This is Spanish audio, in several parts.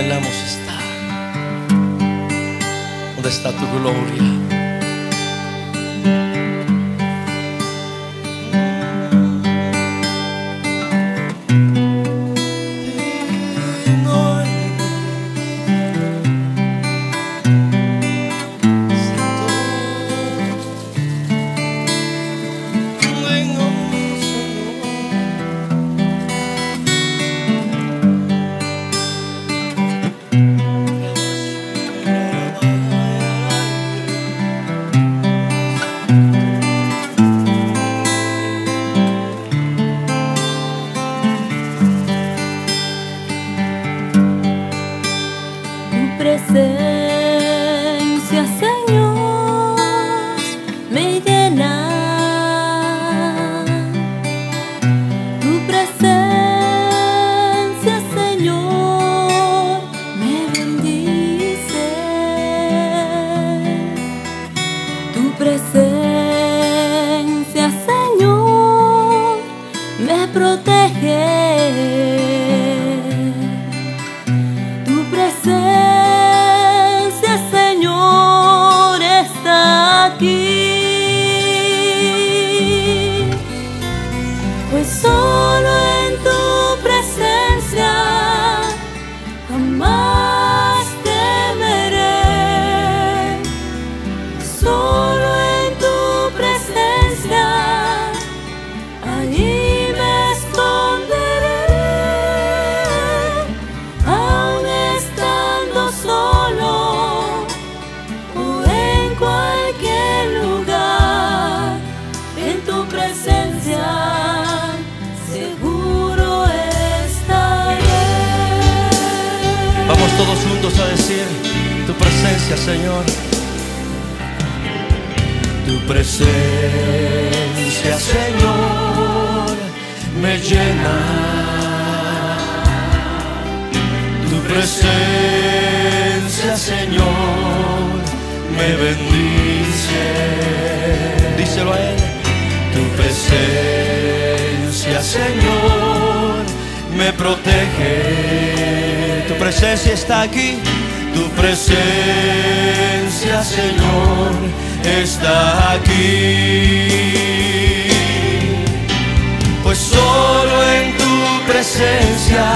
anhelamos estar. ¿Dónde está tu gloria? Todos juntos a decir: tu presencia, Señor. Tu presencia, Señor, me llena. Tu presencia, Señor, me bendice. Díselo a Él. Tu presencia, Señor, me protege. Tu presencia está aquí, tu presencia, Señor, está aquí. Pues solo en tu presencia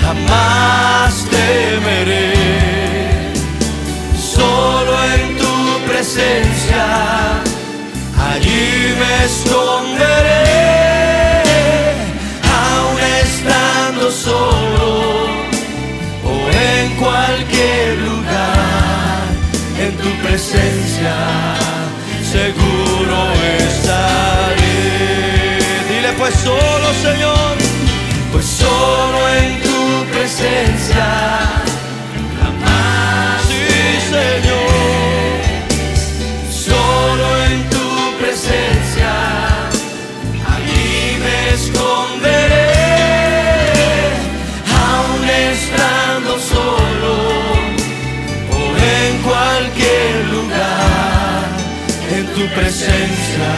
jamás temeré. Solo en tu presencia allí me esconderé, aun estando solo. Cualquier lugar, en tu presencia seguro estaré. Dile: pues solo, Señor, pues solo en tu presencia jamás. Sí, Señor, solo en tu presencia allí me esconderé, aun estando solo. Tu presencia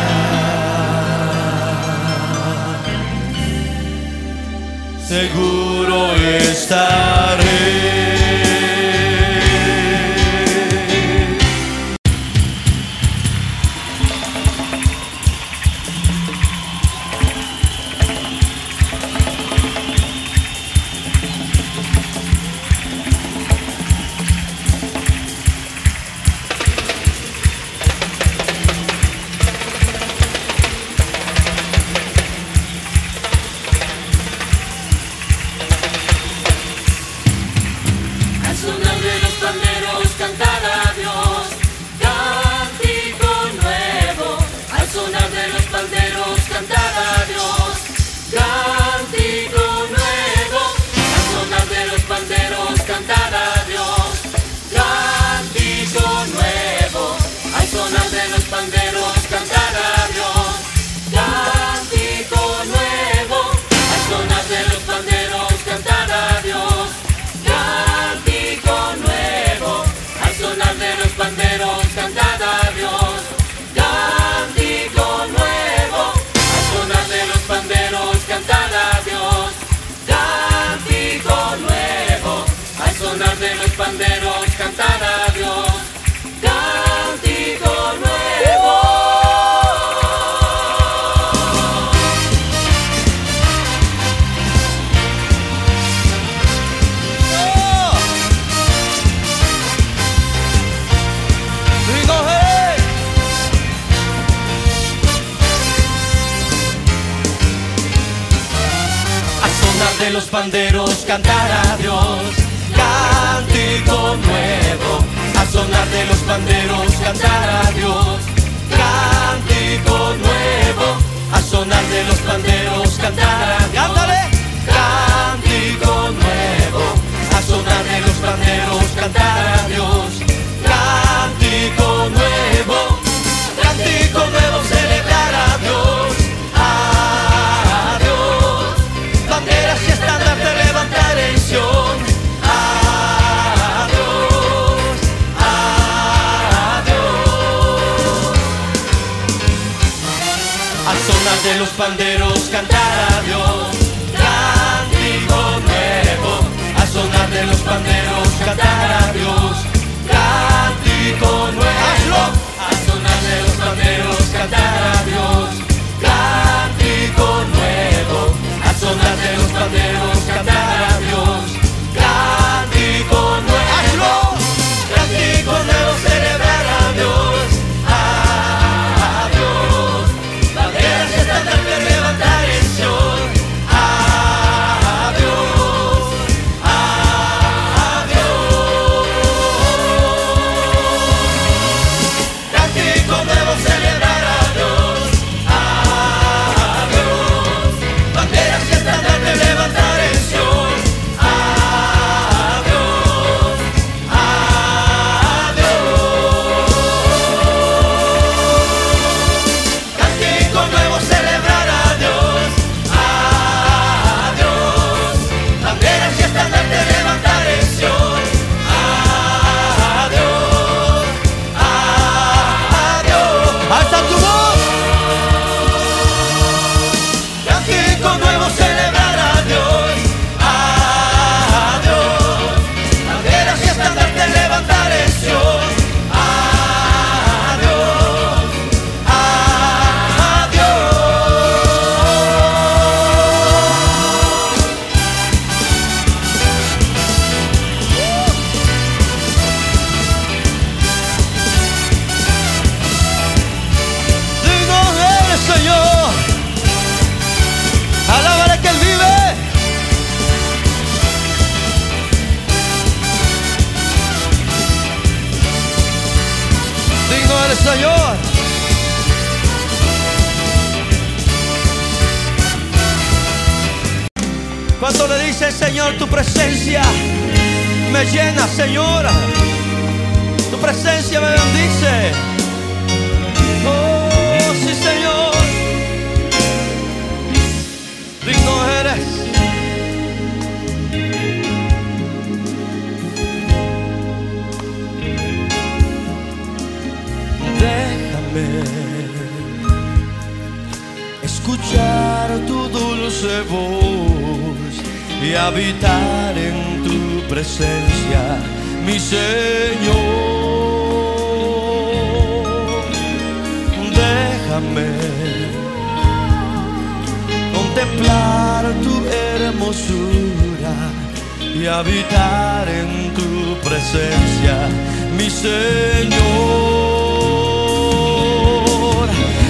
seguro estaré. voz de los panderos cantar a Dios. Cántico nuevo. Al sonar de los panderos cantar a Dios. Cántico nuevo, al sonar de los panderos cantar a Dios. Cántico nuevo, al sonar de los panderos cantar a Dios. ¡Cántale! Cántico nuevo, al sonar de los panderos cantar a Dios. Cántico nuevo, cántico nuevo, celebrar a Dios. A Dios, banderas y estandartes levantar en Sion. De los panderos cantar a Dios, cántico nuevo, al sonar de los panderos cantar a Dios, cántico nuevo, al sonar de los panderos cantar a Dios, cántico nuevo, al sonar de los panderos cantar a Dios, cántico nuevo, cántico nuevo, celebrar a Dios. Cuando le dices, Señor, tu presencia me llena, Señor, tu presencia me bendice. Oh, sí, Señor, digno eres. Déjame escuchar tu dulce voz y habitar en tu presencia, mi Señor. Déjame contemplar tu hermosura y habitar en tu presencia, mi Señor.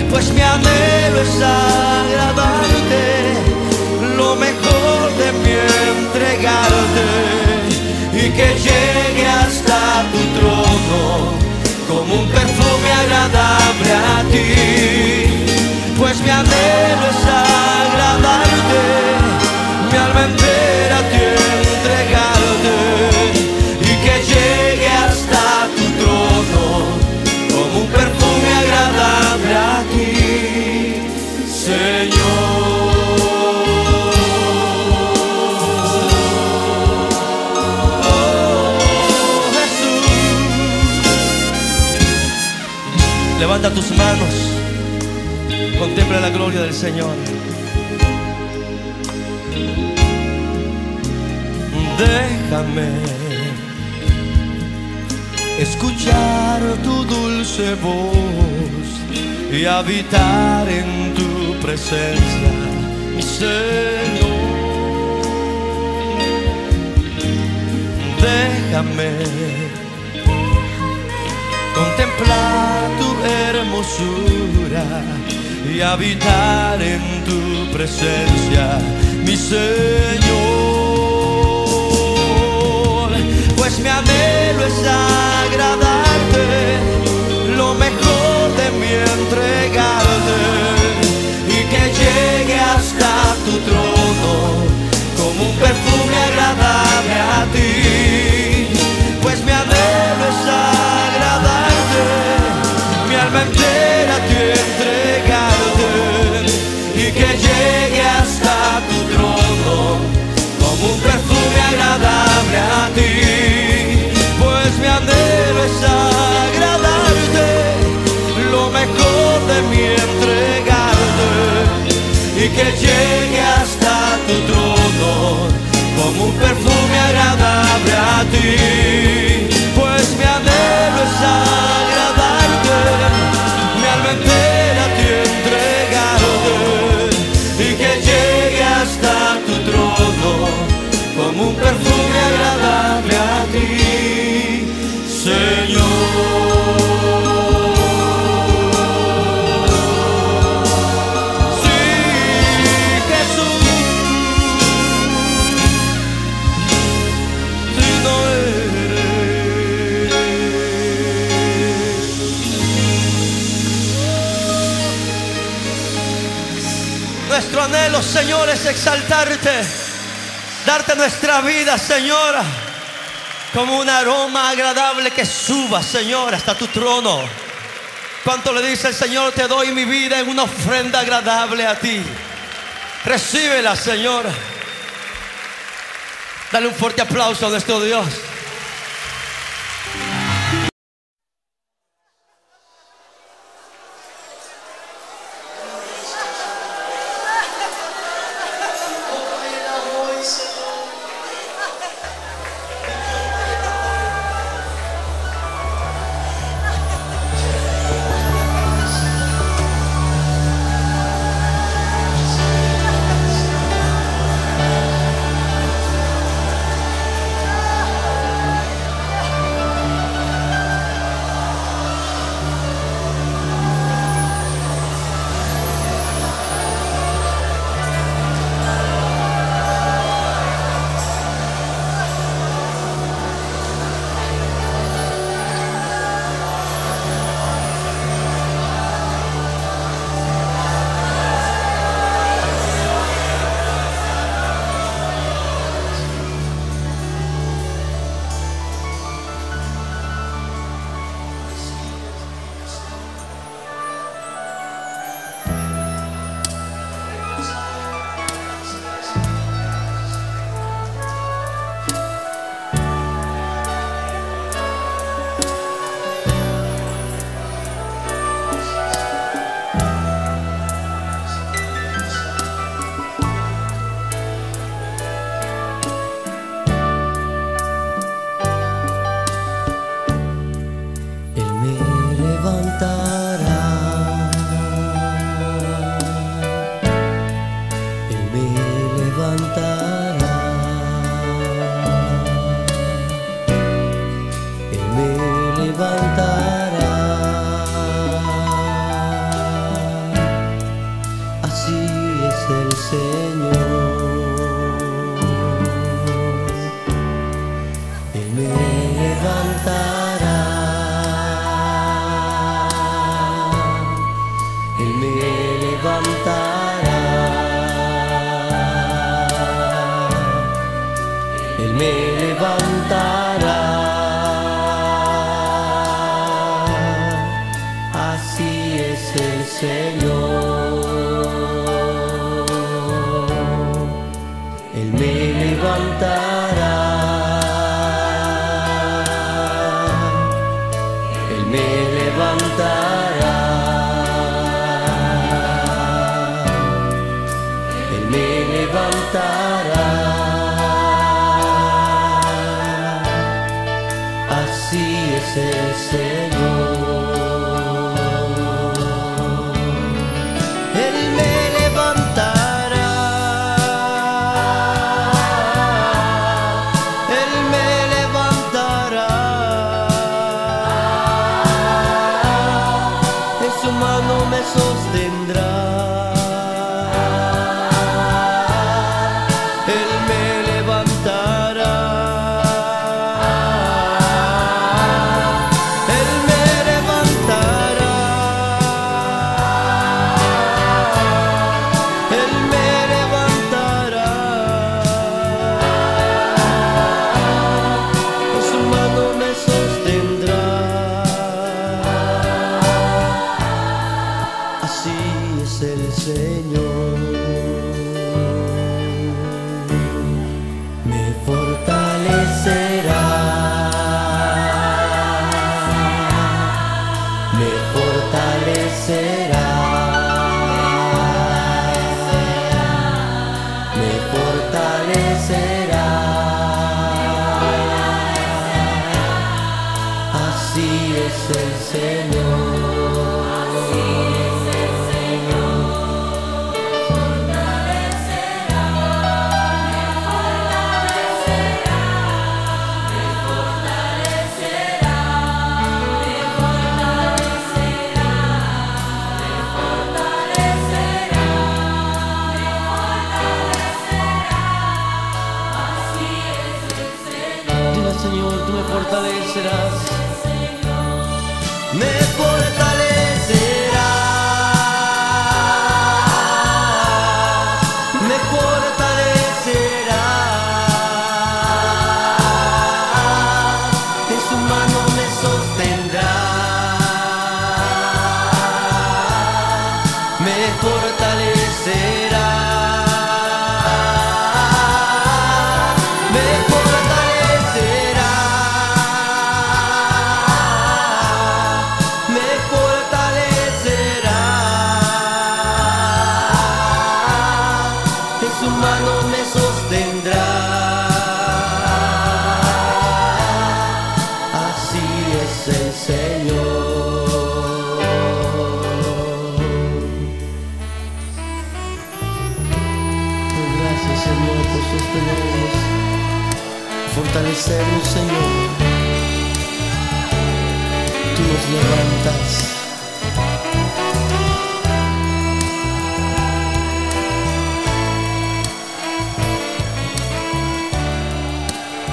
Pues mi anhelo es agradarte, lo mejor de mí entregarte, y que llegue hasta tu trono como un perfume agradable a ti. Pues mi anhelo es agradarte, mi alma entera a ti entregarte, y que llegue hasta tu trono como un perfume agradable a ti, Señor. Levanta tus manos, contempla la gloria del Señor. Déjame escuchar tu dulce voz y habitar en tu presencia, mi Señor. Déjame contemplar tu hermosura y habitar en tu presencia, mi Señor. Pues mi anhelo es agradarte, lo mejor de mí entregarte, y que llegue hasta tu trono como un perfume agradable a ti. Pues mi anhelo es agradarte, mi alma entera te entregarte, y que llegue hasta tu trono como un perfume agradable a ti. Pues mi anhelo es agradarte, lo mejor de mí entregarte, y que llegue hasta tu trono como un perfume agradable a ti. Pues mi anhelo es agradarte, mi alma entera te entregarte, y que llegue hasta tu trono como un perfume agradable a ti, Señor. Nuestro anhelo, Señor, es exaltarte, darte nuestra vida, Señor, como un aroma agradable que suba, Señor, hasta tu trono. Cuánto le dice el Señor: te doy mi vida en una ofrenda agradable a ti. Recíbela, Señor. Dale un fuerte aplauso a nuestro Dios. Él me levantará. es el Señor. Él me levantará, Él me levantará, en su mano me sostendrá. El Señor me fortalecerá, me fortalecerá, me fortalecerá, así es el Señor. Señor, tú me fortalecerás, me fortalecerás, me fortalecerás, en su mano me sostendrá, me fortalecerá. Su mano me sostendrá, así es el Señor. Gracias, Señor, por sostenernos, fortalecernos, Señor. Tú nos levantas.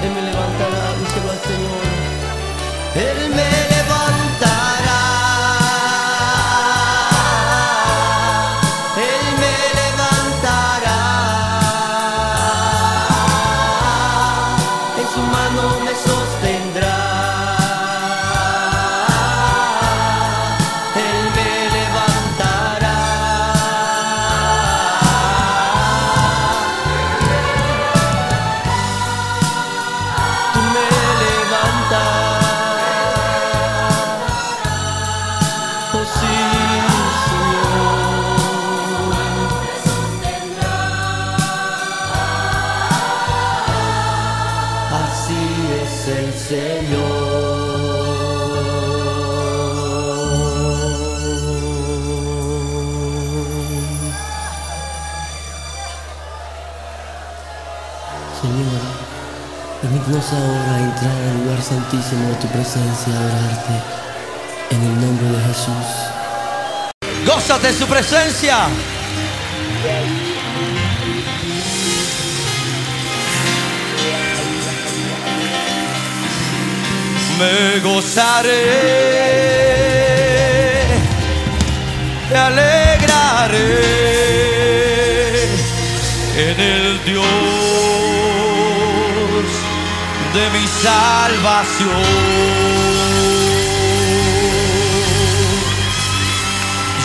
Él me levantará, dice el Señor. Él me levantará, Él me levantará, en su mano me sostendrá. Él me levantará. Es el Señor, permítanos ahora entrar al lugar santísimo de tu presencia y adorarte en el nombre de Jesús. Gózate de su presencia. Me gozaré, te alegraré en el Dios de mi salvación.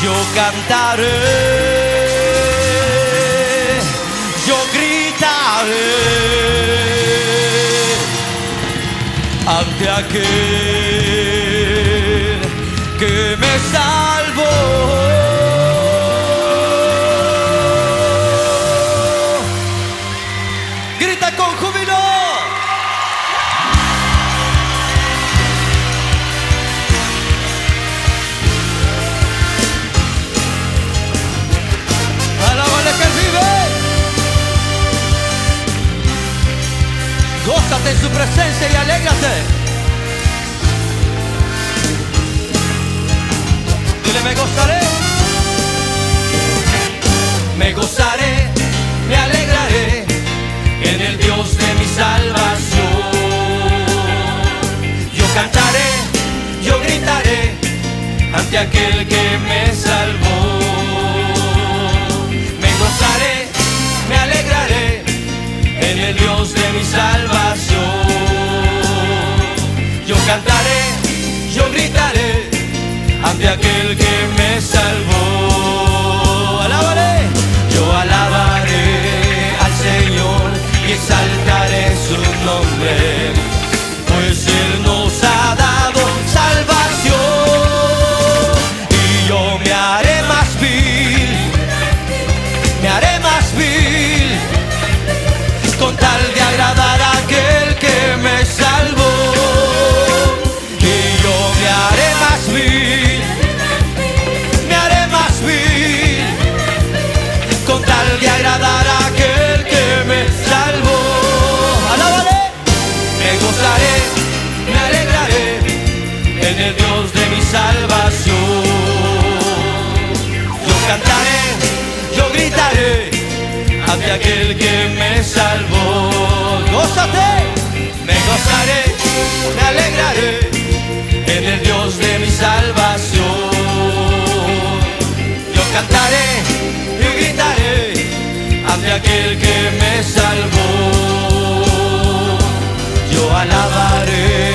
Yo cantaré, yo gritaré ante aquel que me salvó. Grita con júbilo. Gózate en su presencia y alégrate. Dile, me gozaré. Me gozaré, me alegraré en el Dios de mi salvación. Yo cantaré, yo gritaré ante aquel que me salvó. Me gozaré, me alegraré en el Dios de mi salvación. Yo cantaré, yo gritaré ante aquel que me salvó. Alabaré, yo alabaré al Señor y exaltaré su nombre, pues Él nos ha dado salvación. Y yo me haré más vil, me haré más vil, con tal de agradar a aquel que me salvó. Y yo me haré más vil, me haré más vil, con tal de agradar a aquel que me salvó. Alábale. Me gozaré, me alegraré en el Dios de mi salvación. Yo cantaré, yo gritaré ante aquel que me salvó. Gózate, me gozaré, me alegraré en el Dios de mi salvación. Yo cantaré y gritaré ante aquel que me salvó.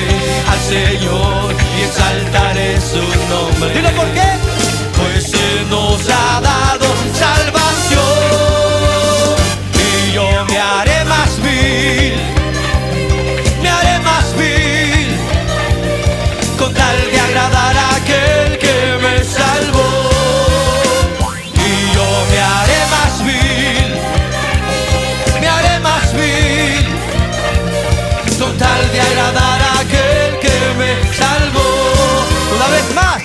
Yo alabaré al Señor y exaltaré su nombre. Dile por qué. Pues Él nos ha dado salvación. Yo me haré más vil, me haré más vil, con tal de agradar a aquel que me salvó. Y yo me haré más vil, me haré más vil, con tal de agradar a aquel que me salvó. Una vez más,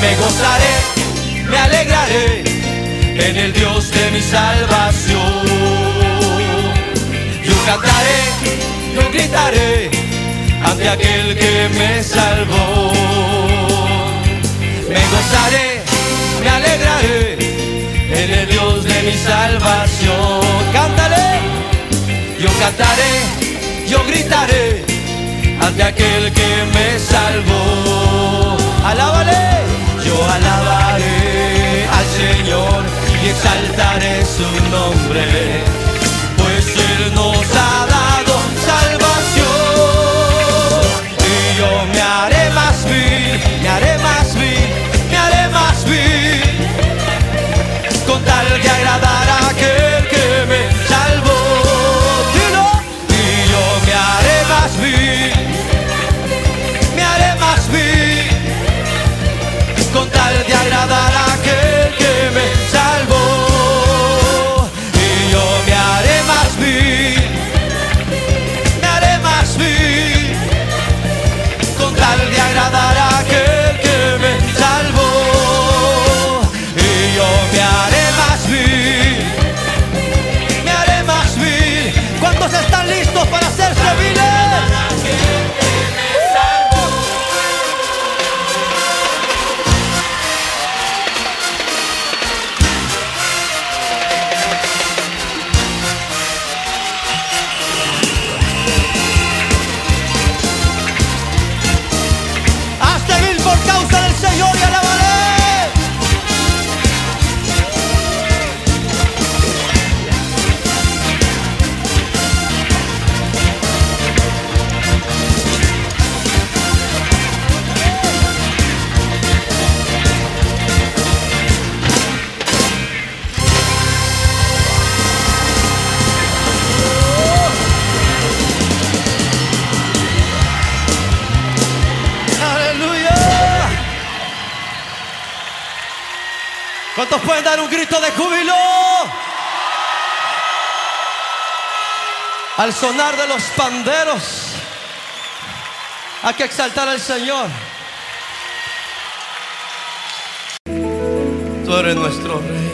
me gozaré, me alegraré en el Dios de mi salvación. Yo cantaré, yo gritaré ante aquel que me salvó. Me gozaré, me alegraré en el Dios de mi salvación. Cantaré, yo cantaré, yo gritaré ante aquel que me salvó. Alábale, yo alabaré al Señor y exaltaré su nombre. Él nos ha dado salvación. Y yo me haré más vil, me haré más vil, me haré más vil, con tal de agradar a aquel que me salvó. Y yo me haré más vil, me haré más vil, con tal de agradar a aquel que me salvó. ¿Cuántos pueden dar un grito de júbilo? Al sonar de los panderos, hay que exaltar al Señor. Tú eres nuestro Rey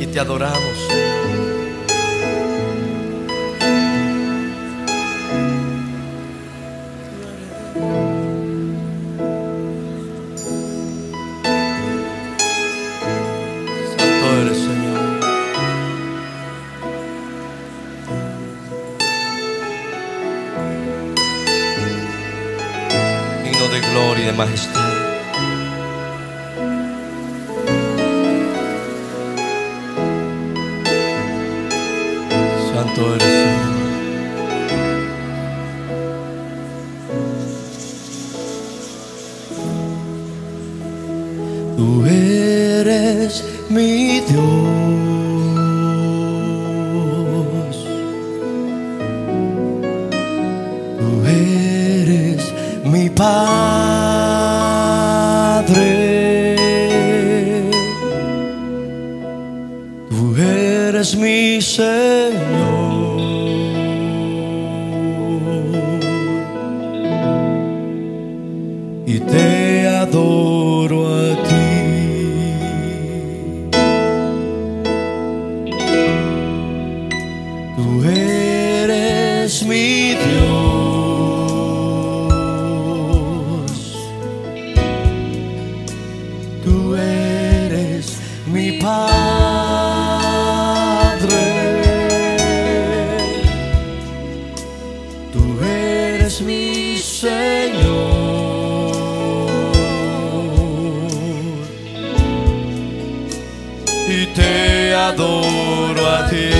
y te adoramos. y de majestad. Santo eres. Tú eres mi Dios, tú eres mi Padre, tú eres mi Señor, y te adoro a ti. Tú eres mi Dios, tú eres mi Padre, tú eres mi Señor, y te adoro a ti.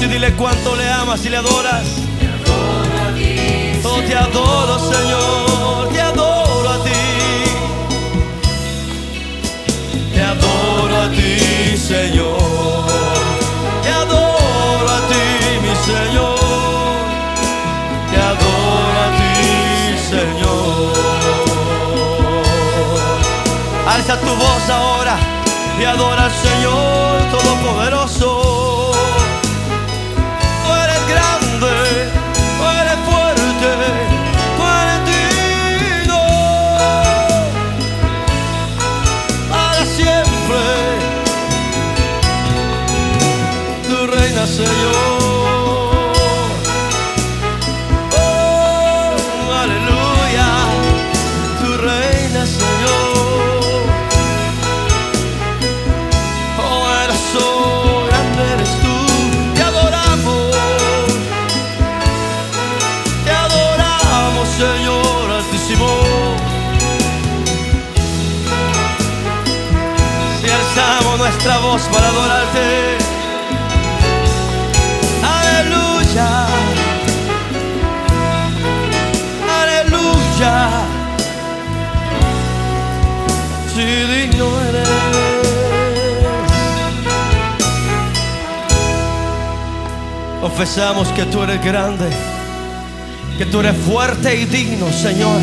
Y dile cuánto le amas y le adoras. Te adoro a ti, oh, te adoro, Señor, te adoro a ti. Te adoro a ti, Señor, te adoro a ti, mi Señor. Te adoro a ti, Señor. Alza tu voz ahora y adora al Señor Todopoderoso. Señor, oh, aleluya, tú reinas, Señor, oh, eres grande, eres tú, te adoramos, Señor Altísimo. Si alzamos nuestra voz para adorarte. Aleluya, si digno eres. Confesamos que tú eres grande, que tú eres fuerte y digno, Señor.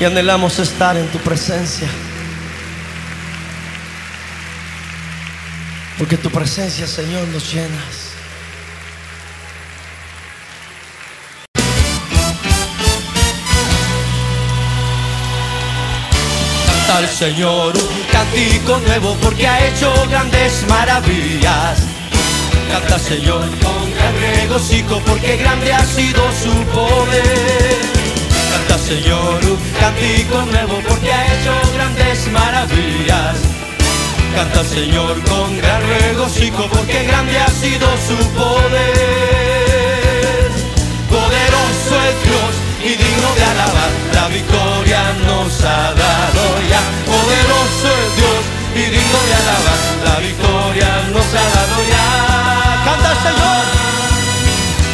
y anhelamos estar en tu presencia, porque tu presencia, Señor, nos llenas. Al Señor un cántico nuevo, porque ha hecho grandes maravillas. Canta, Señor, con gran regocijo, porque grande ha sido su poder. Canta, Señor, un cántico nuevo, porque ha hecho grandes maravillas. Canta, Señor, con gran regocijo, porque grande ha sido su poder. Poderoso es Dios y digno de alabar, la victoria nos ha dado ya. Poderoso es Dios y digno de alabar, la victoria nos ha dado ya.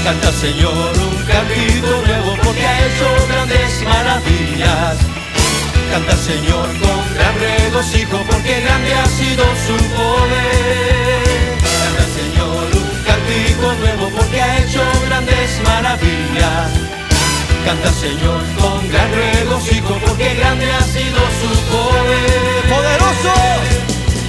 Canta, Señor, un cántico nuevo, porque ha hecho grandes maravillas. Canta, Señor, con gran regocijo, porque grande ha sido su poder. Canta, Señor, un cántico nuevo, porque ha hecho grandes maravillas. Canta, Señor, con gran regocijo, porque grande ha sido su poder. Poderoso,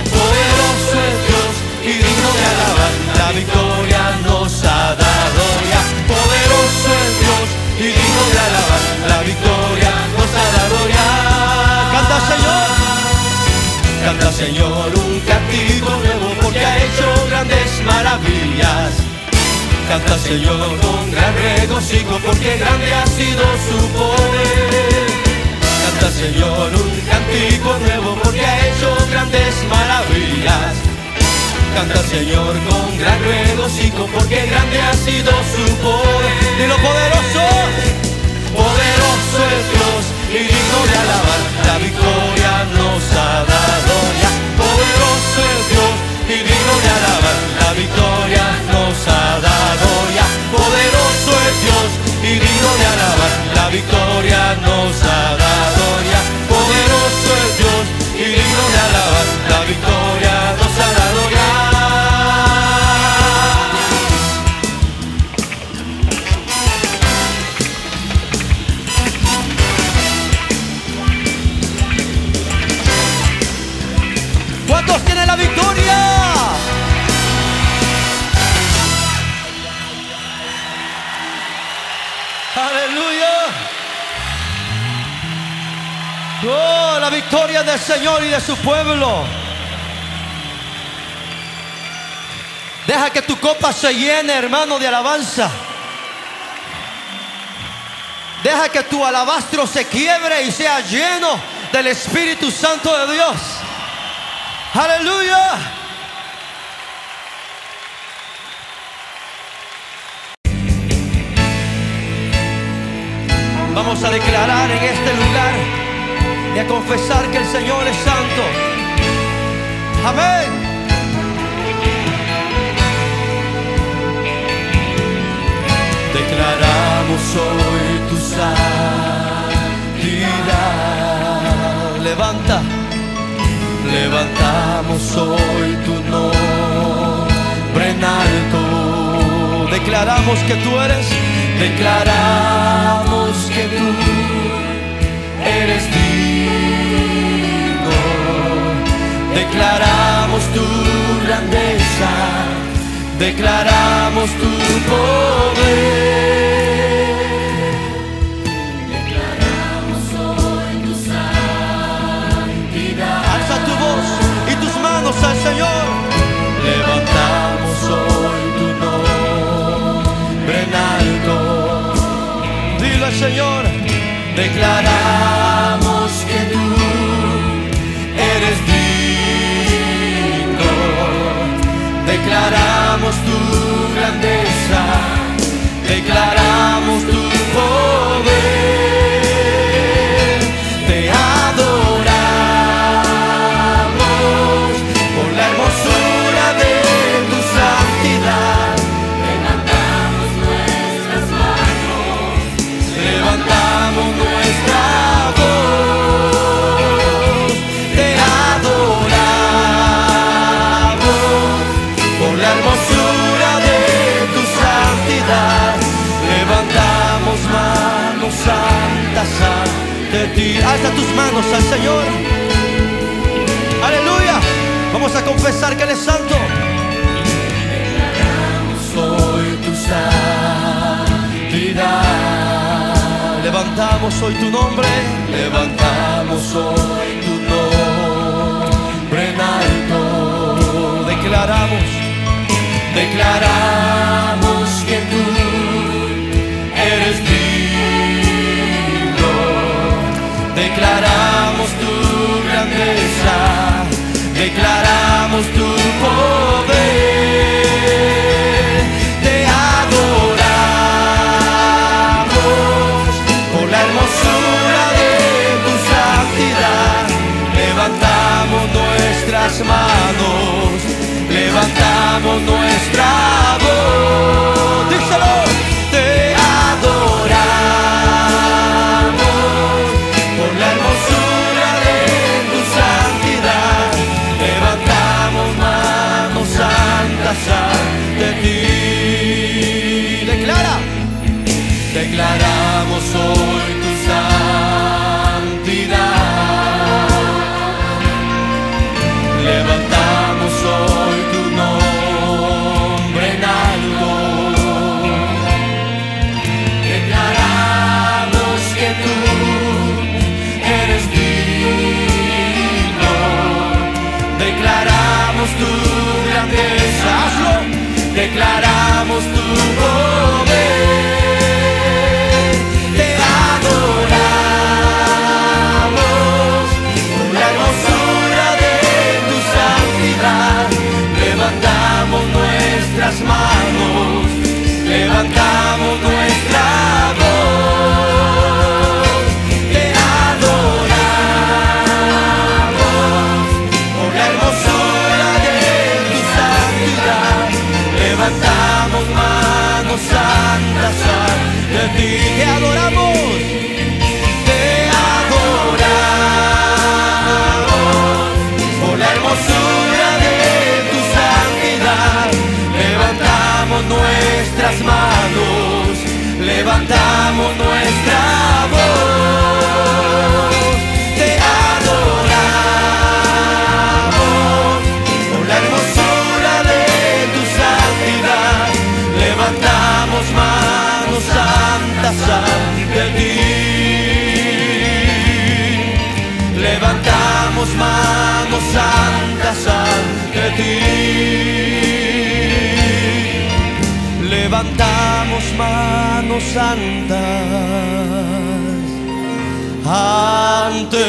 poderoso es Dios y digno de alabar, la victoria nos ha dado ya. Poderoso es Dios y digno de alabar, la victoria nos ha dado ya. Canta, Señor, un cántico nuevo, porque ha hecho grandes maravillas. Canta, Señor, con gran regocijo, porque grande ha sido su poder. Canta, Señor, un cántico nuevo, porque ha hecho grandes maravillas. Canta, Señor, con gran regocijo, porque grande ha sido su poder. Y lo poderoso, poderoso es Dios y digno de alabar, la victoria nos ha dado ya. Poderoso es Dios y digno de alabar, la victoria nos ha dado ya. Poderoso es Dios y digno de alabar, la victoria nos ha dado ya. Poderoso es Dios y digno de alabar, la victoria nos ha dado ya. ¿Cuántos tienen la victoria? Oh, la victoria del Señor y de su pueblo. Deja que tu copa se llene, hermano, de alabanza. Deja que tu alabastro se quiebre y sea lleno del Espíritu Santo de Dios. Aleluya. Vamos a declarar en este lugar y a confesar que el Señor es santo. Amén. Declaramos hoy tu santidad. Levanta. Levantamos hoy tu nombre en alto. Declaramos que tú eres. Declaramos que tú eres Dios. Declaramos tu grandeza, declaramos tu poder, declaramos hoy tu santidad. Alza tu voz y tus manos al Señor. Levantamos hoy tu nombre en alto. Dilo al Señor. Declaramos que tú eres Dios. Declaramos tu grandeza, declaramos tu poder, te adoramos por la hermosura de tu santidad. Levantamos nuestras manos, levantamos nuestra voz. La hermosura de tu santidad. de ti. Alza tus manos al Señor. Aleluya. Vamos a confesar que Él es santo. Declaramos hoy tu santidad. Levantamos hoy tu nombre. Levantamos hoy tu nombre en alto. Declaramos. Declaramos que tú eres Dios. Declaramos tu grandeza, declaramos tu poder, te adoramos por la hermosura de tu santidad. Levantamos nuestras manos, levantamos nuestra voz. Díselo. De ti declara, declaramos hoy tu santidad, levantamos hoy tu nombre en alto, declaramos que tú eres digno, declaramos tu grandeza. Declaramos tu poder, te adoramos por la hermosura de tu santidad. Levantamos nuestras manos, levantamos nuestra voz. Te adoramos por la hermosura de tu santidad. Levantamos manos santas de ti, te adoramos, te adoramos por la hermosura de tu santidad. Levantamos nuestras manos, levantamos nuestra voz. Te adoramos por la hermosura de tu santidad. Levantamos manos santas ante ti. Levantamos manos santas ante ti. Levantamos manos santas ante ti.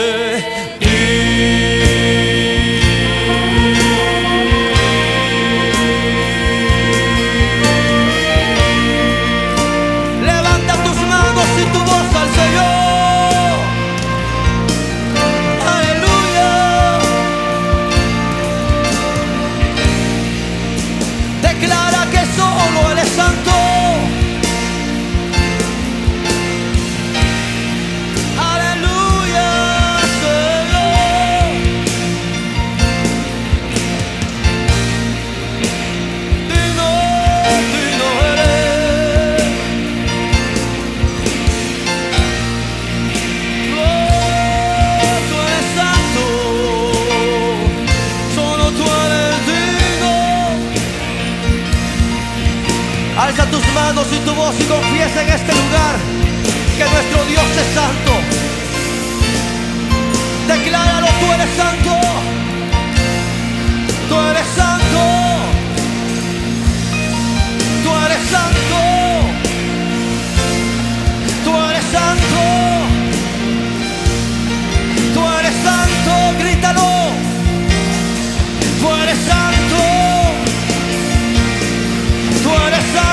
Y tu voz y confiesa en este lugar que nuestro Dios es santo. Decláralo, tú eres santo, tú eres santo, tú eres santo, tú eres santo, tú eres santo, grítalo, tú eres santo, tú eres santo.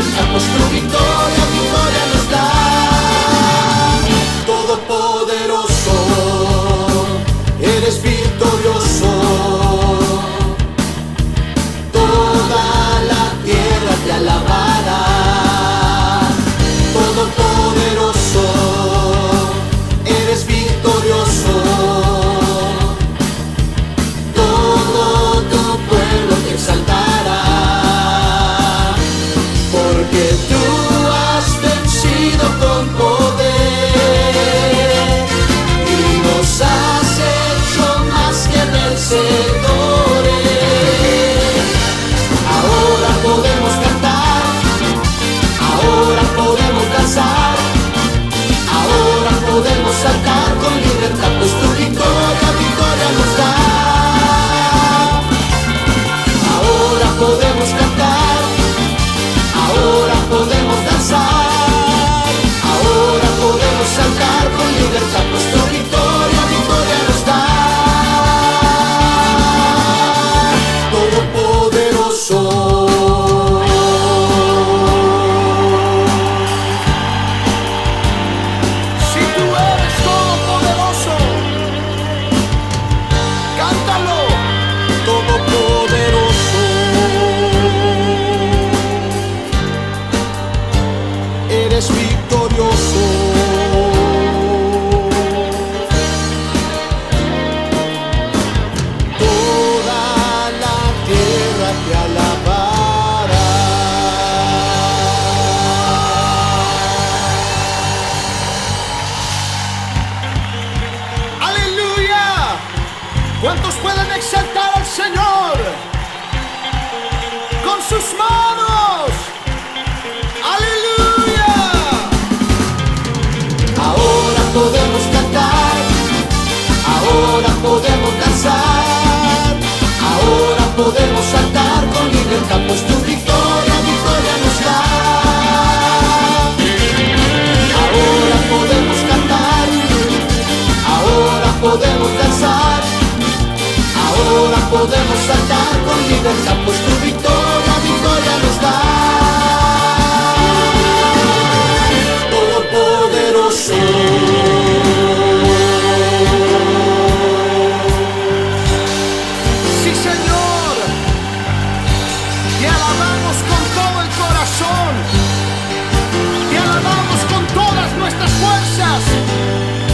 despertamos, tu victoria nos da. Todopoderoso, eres victorioso. Toda la tierra te alabará. Todopoderoso, eres victorioso. Todo tu pueblo te exaltará. Porque tú has vencido con poder y nos has hecho más que vencedores. Ahora podemos cantar, ahora podemos danzar, ahora podemos saltar con libertad, pues tu victoria, victoria nos da. Ahora podemos cantar, ahora podemos danzar, ahora podemos saltar con libertad, pues tu victoria, victoria nos da. Todopoderoso, si tú eres todopoderoso, cántalo. Todopoderoso, eres victorioso. Toda la tierra te alabará. ¡Aleluya! ¿Cuántos pueden exaltar al Señor con sus manos? ¡Aleluya! Ahora podemos cantar, ahora podemos danzar, ahora podemos saltar con libertad, pues tu victoria, victoria nos da. Ahora podemos cantar, ahora podemos danzar, ahora podemos saltar con libertad, pues tu victoria, victoria nos da. Todopoderoso, sí Señor, te alabamos con todo el corazón, te alabamos con todas nuestras fuerzas.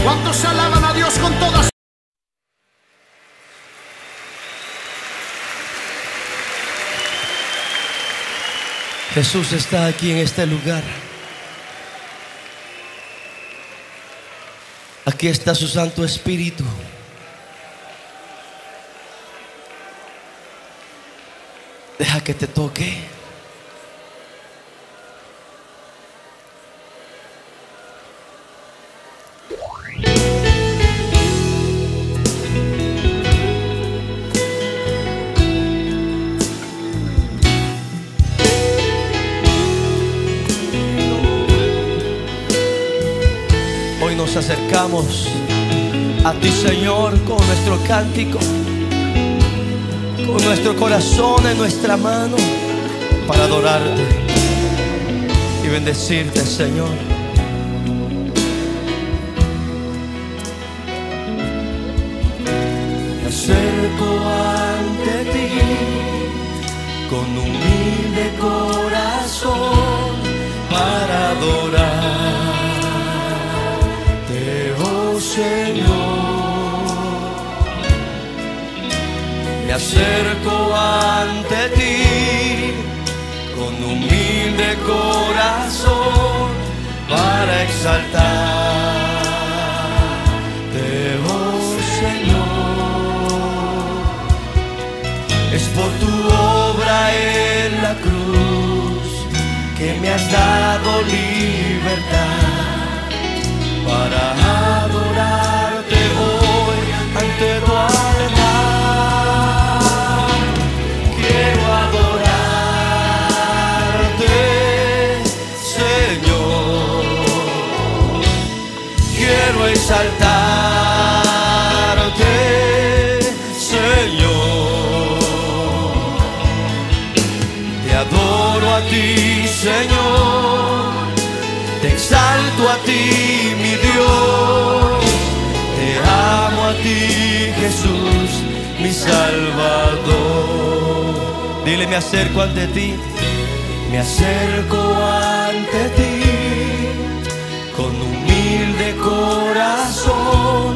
¿Cuántos alaban a Dios con todas? Jesús está aquí en este lugar. Aquí está su Santo Espíritu. Deja que te toque. Nos acercamos a ti, Señor, con nuestro cántico, con nuestro corazón en nuestra mano, para adorarte y bendecirte, Señor. Me acerco ante ti con humilde corazón para adorar. Señor, me acerco ante ti con humilde corazón para exaltarte, oh Señor. Es por tu obra en la cruz que me has dado libertad para adorarte hoy ante tu altar. Quiero adorarte, Señor. Quiero exaltarte, Señor. Te adoro a ti, Señor. Salvador. Dile, me acerco ante ti, me acerco ante ti, con humilde corazón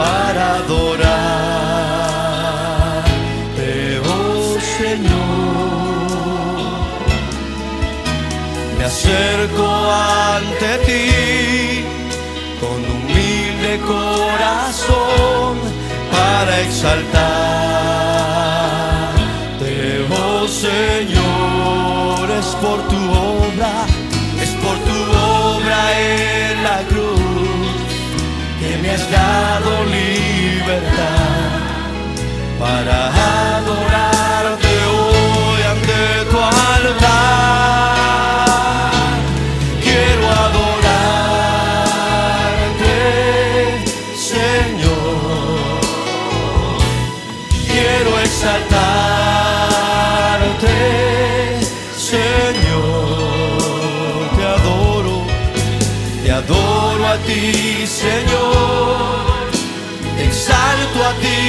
para adorarte, oh Señor. Me acerco ante ti, con humilde corazón para exaltarte, oh Señor. Es por tu obra, es por tu obra en la cruz que me has dado libertad para adorarte hoy ante tu altar. Quiero adorarte, Señor, quiero exaltarte, Señor. Te adoro a ti, Señor. Exalto a ti,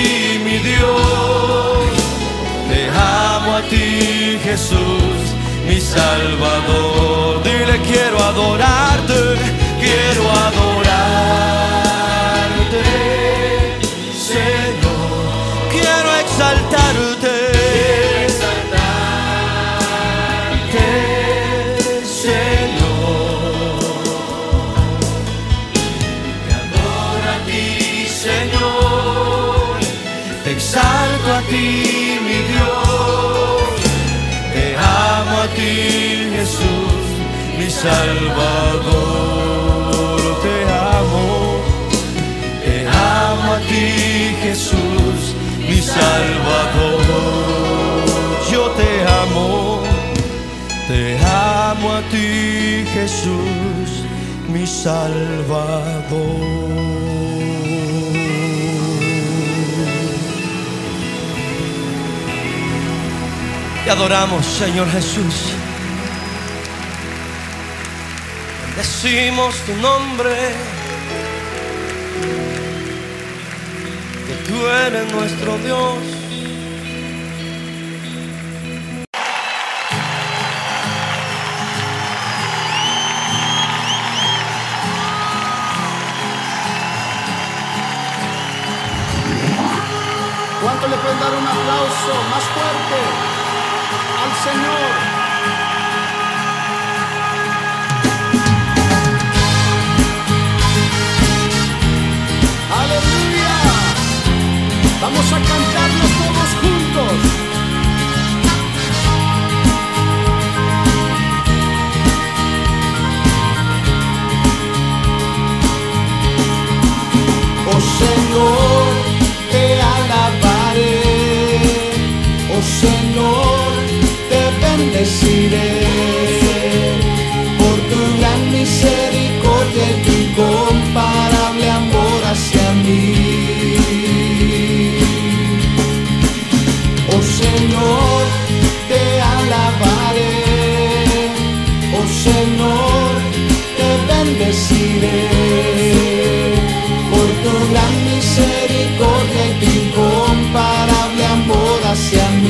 mi Dios. Te amo a ti, Jesús, mi Salvador. Dile, quiero adorarte, quiero adorarte, Señor. Quiero exaltarte, quiero exaltarte, Señor. Te adoro a ti, Señor. Te exalto a ti, mi Dios. Te amo a ti, Jesús, mi Salvador. Te amo a ti, Jesús, mi Salvador. Yo te amo a ti, Jesús, mi Salvador. Te adoramos, Señor Jesús. Bendecimos tu nombre, que tú eres nuestro Dios. ¿Cuánto le pueden dar un aplauso más fuerte al Señor? Aleluya. Vamos a cantarnos todos juntos. Oh Señor, te alabaré. Oh Señor, bendeciré por tu gran misericordia y tu incomparable amor hacia mí. Oh Señor, te alabaré. Oh Señor, te bendeciré por tu gran misericordia y tu incomparable amor hacia mí.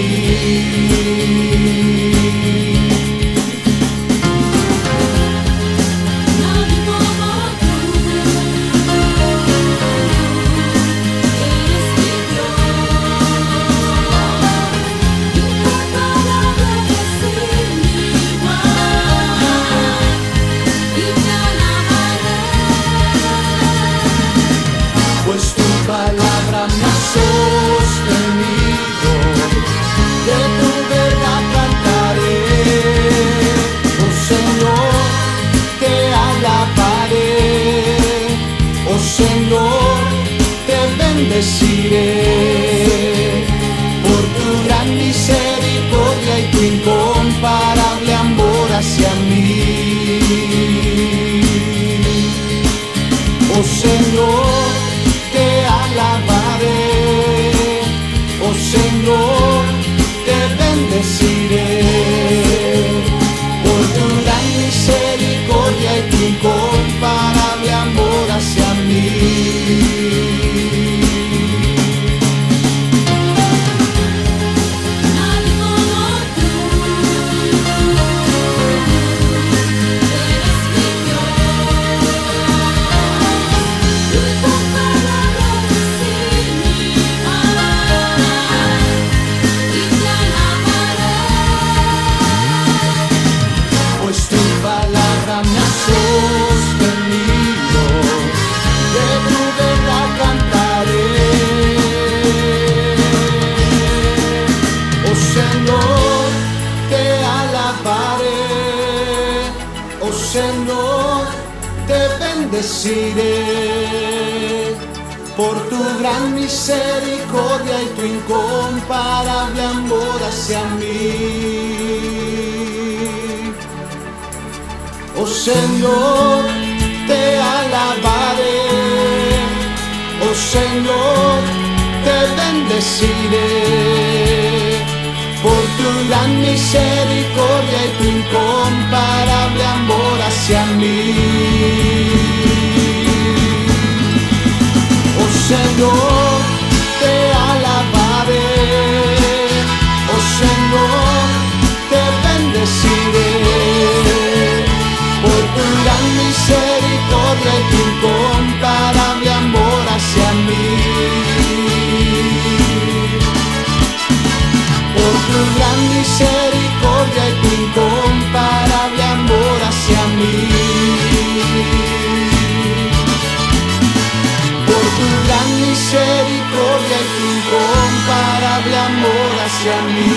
Bendeciré por tu gran misericordia y tu incomparable amor hacia mí. Oh Señor, te alabaré. Oh Señor, te bendeciré por tu gran misericordia y tu incomparable amor hacia mí. Señor, te bendeciré por tu gran misericordia y tu incomparable amor hacia mí. Oh Señor, te alabaré, oh Señor, te bendeciré por tu gran misericordia y tu incomparable amor hacia mí. Oh Señor, te alabaré, oh Señor, te bendeciré por tu gran misericordia y tu incomparable amor hacia mí. Por tu gran misericordia y tu incomparable amor hacia mí. Por tu gran misericordia y tu incomparable amor hacia mí.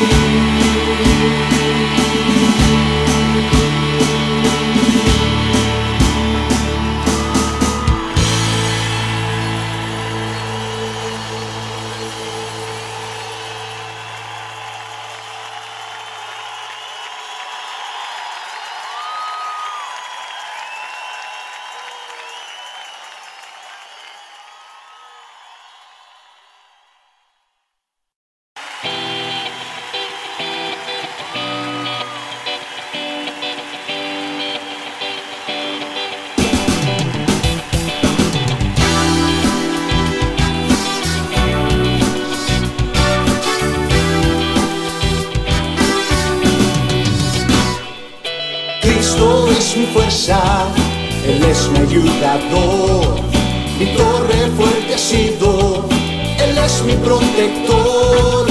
Él es mi ayudador, mi torre fuerte ha sido, Él es mi protector.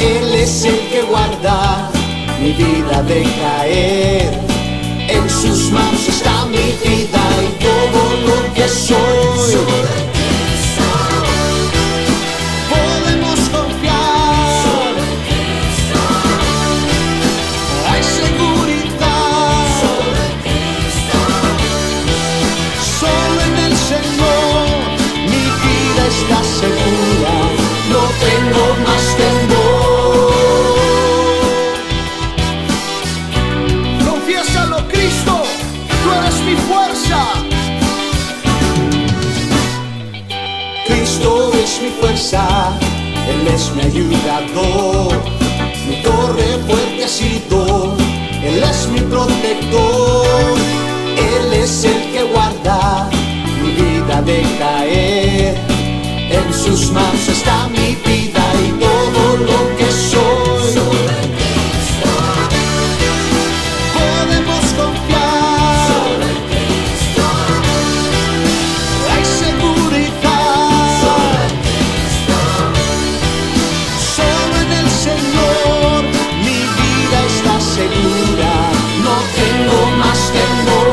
Él es el que guarda mi vida de caer, en sus manos está mi vida y todo lo que soy. Podemos confiar, hay seguridad. Está segura, no tengo más temor. Confiésalo, Cristo, tú eres mi fuerza. Cristo es mi fuerza, Él es mi ayudador, mi torre fuerte ha sido, Él es mi protector. Él es el que guarda mi vida de caer, en sus manos está mi vida y todo lo que soy. Sobre Cristo podemos confiar. Sobre Cristo hay seguridad. Sobre Cristo solo en el Señor mi vida está segura. No tengo más temor.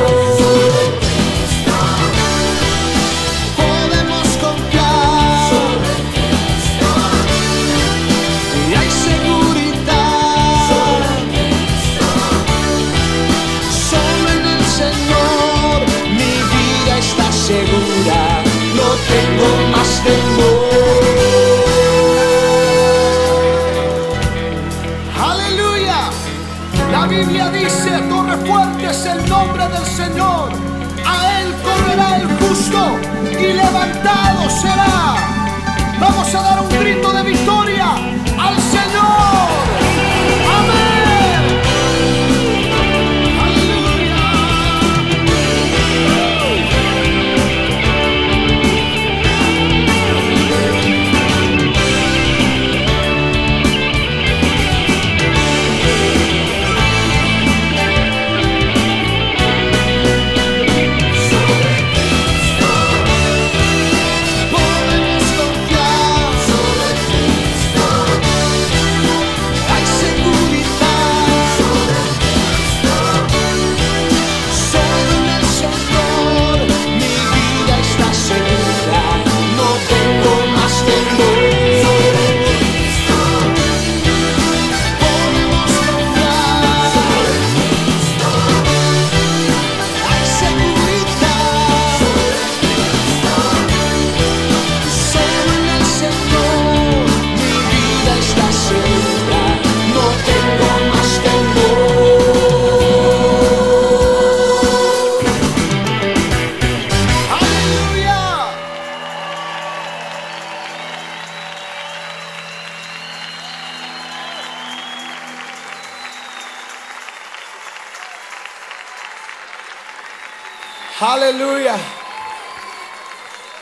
Aleluya.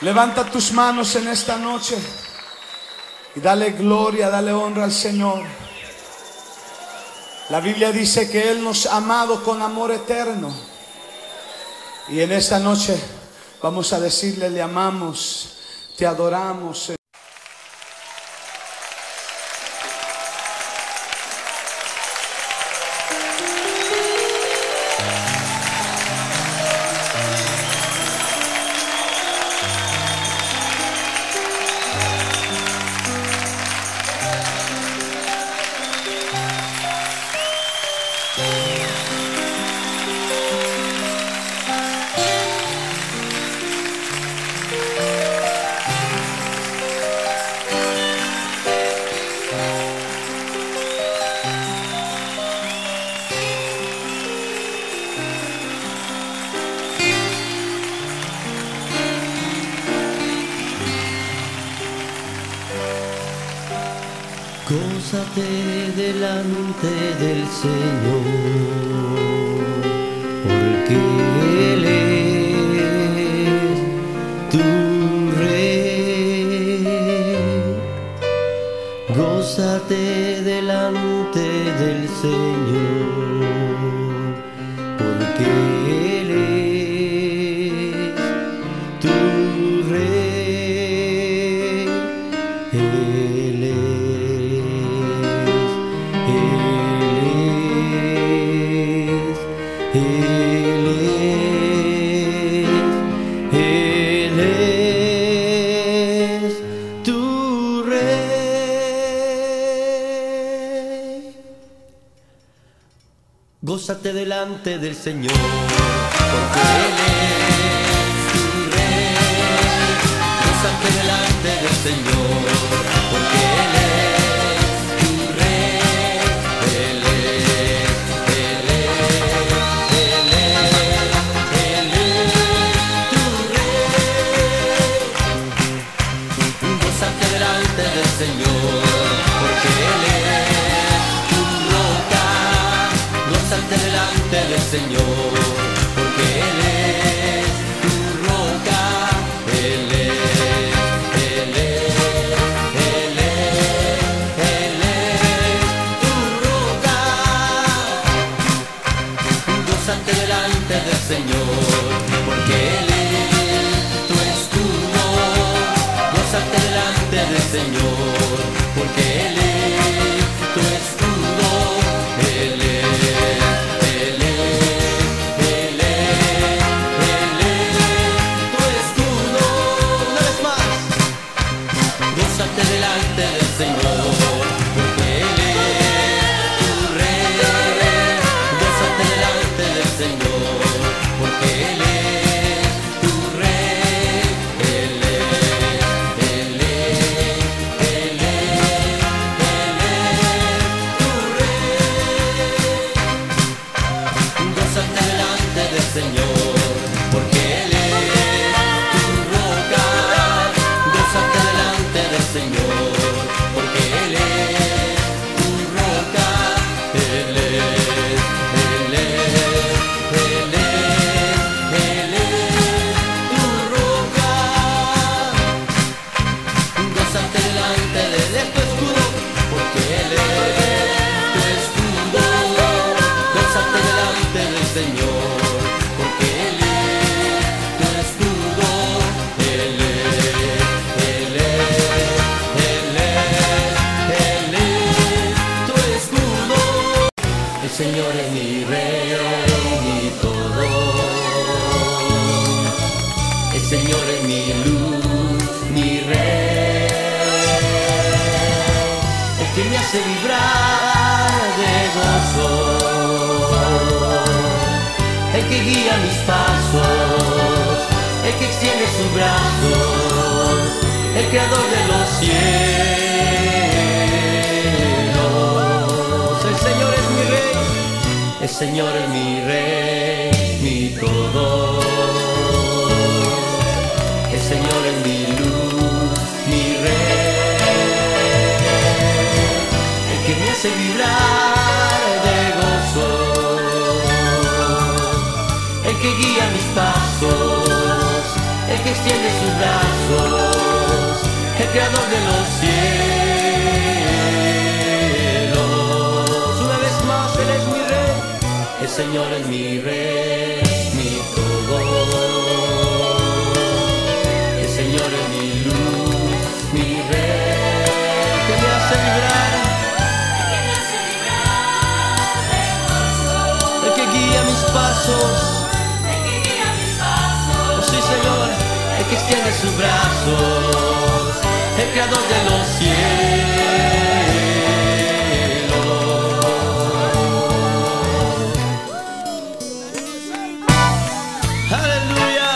Levanta tus manos en esta noche y dale gloria, dale honra al Señor. La Biblia dice que Él nos ha amado con amor eterno. Y en esta noche vamos a decirle: le amamos, te adoramos, Señor. Gózate delante del Señor, porque Él es tu Rey. Gózate delante del Señor, porque Él es tu Rey. Él es Gózate delante del Señor, porque Él es tu Rey. Gózate delante del Señor, porque Él es tu Rey. Él es tu Rey. Gózate delante del Señor, porque Él es delante del Señor, porque Él es tu roca. Él es tu roca. Gózate delante del Señor, porque Él es tu escudo. Gózate delante del Señor, porque Él es tu escudo. Señor es mi Rey y mi todo. El Señor es mi luz, mi Rey, el que me hace vibrar de gozo, el que guía mis pasos, el que extiende sus brazos, el creador de los cielos. El Señor es mi Rey. El Señor es mi Rey, mi todo. El Señor es mi luz, mi Rey, el que me hace vibrar de gozo, el que guía mis pasos, extiende sus brazos, el creador de los cielos. Una vez más Él es mi rey, el Señor es mi rey, mi todo. El Señor es mi luz, mi rey, que me hace vibrar, el que guía mis pasos. El que extiende sus brazos, el creador de los cielos. Aleluya,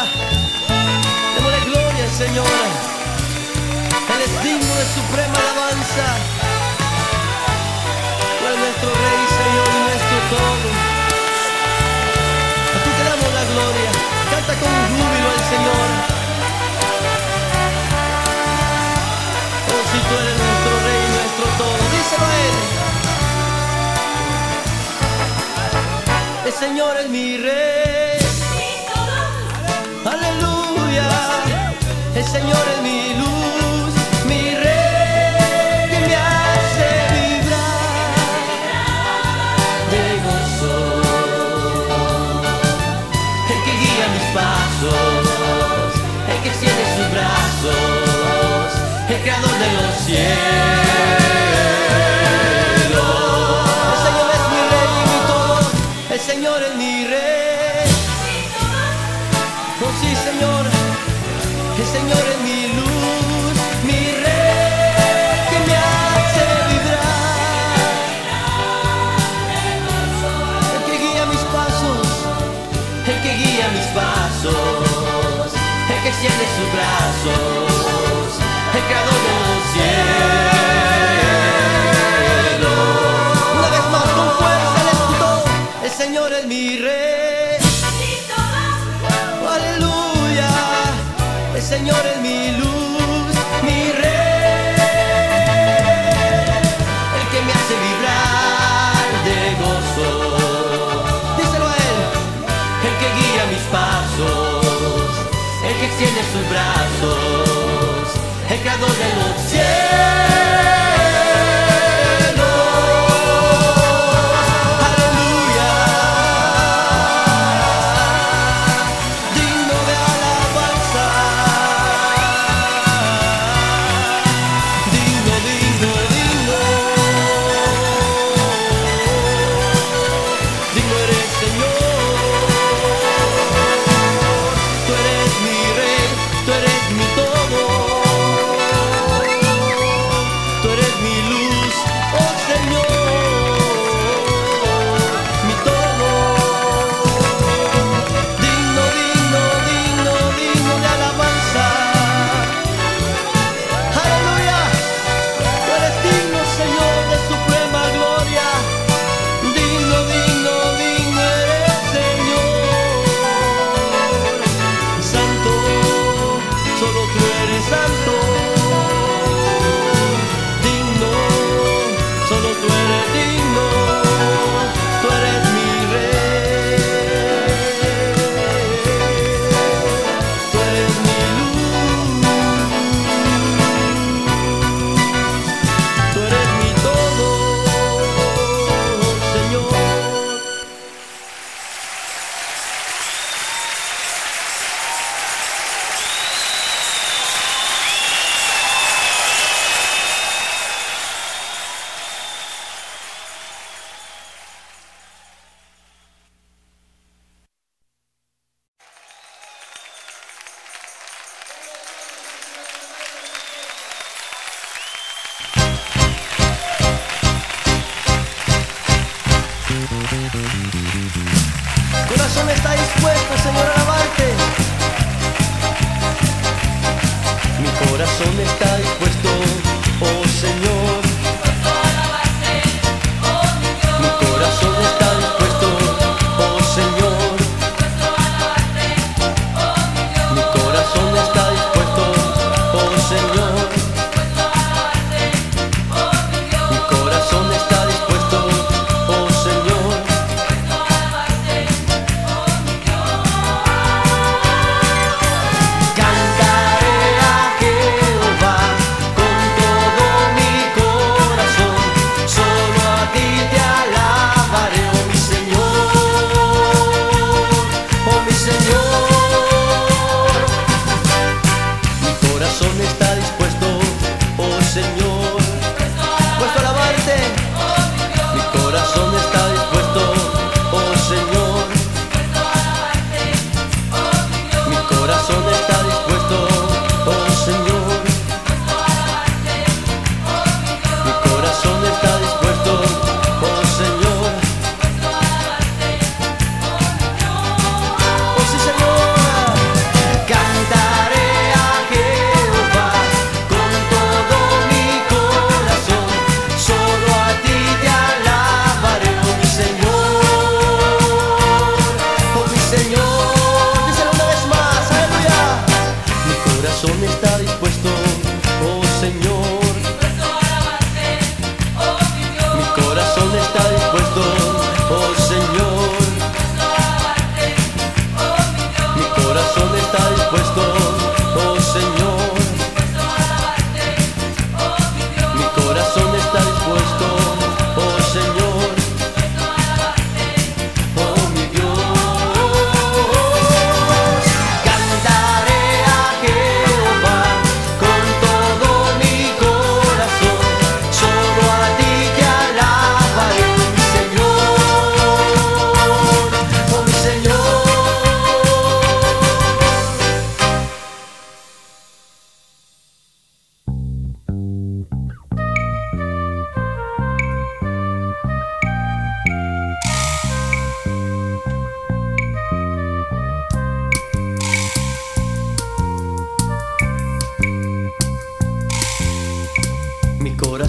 démosle gloria al Señor. Él es digno de suprema alabanza. Tú eres nuestro Rey, Señor, y nuestro todo. A ti te damos la gloria. Canta con júbilo al Señor. Tú eres nuestro Rey, nuestro todo. Díselo a Él. El Señor es mi Rey. Aleluya. El Señor es mi luz, mi Rey, que me hace vibrar de gozo. El que guía mis pasos, el que extiende sus brazos, el creador de los cielos. El Señor es mi Rey y mi todo. El Señor es mi Rey. Oh sí, Señor. El Señor es mi luz, mi Rey, que me hace vibrar, el que guía mis pasos, el que guía mis pasos, el que extiende sus brazos, el creador de los cielos. Una vez más con fuerza le escudo. El Señor es mi Rey. Aleluya. El Señor es mi luz, mi Rey, el que me hace vibrar de gozo. Díselo a Él. El que guía mis pasos, el que extiende sus brazos, el creador de los cielos. Aleluya, digno de alabanza, digno, digno, digno, digno eres, Señor. Tú eres mi Rey, tú eres mi todo. Corazón está dispuesto, Señor, a alabarte. Mi corazón está dispuesto, oh Señor.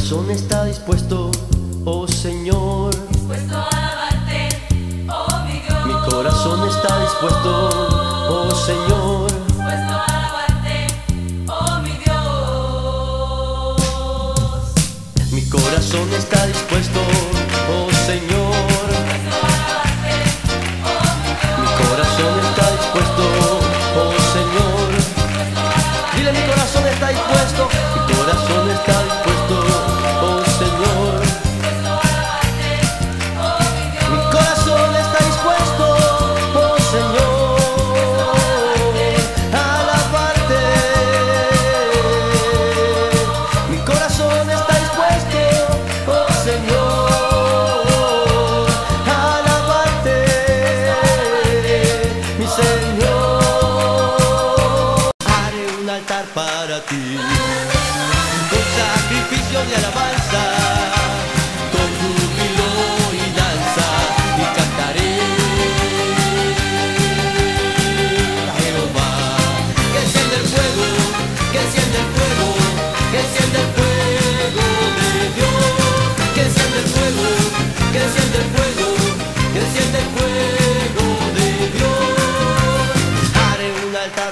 corazón está dispuesto, oh Señor, dispuesto a alabarte, oh mi Dios. Mi corazón está dispuesto, oh Señor, dispuesto a alabarte, oh mi Dios. Mi corazón está dispuesto, oh Señor, dispuesto a alabarte, oh mi Dios. Mi corazón está dispuesto, oh Señor, dispuesto a alabarte. Dile, mi corazón está dispuesto, oh, mi corazón está dispuesto.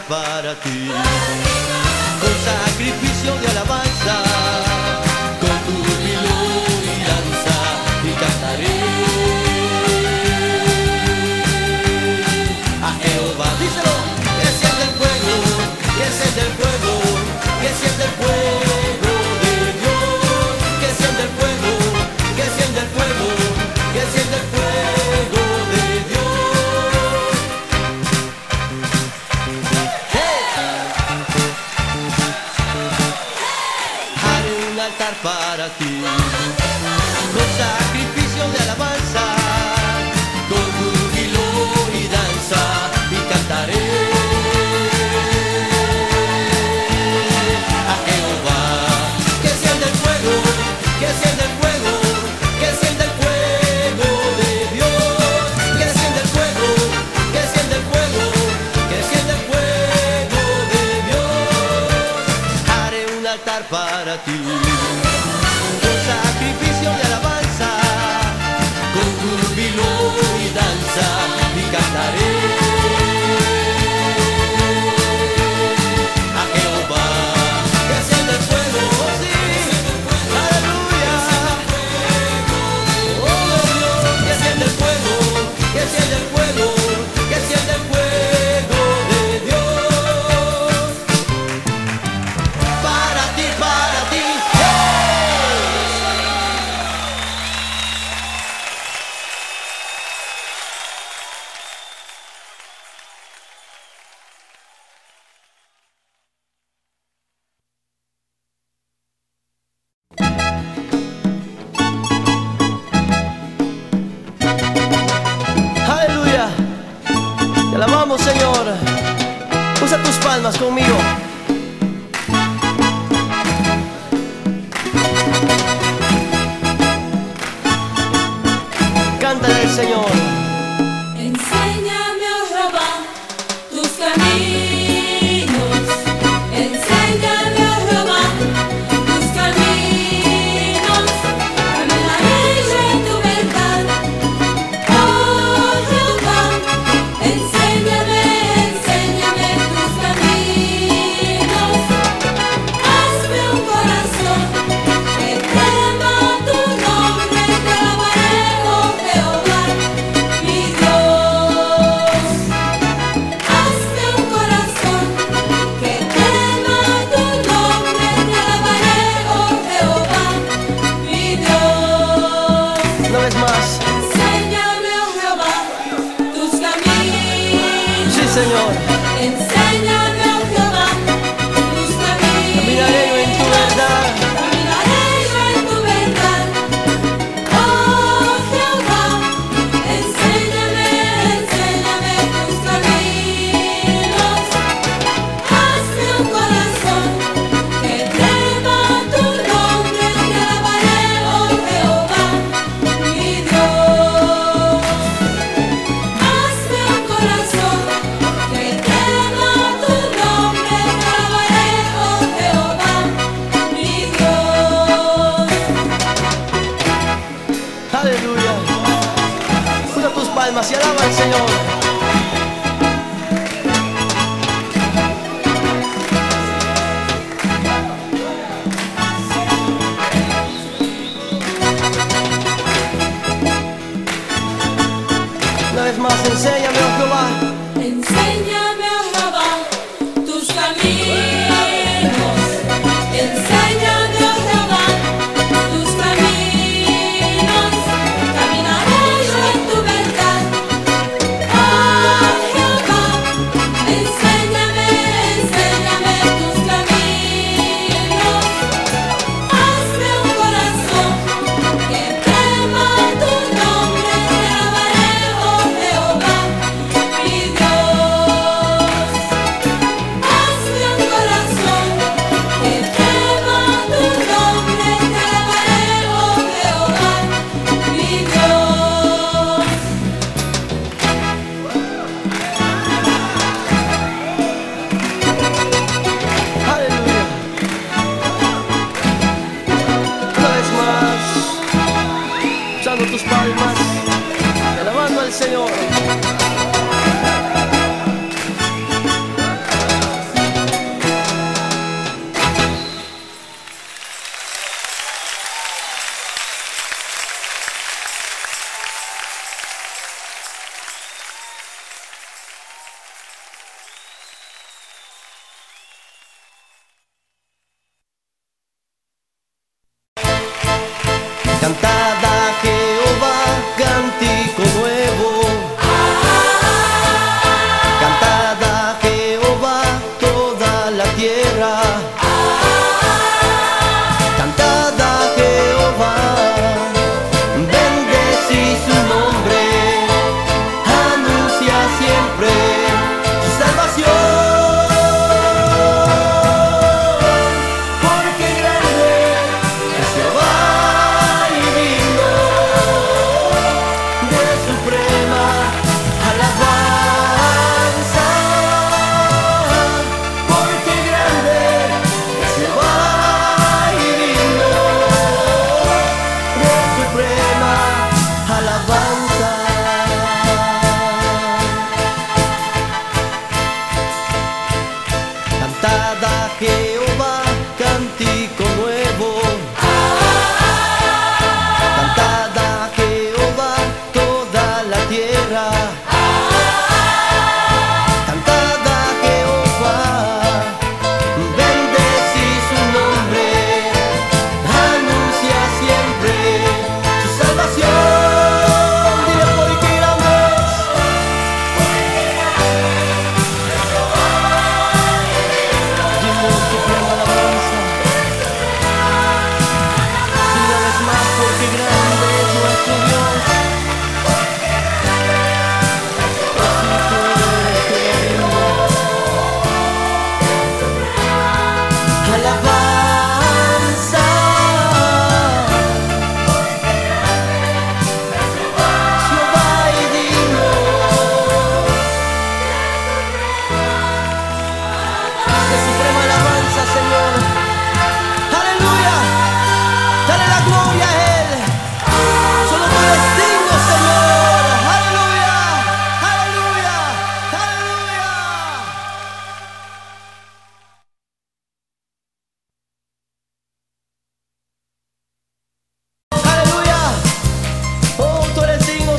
Para ti, con sacrificio de alabanza, con júbilo y danza, y cantaré a Jehová. Que enciende el fuego, que enciende el fuego, que enciende el fuego de Dios. Que enciende el fuego, que enciende el fuego, que enciende el fuego de Dios. Haré un altar para ti, con sacrificio de alabanza, con júbilo y danza, y cantaré a Jehová. Díselo, que enciende el fuego, que enciende el fuego, que enciende el fuego de Dios. Que enciende el fuego, que enciende el fuego, que enciende el fuego de Dios. Para ti, con sacrificio de alabanza, con júbilo y danza, y cantaré a Jehová. Que encienda el fuego, que encienda el fuego, que encienda el fuego de Dios. Que encienda el fuego, que encienda el fuego, que encienda el fuego de Dios. Haré un altar para ti, Señor. Usa tus palmas conmigo. Cántale al Señor. Enséñame, oh Jehová, tus caminos. Enséñame, oh Jehová, tus caminos. Que me maraville tu verdad, oh Jehová. Enséñame tus caminos, hazme un corazón que tema tu nombre, te alabaré, oh Jehová, mi Dios. Hazme un corazón que tema tu nombre, te alabaré, oh Jehová, mi Dios. Una vez más. Enséñame, oh Jehová, tus caminos. Sí, Señor. Enséñame, oh Jehová, tus caminos. Caminaré yo en tu verdad. Caminaré yo en tu verdad, oh Jehová. Enséñame tus caminos. Hazme un corazón que tema tu nombre, te alabaré, oh Jehová, mi Dios. Hazme un corazón que tema Aleluya. Usa tus palmas y alaba al Señor. Más, enséñame, oh Jehová. Enséñame, oh Jehová, tus caminos. Enséñame, oh Jehová, tus caminos. Caminaré yo en tu verdad, oh Jehová. Enséñame, enséñame tus caminos. Hazme un corazón que tema tu nombre. Te alabaré, tus palmas, alabando al Señor. Cantad a Jehová cántico nuevo, cantad a Jehová toda la tierra, cantad a Jehová, bendecí su nombre, anuncia siempre su salvación. Cantad a Jehová cántico nuevo, cantad a Jehová toda la tierra, cantad a Jehová, bendecí su nombre, anuncia siempre su salvación.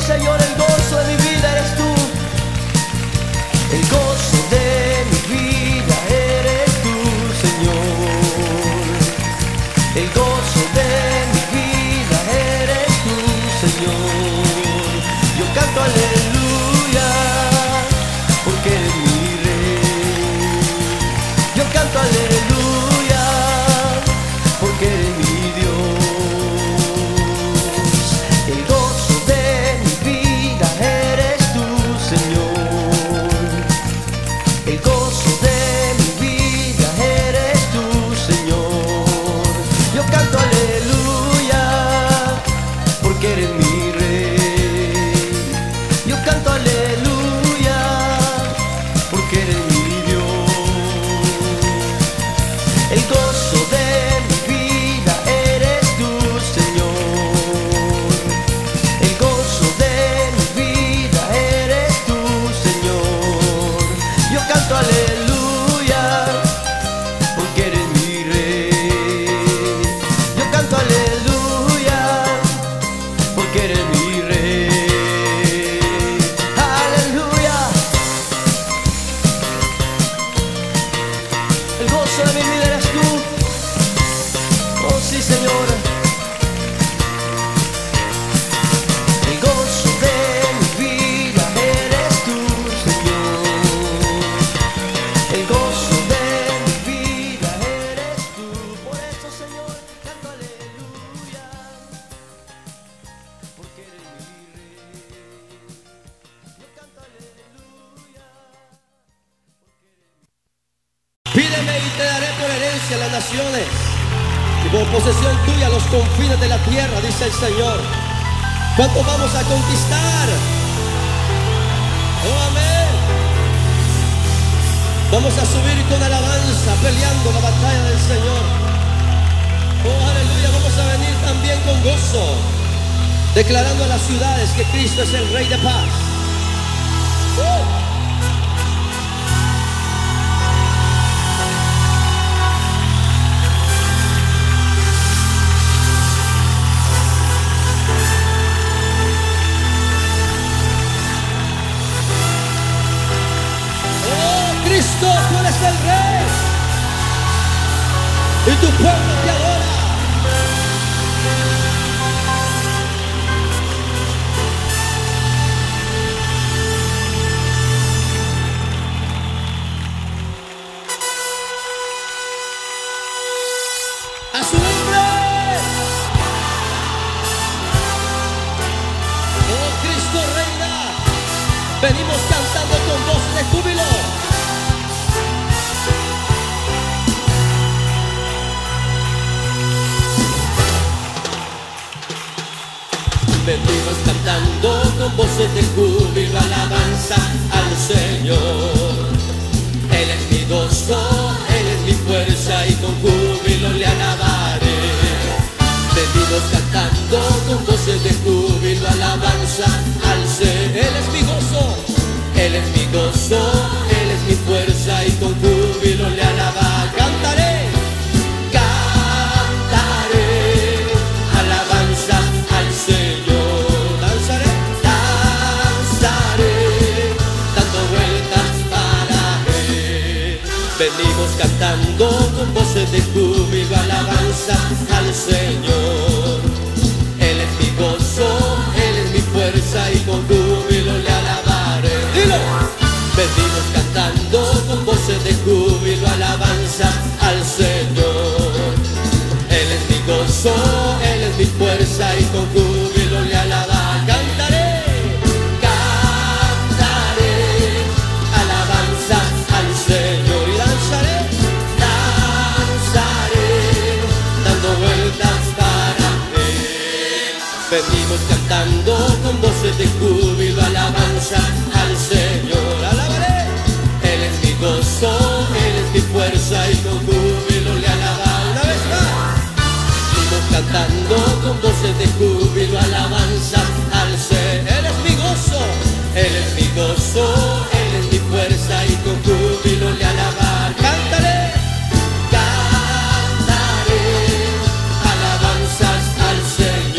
Señor, el gozo de mi vida eres tú, el gozo de mi vida eres tú, Señor, el gozo de mi vida eres tú, Señor. Yo canto aleluya, porque eres mi rey. Yo canto aleluya, porque eres mi Dios. hacia las naciones y por posesión tuya los confines de la tierra, dice el Señor. ¿Cuánto vamos a conquistar? ¡Oh, amén! Vamos a subir con alabanza, peleando la batalla del Señor. ¡Oh, aleluya! Vamos a venir también con gozo, declarando a las ciudades que Cristo es el Rey de Paz. ¡Oh! Cristo, tú eres el Rey y tu pueblo te adora. A su nombre. Oh, Cristo reina. Venimos cantando con voz de júbilo. Venimos cantando con voces de júbilo, alabanza al Señor. Él es mi gozo, Él es mi fuerza y con júbilo le alabaré. Venimos cantando con voces de júbilo, alabanza al Señor. Él es mi gozo, Él es mi gozo, Él es mi fuerza y con júbilo le alabaré. Cantaré, cantaré, alabanza al Señor. Venimos cantando con voces de júbilo, alabanza al Señor. Él es mi gozo, Él es mi fuerza y con júbilo le alabaré. ¡Dilo! Venimos cantando con voces de júbilo, alabanza al Señor. Él es mi gozo, Él es mi fuerza y con júbilo le alabaré. Cantaré, cantaré, alabanza al Señor. Venimos cantando con voces de júbilo, alabanza al Señor, alabaré. Él es mi gozo, Él es mi fuerza y con júbilo le alabaré. Una vez más. Venimos cantando con voces de júbilo, alabanza al Señor. Él es mi gozo, Él es mi gozo, Él es mi fuerza y con júbilo le alabaré. Cántale, cantaré, alabanzas al Señor.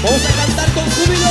Vamos a cantar con júbilo.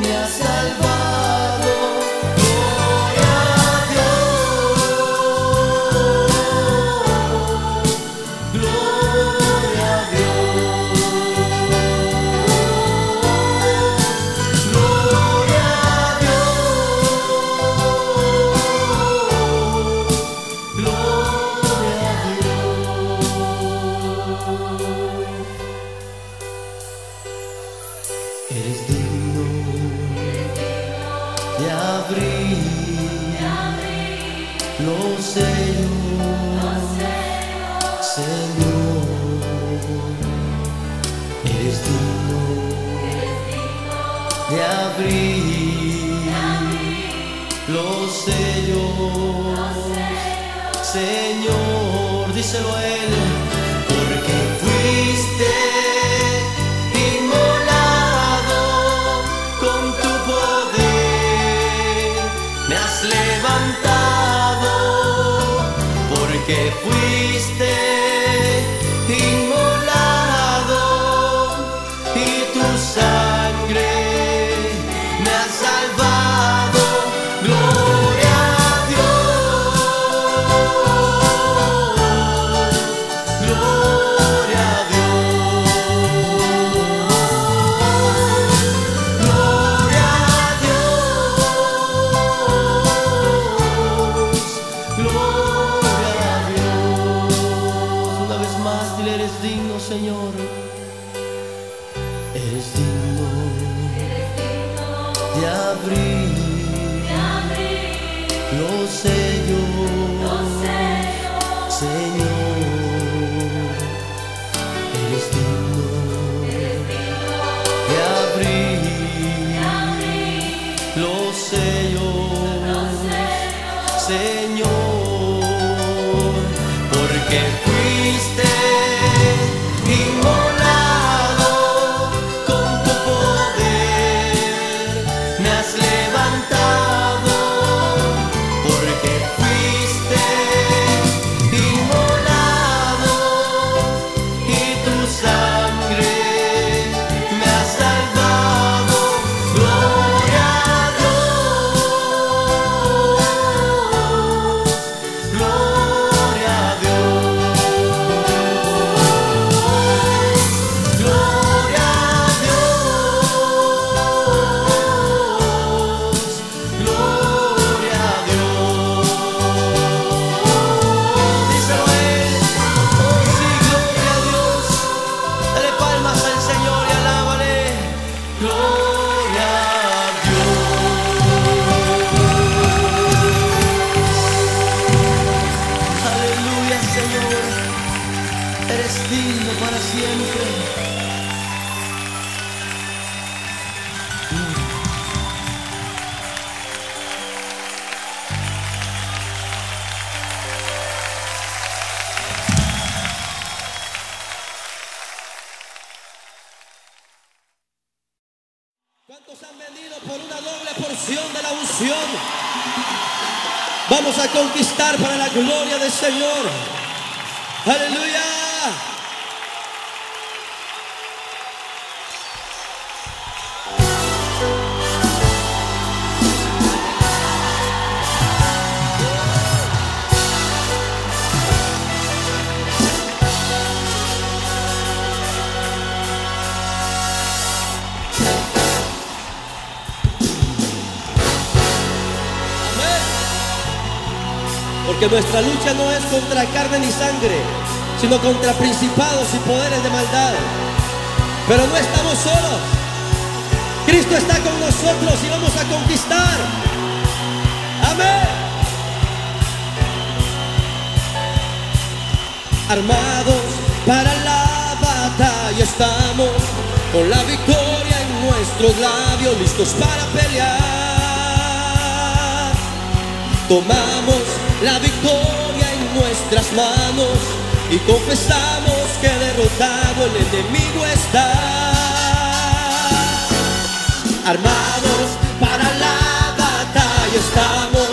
Me has salvado, gloria a Dios. No, Señor, no, Señor, Señor, eres digno de abrir los sellos, no, Señor, Señor, díselo a Él, porque fuiste. Que fuiste inmolado y tu sangre me ha salvado. Gloria a Dios, gloria a Dios, gloria a Dios, gloria a Dios. Más, dile, eres digno, Señor, eres digno, de abrir los sellos, Señor, eres digno, de abrir los sellos, Señor, porque eres digno para siempre. ¿Cuántos han venido por una doble porción de la unción? Vamos a conquistar para la gloria del Señor. Aleluya. Porque nuestra lucha no es contra carne ni sangre, sino contra principados y poderes de maldad. Pero no estamos solos. Cristo está con nosotros y vamos a conquistar. Amén. Armados para la batalla estamos, con la victoria en nuestros labios, listos para pelear. Tomamos la victoria en nuestras manos y confesamos que derrotado el enemigo está. Armados para la batalla estamos,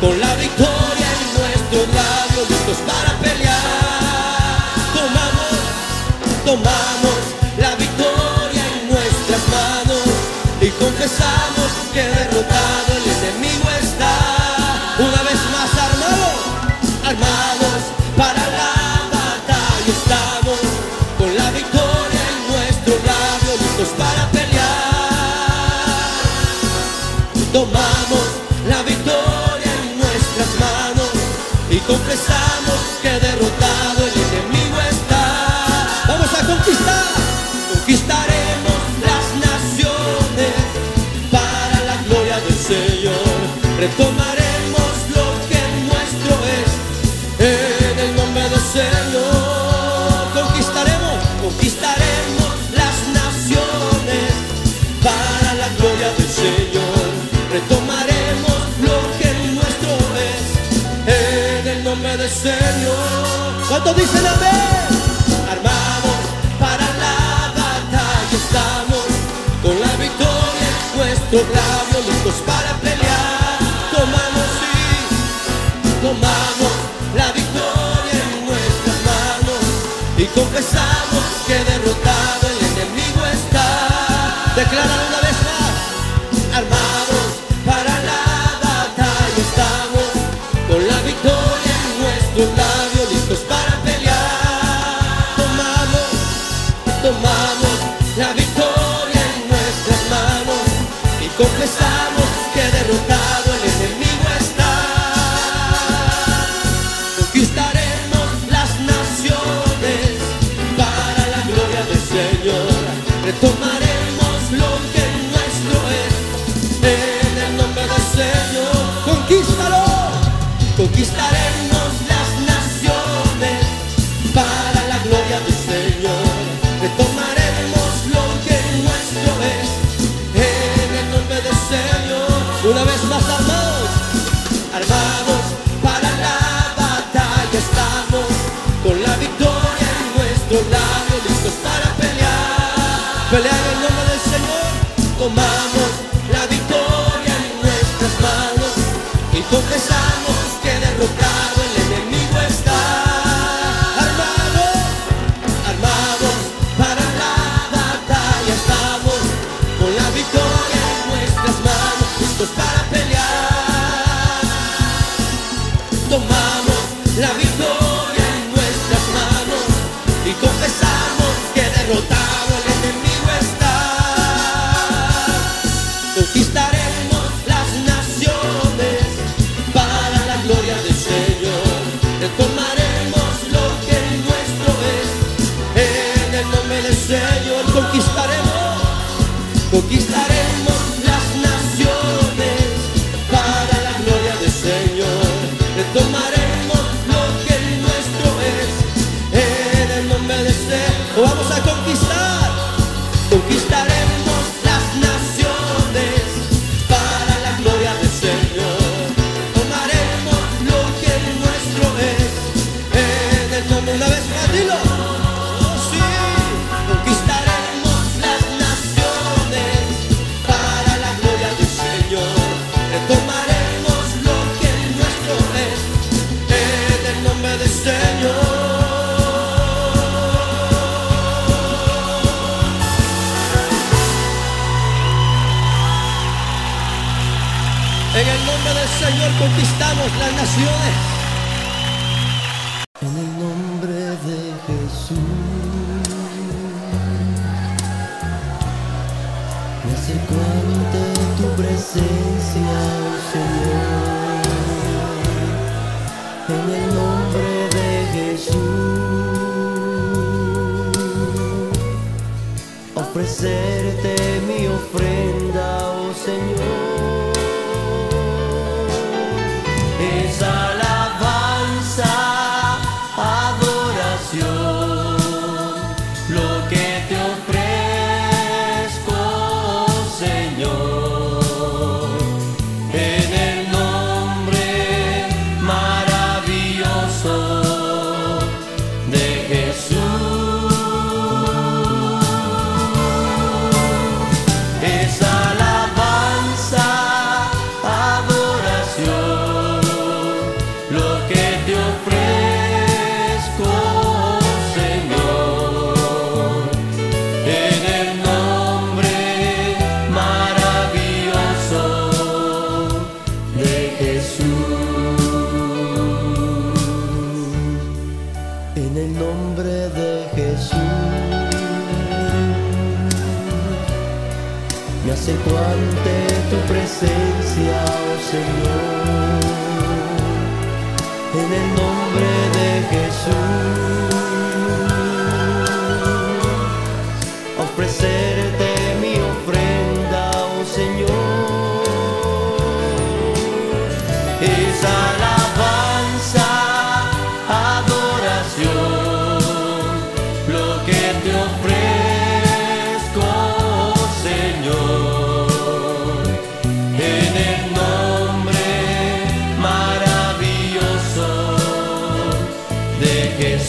con la victoria en nuestros labios, listos para pelear. Tomamos la victoria en nuestras manos y confesamos que derrotado el enemigo está. Una vez más, armados, armados para la batalla estamos, con la victoria en nuestro labio, listos para pelear. Tomamos la victoria en nuestras manos y confesamos que derrotado el enemigo está. Vamos a conquistar, conquistaremos las naciones para la gloria del Señor. Retomaremos lo que es nuestro. ¿Cuánto dicen amén? Armados para la batalla estamos, con la victoria en nuestro labio, listos para pelear. Tomamos, sí, tomamos la victoria en nuestras manos y confesamos que derrotado el enemigo está. Declarar una vez más, armados para la batalla estamos, con la victoria en nuestro labio, listos para pelear. Tomamos, tomamos la victoria en nuestras manos y confesamos que derrotado el enemigo está. Conquistaremos las naciones para la gloria del Señor. Retomaremos lo que nuestro es en el nombre del Señor. Conquístalo, conquistaremos una vez más. Armados, armados para la batalla estamos, con la victoria en nuestro labio, listos para pelear. Pelear en el nombre del Señor. Tomamos la victoria en nuestras manos y confesamos que derrotado el enemigo está. Armados, armados para la batalla estamos, con la victoria en nuestras manos, listos para pelear. Tomamos la victoria en nuestras manos y confesamos que derrotado el enemigo está. Conquistaremos las naciones para la gloria del Señor. Retomaremos lo que nuestro es en el nombre del Señor. Conquistaremos, conquistaremos las naciones para la gloria del Señor. Retomaremos lo que nuestro es en el nombre del Señor. Vamos a conquistar, conquistaremos las naciones para la gloria del Señor. Tomaremos lo que nuestro es en el nombre. Una vez más, dilo, sí. Conquistaremos las naciones para la gloria del Señor. Tomaremos lo que nuestro es en el nombre del Señor. En el nombre del Señor conquistamos las naciones. En el nombre de Jesús me acerco ante tu presencia, oh Señor. En el nombre de Jesús, ofrecerte mi ofrenda, oh Señor. Es alabanza, adoración, lo que te ofrezco, oh Señor. En el nombre de Jesús me acerco ante tu presencia, oh Señor. En el nombre de Jesús, ofrecerte mi ofrenda, oh Señor. Es alabanza, lo que te ofrezco, oh Señor, en el nombre maravilloso de Jesús.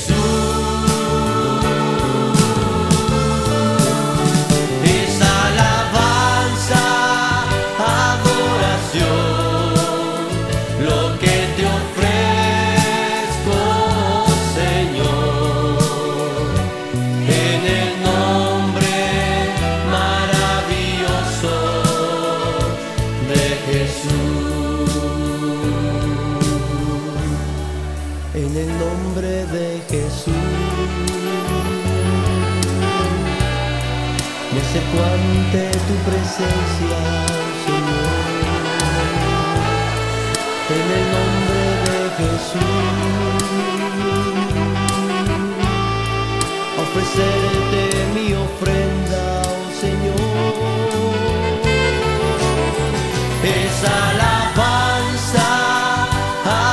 Suplico ante tu presencia, Señor, en el nombre de Jesús, ofrecerte mi ofrenda, oh Señor, es alabanza,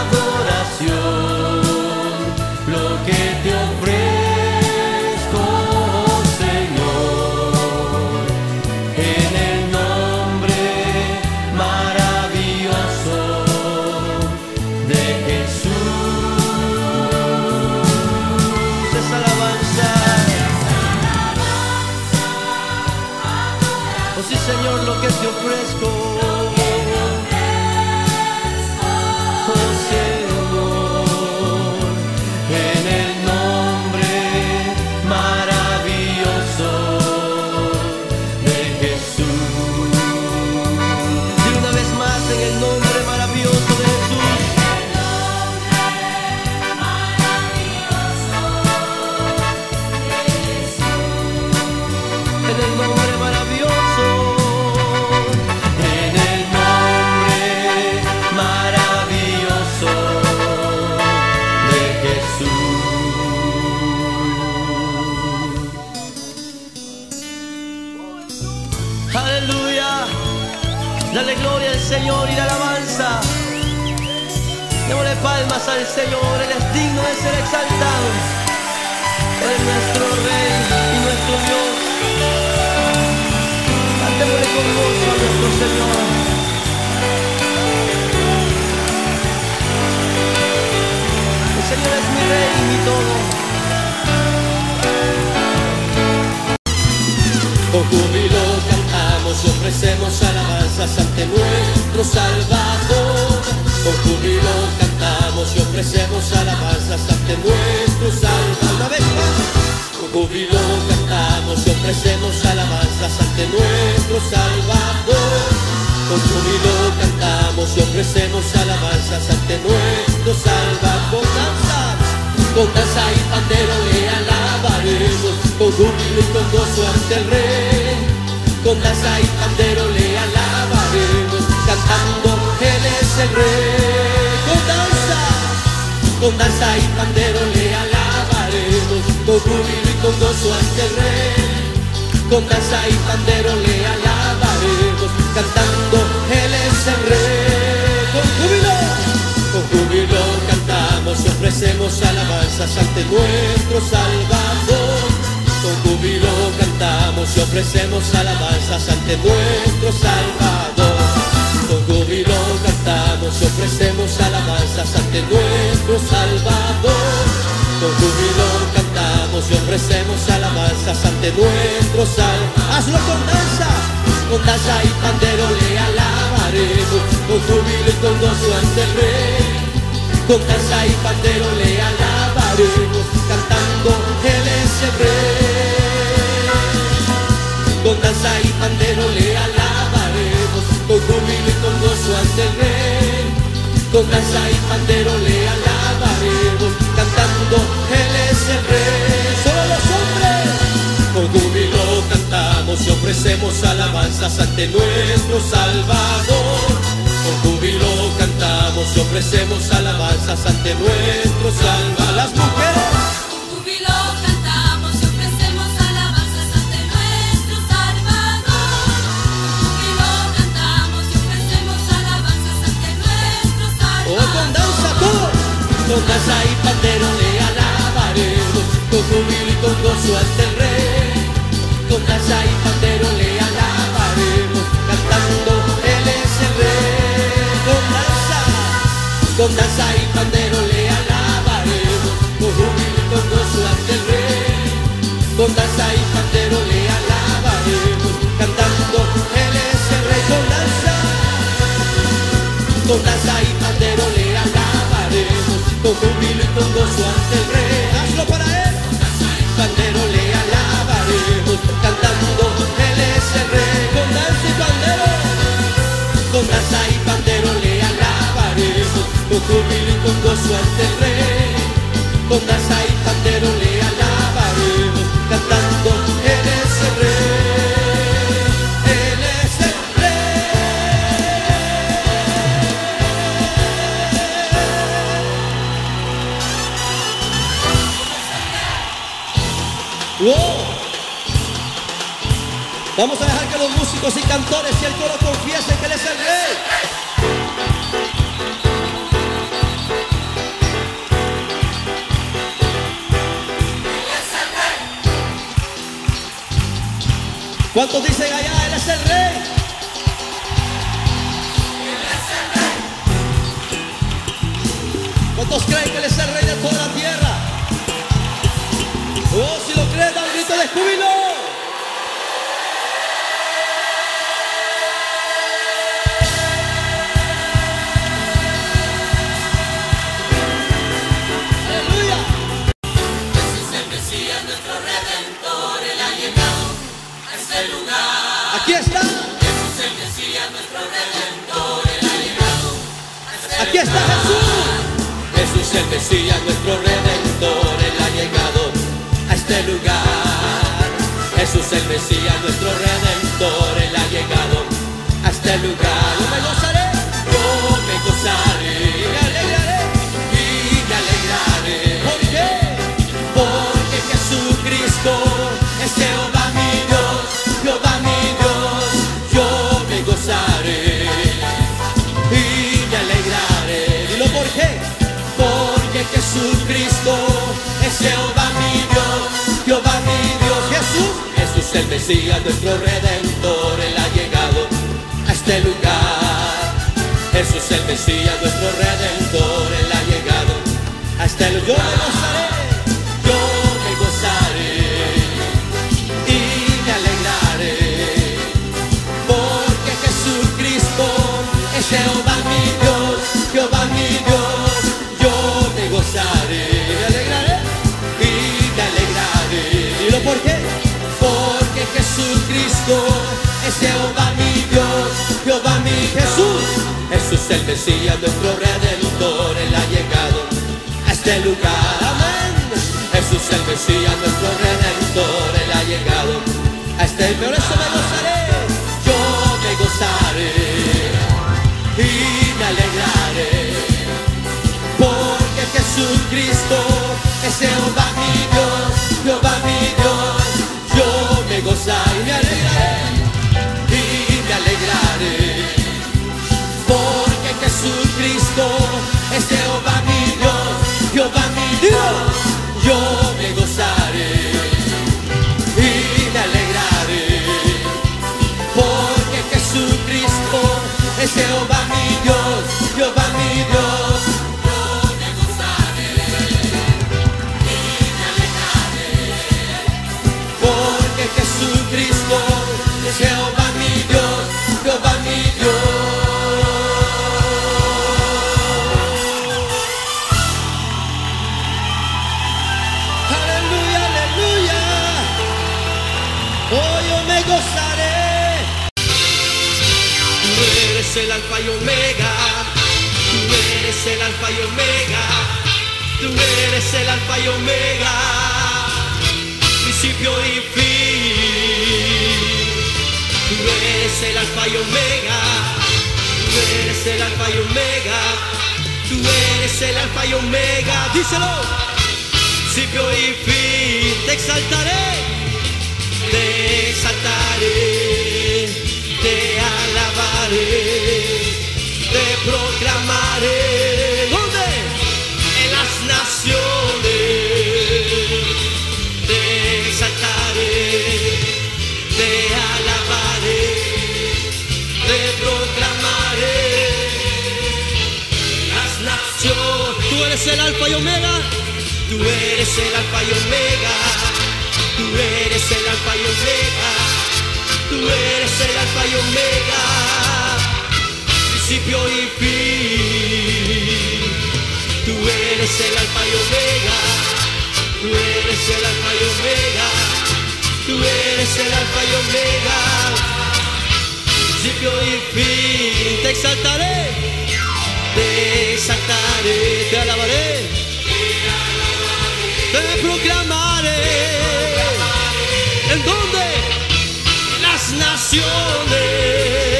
adoración, lo que te ofrezco. Señor, lo que te ofrezco, oh Señor, en el nombre maravilloso de Jesús. Y una vez más, en el nombre maravilloso de Jesús. En el nombre maravilloso de Jesús. En el nombre maravilloso. Aleluya, dale gloria al Señor y la alabanza. Démosle palmas al Señor, Él es digno de ser exaltado. Él es nuestro Rey y nuestro Dios. Cantémosle con gozo a nuestro Señor. El Señor es mi Rey y mi todo. Con júbilo cantamos y ofrecemos alabanzas ante nuestro Salvador. Con júbilo cantamos y ofrecemos alabanzas ante nuestro Salvador. Con júbilo cantamos y ofrecemos alabanzas ante nuestro Salvador. Con júbilo cantamos y ofrecemos alabanzas ante nuestro Salvador. Con danza y pandero le alabaremos, con júbilo y con gozo ante el Rey. Con danza y pandero le alabaremos, cantando Él es el Rey. Con danza y pandero le alabaremos, con júbilo y con gozo ante el Rey. Con danza y pandero le alabaremos, cantando Él es el Rey. Con júbilo cantamos y ofrecemos alabanzas ante nuestro Salvador. Con júbilo cantamos y ofrecemos alabanzas ante nuestro Salvador. Con júbilo cantamos y ofrecemos alabanzas ante nuestro Salvador. Con júbilo cantamos y ofrecemos alabanzas ante nuestro Salvador. Hazlo con danza y pandero le alabaremos, con júbilo y con gozo ante el Rey. Con danza y pandero le alabaremos, cantando Él es el Rey. Con danza y pandero le alabaremos, con júbilo y con gozo ante el Rey. Con danza y pandero le alabaremos, cantando Él es el Rey. Solo los hombres. Con júbilo cantamos y ofrecemos alabanzas ante nuestro Salvador. Con júbilo cantamos y ofrecemos alabanzas ante nuestro Salvador. Las mujeres. Con júbilo cantamos y ofrecemos alabanzas ante nuestro Salvador. Con júbilo cantamos y ofrecemos alabanzas ante nuestro Salvador. Oh, con danza, con danza y pandero le alabaremos, con júbilo y con gozo ante el Rey. Con danza y pandero le alabaremos, cantando Él es el Rey. Con danza y pandero le alabaremos, con júbilo y con gozo ante el Rey. Con danza y pandero le alabaremos, cantando Él es el Rey. Con danza y pandero le alabaremos, con júbilo y con gozo ante el Rey. Hazlo para Él. Con danza y pandero le alabaremos, cantando Él es el Rey. Con danza y pandero. Con danza y pandero le alabaremos, con júbilo y con gozo ante el Rey. Con danza y pandero le alabaremos, cantando Él es el Rey. Vamos a dejar que los músicos y cantores y el coro confiesen que Él es el Rey. ¿Cuántos dicen allá? Él es el Rey. ¿Cuántos creen que Él es el Rey de toda la tierra? Oh, si lo creen, dan un grito de júbilo. ¡Aleluya! Jesús el Mesías, nuestro Redentor, Él ha llegado a este lugar. ¡Aquí está! Jesús el Mesías, nuestro Redentor, Él ha llegado a este lugar. ¡Aquí está Jesús! Jesús el Mesías, nuestro Redentor, Él ha llegado a este lugar. Jesús el Mesías, nuestro Redentor, Él ha llegado a este lugar. Yo me gozaré, yo me gozaré, y me alegraré. ¿Por qué? Porque Jesucristo es Jehová mi Dios, Jehová mi Dios. Yo me gozaré y me alegraré. Dilo por qué. Porque Jesucristo es Jehová mi Dios, Jehová mi Dios. Jesús, Jesús el Mesías, nuestro Redentor, Él ha llegado a este lugar. Jesús el Mesías, nuestro Redentor, Él ha llegado a este lugar. Yo me gozaré y me alegraré, porque Jesucristo es Jehová mi Dios, Jehová mi Dios. ¿Por qué? Porque Jesucristo es Jehová mi Dios, Jehová mi Jesús. Jesús el Mesías, nuestro Redentor, Él ha llegado a este lugar. Amén. Jesús el Mesías, nuestro Redentor, Él ha llegado a este lugar. Por eso me gozaré, yo me gozaré y me alegraré, porque Jesucristo es Jehová mi Dios, Jehová mi Dios. Y me alegraré, y me alegraré, porque Jesucristo es Jehová mi Dios, Jehová mi Dios. Yo me gozaré y me alegraré, porque Jesucristo es Jehová mi Dios, Jehová mi Dios. Jesucristo es Jehová mi Dios, Jehová mi Dios. Aleluya, aleluya. Hoy yo me gozaré. Tú eres el Alfa y Omega. Tú eres el Alfa y Omega. Tú eres el Alfa y Omega. Principio y fin. Tú eres el Alfa y Omega, tú eres el Alfa y Omega, tú eres el Alfa y Omega. Díselo, principio y fin. Te exaltaré, te exaltaré, te alabaré, te proclamaré. ¿Dónde? En las naciones. Te exaltaré, te alabaré, te proclamaré las naciones. Tú eres el Alfa y Omega, tú eres el Alfa y Omega, tú eres el Alfa y Omega, tú eres el Alfa y Omega, principio y fin. Tú eres el Alfa y Omega, tú eres el Alfa y Omega. Tú eres el Alfa y Omega, principio y fin. Te exaltaré, te exaltaré, te alabaré, te proclamaré. ¿En dónde? En las naciones.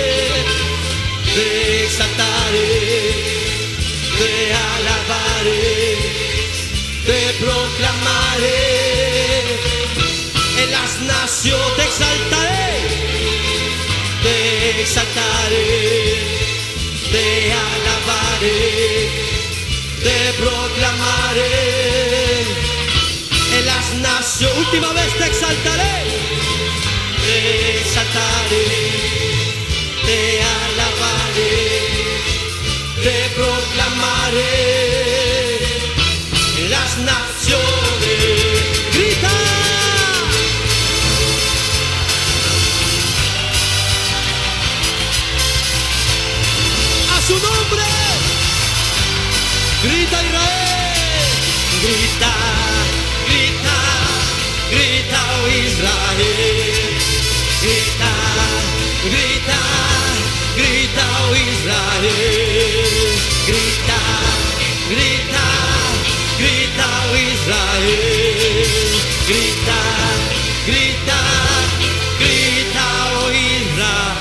Te exaltaré, te alabaré, te proclamaré. Nació, te exaltaré. te exaltaré, te alabaré, te proclamaré en las naciones. Última vez te exaltaré, te exaltaré, te alabaré, te proclamaré en las naciones. Su nombre, grita Israel, grita, grita, grita oh Israel, grita, grita, grita oh Israel, grita, grita, grita oh Israel, grita, grita, grita oh Israel.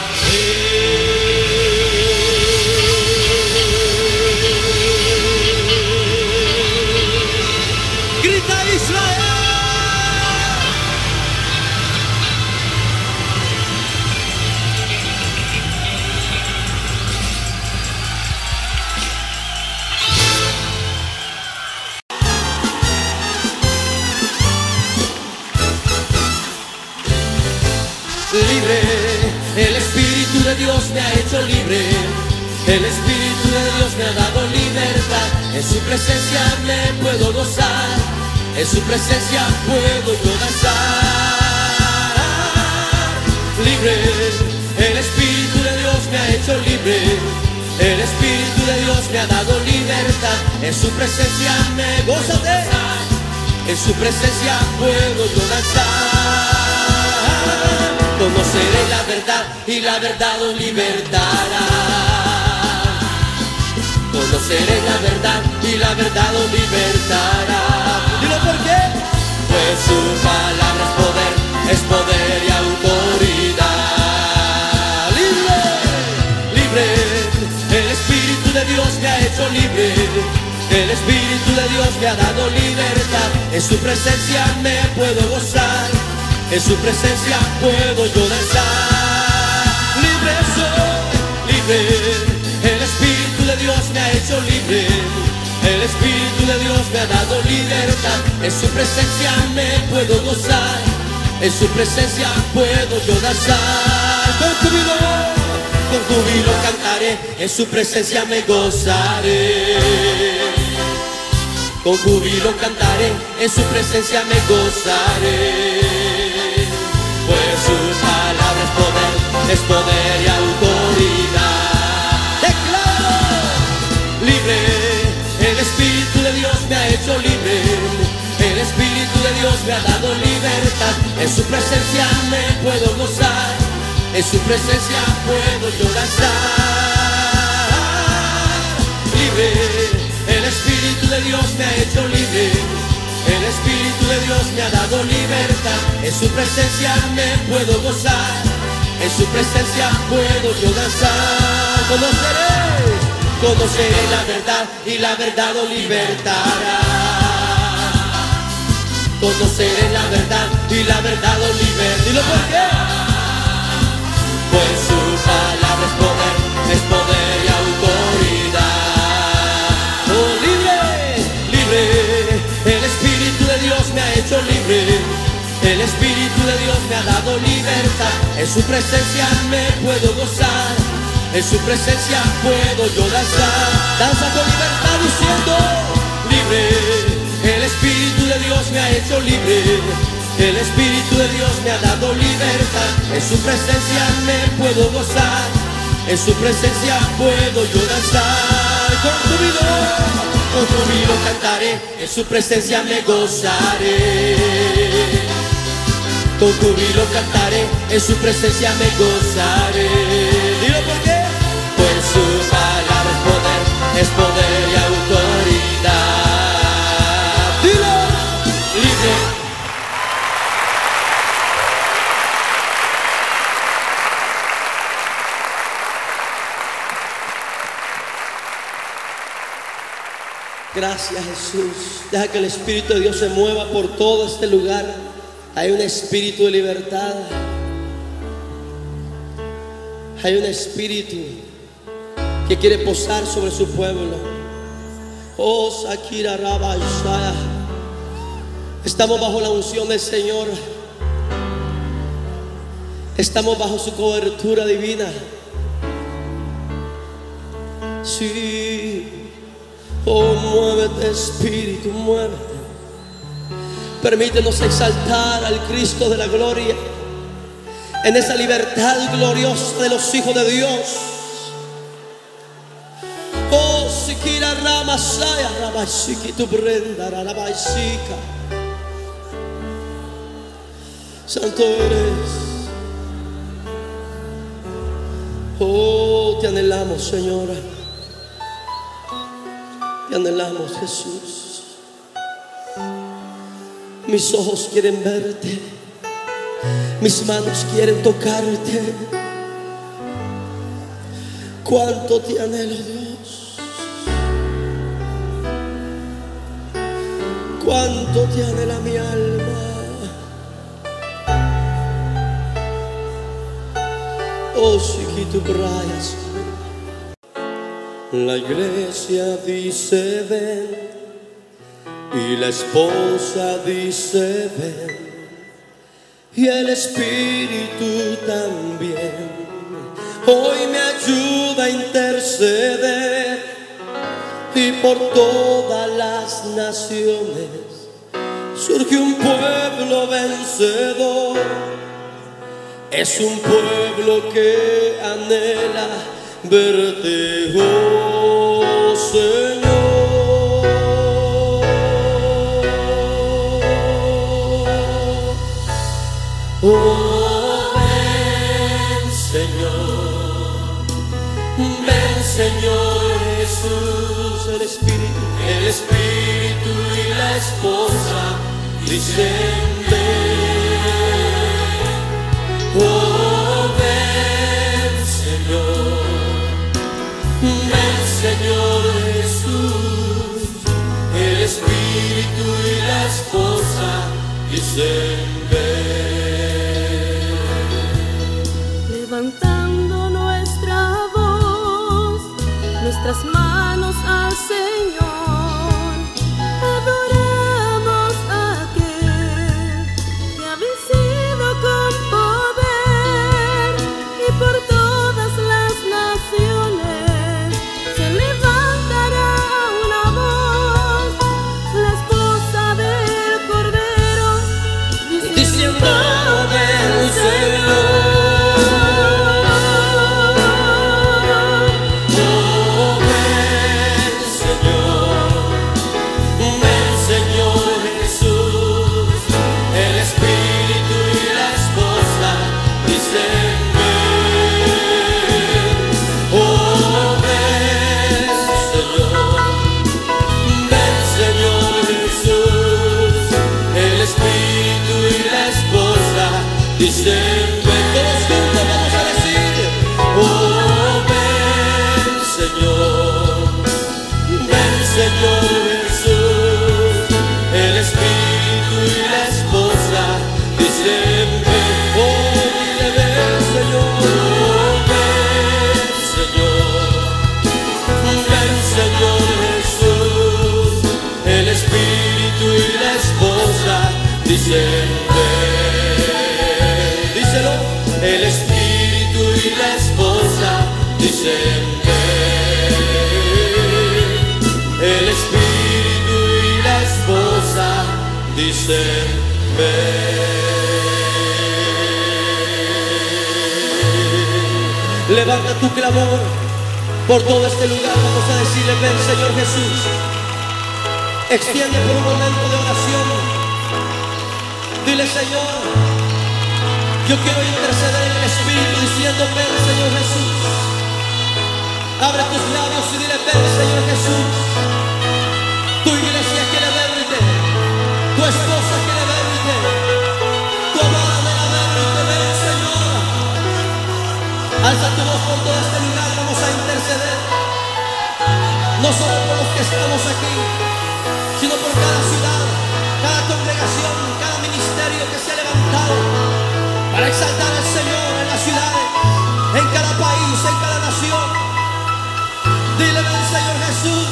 El Espíritu de Dios me ha hecho libre, el Espíritu de Dios me ha dado libertad. En su presencia me puedo gozar, en su presencia puedo yo danzar. Libre, el Espíritu de Dios me ha hecho libre, el Espíritu de Dios me ha dado libertad. En su presencia me gozo de danzar, en su presencia puedo yo danzar. Conoceré la verdad y la verdad os libertará. Conoceré la verdad y la verdad os libertará. ¿Dilo por qué? Pues su palabra es poder y autoridad. ¡Libre! ¡Libre! El Espíritu de Dios me ha hecho libre, el Espíritu de Dios me ha dado libertad. En su presencia me puedo gozar, en su presencia puedo yo danzar. Libre soy, libre, el Espíritu de Dios me ha hecho libre, el Espíritu de Dios me ha dado libertad. En su presencia me puedo gozar, en su presencia puedo yo danzar. Con júbilo cantaré, en su presencia me gozaré. Con júbilo cantaré, en su presencia me gozaré. Pues su palabra es poder y autoridad. ¡Declaro! Libre, el Espíritu de Dios me ha hecho libre, el Espíritu de Dios me ha dado libertad. En su presencia me puedo gozar, en su presencia puedo yo danzar. Libre, el Espíritu de Dios me ha hecho libre, el Espíritu de Dios me ha dado libertad. En su presencia me puedo gozar, en su presencia puedo yo danzar. Conoceré, conoceré la verdad y la verdad os libertará. Conoceré la verdad y la verdad os libertará. ¿Dilo por qué? Pues su palabra es poder y autoridad. Oh, libre, libre, Dios me ha hecho libre, el Espíritu de Dios me ha dado libertad. En su presencia me puedo gozar, en su presencia puedo yo danzar. Danza con libertad diciendo, libre, el Espíritu de Dios me ha hecho libre, el Espíritu de Dios me ha dado libertad. En su presencia me puedo gozar, en su presencia puedo yo danzar. Con tu vida, con júbilo cantaré, en su presencia me gozaré. Con júbilo cantaré, en su presencia me gozaré. ¿Dilo por qué? Pues su palabra es poder y autoridad. ¡Dilo! ¡Libre! Gracias, Jesús. Deja que el Espíritu de Dios se mueva por todo este lugar. Hay un espíritu de libertad. Hay un espíritu que quiere posar sobre su pueblo. Oh, Shakira Rabba Isaiah, estamos bajo la unción del Señor. Estamos bajo su cobertura divina. Sí. Oh, muévete, Espíritu, muévete. Permítenos exaltar al Cristo de la gloria en esa libertad gloriosa de los hijos de Dios. Oh, Shakira Rabba Isaiah, Rabba Isaiah, tu prenda, Rabba Isaiah. Santo eres. Oh, te anhelamos, Señora. Te anhelamos, Jesús. Mis ojos quieren verte. Mis manos quieren tocarte. Cuánto te anhelo, Dios. Cuánto te anhela mi alma. Oh, Chiquito Brayas. La iglesia dice ven y la esposa dice ven y el espíritu también. Hoy me ayuda a interceder y por todas las naciones surge un pueblo vencedor. Es un pueblo que anhela verte, oh Señor. Oh, ven, Señor. Ven, Señor Jesús. El Espíritu y la esposa dicen ven. Oh, ven Señor Jesús, el Espíritu y la esposa dicen ven. Levantando nuestra voz, nuestras manos al Señor, adoramos a aquel que ha vencido con poder. Díselo, el Espíritu y la esposa dicen ven. El Espíritu y la esposa dicen ven. Levanta tu clamor por todo este lugar. Vamos a decirle ven, Señor Jesús. Extiende por un momento de oración. Dile, Señor, yo quiero interceder en el Espíritu diciendo ven, Señor Jesús. Abre tus labios y dile ven, Señor Jesús. Tu iglesia quiere verte, tu esposa quiere verte, tu amada anhela verte, ven, Señor. Alza tu voz por todo este lugar, vamos a interceder. No solo por los que estamos aquí, sino por cada ciudad, cada congregación, cada ministerio que se ha levantado para exaltar al Señor en las ciudades, en cada país. país, en cada nación. Dile: ven, Señor Jesús.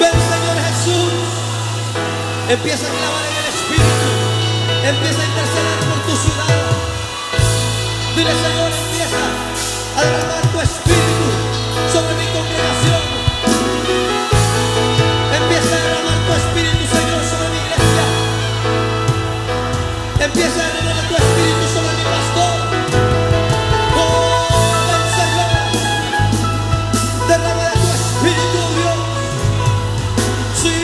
Ven, Señor Jesús. Empieza a clavar en el Espíritu. Empieza a interceder por tu ciudad. Dile: Señor, empieza a derramar tu Espíritu sobre mi congregación. Empieza a derramar tu Espíritu, Señor, sobre mi iglesia. Empieza a derramar tu Espíritu sobre mi pastor. Oh, ven, Señor. Derrama de tu Espíritu, Dios. Sí,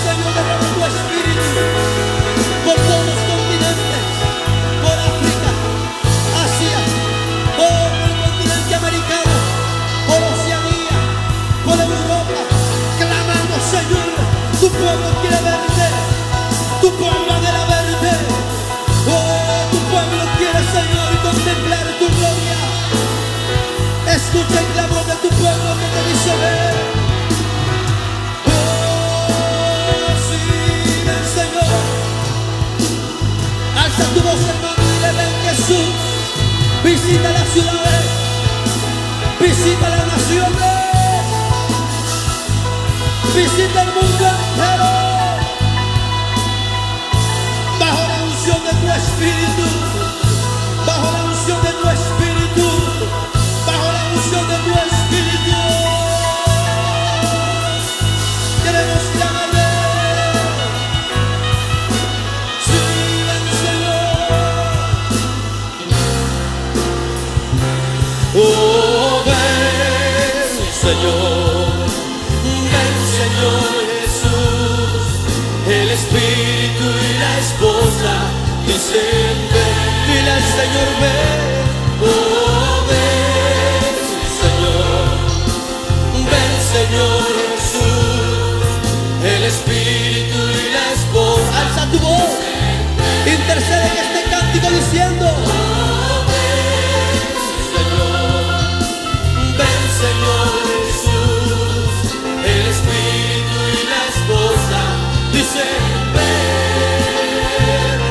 Señor, derrama tu Espíritu por todos los continentes, por África, Asia, por el continente americano, por Oceanía, por Europa. Clamamos, Señor, tu pueblo quiere verte, tu pueblo anhela verte. Oh, tu pueblo quiere, Señor, contemplar tu gloria. Escucha el clamor de tu pueblo que te hizo ver. Oh, sí, ven, Señor. Alza tu voz, hermano, y le ven, Jesús. Visita las ciudades, visita las naciones, visita el mundo entero, bajo la unción de tu Espíritu, bajo la unción de tu Espíritu, bajo la unción de tu Espíritu. Queremos clamarle. Sí, ven, Señor. Oh, ven, Señor. Señor Jesús, el Espíritu y la esposa dicen: ven. Dile al Señor: ven. Oh, ven, Señor. Ven, Señor Jesús, el Espíritu y la esposa. Alza tu voz, intercede en este cántico diciendo: oh, ven, Señor. Ven, Señor Jesús, el Espíritu dice: ven.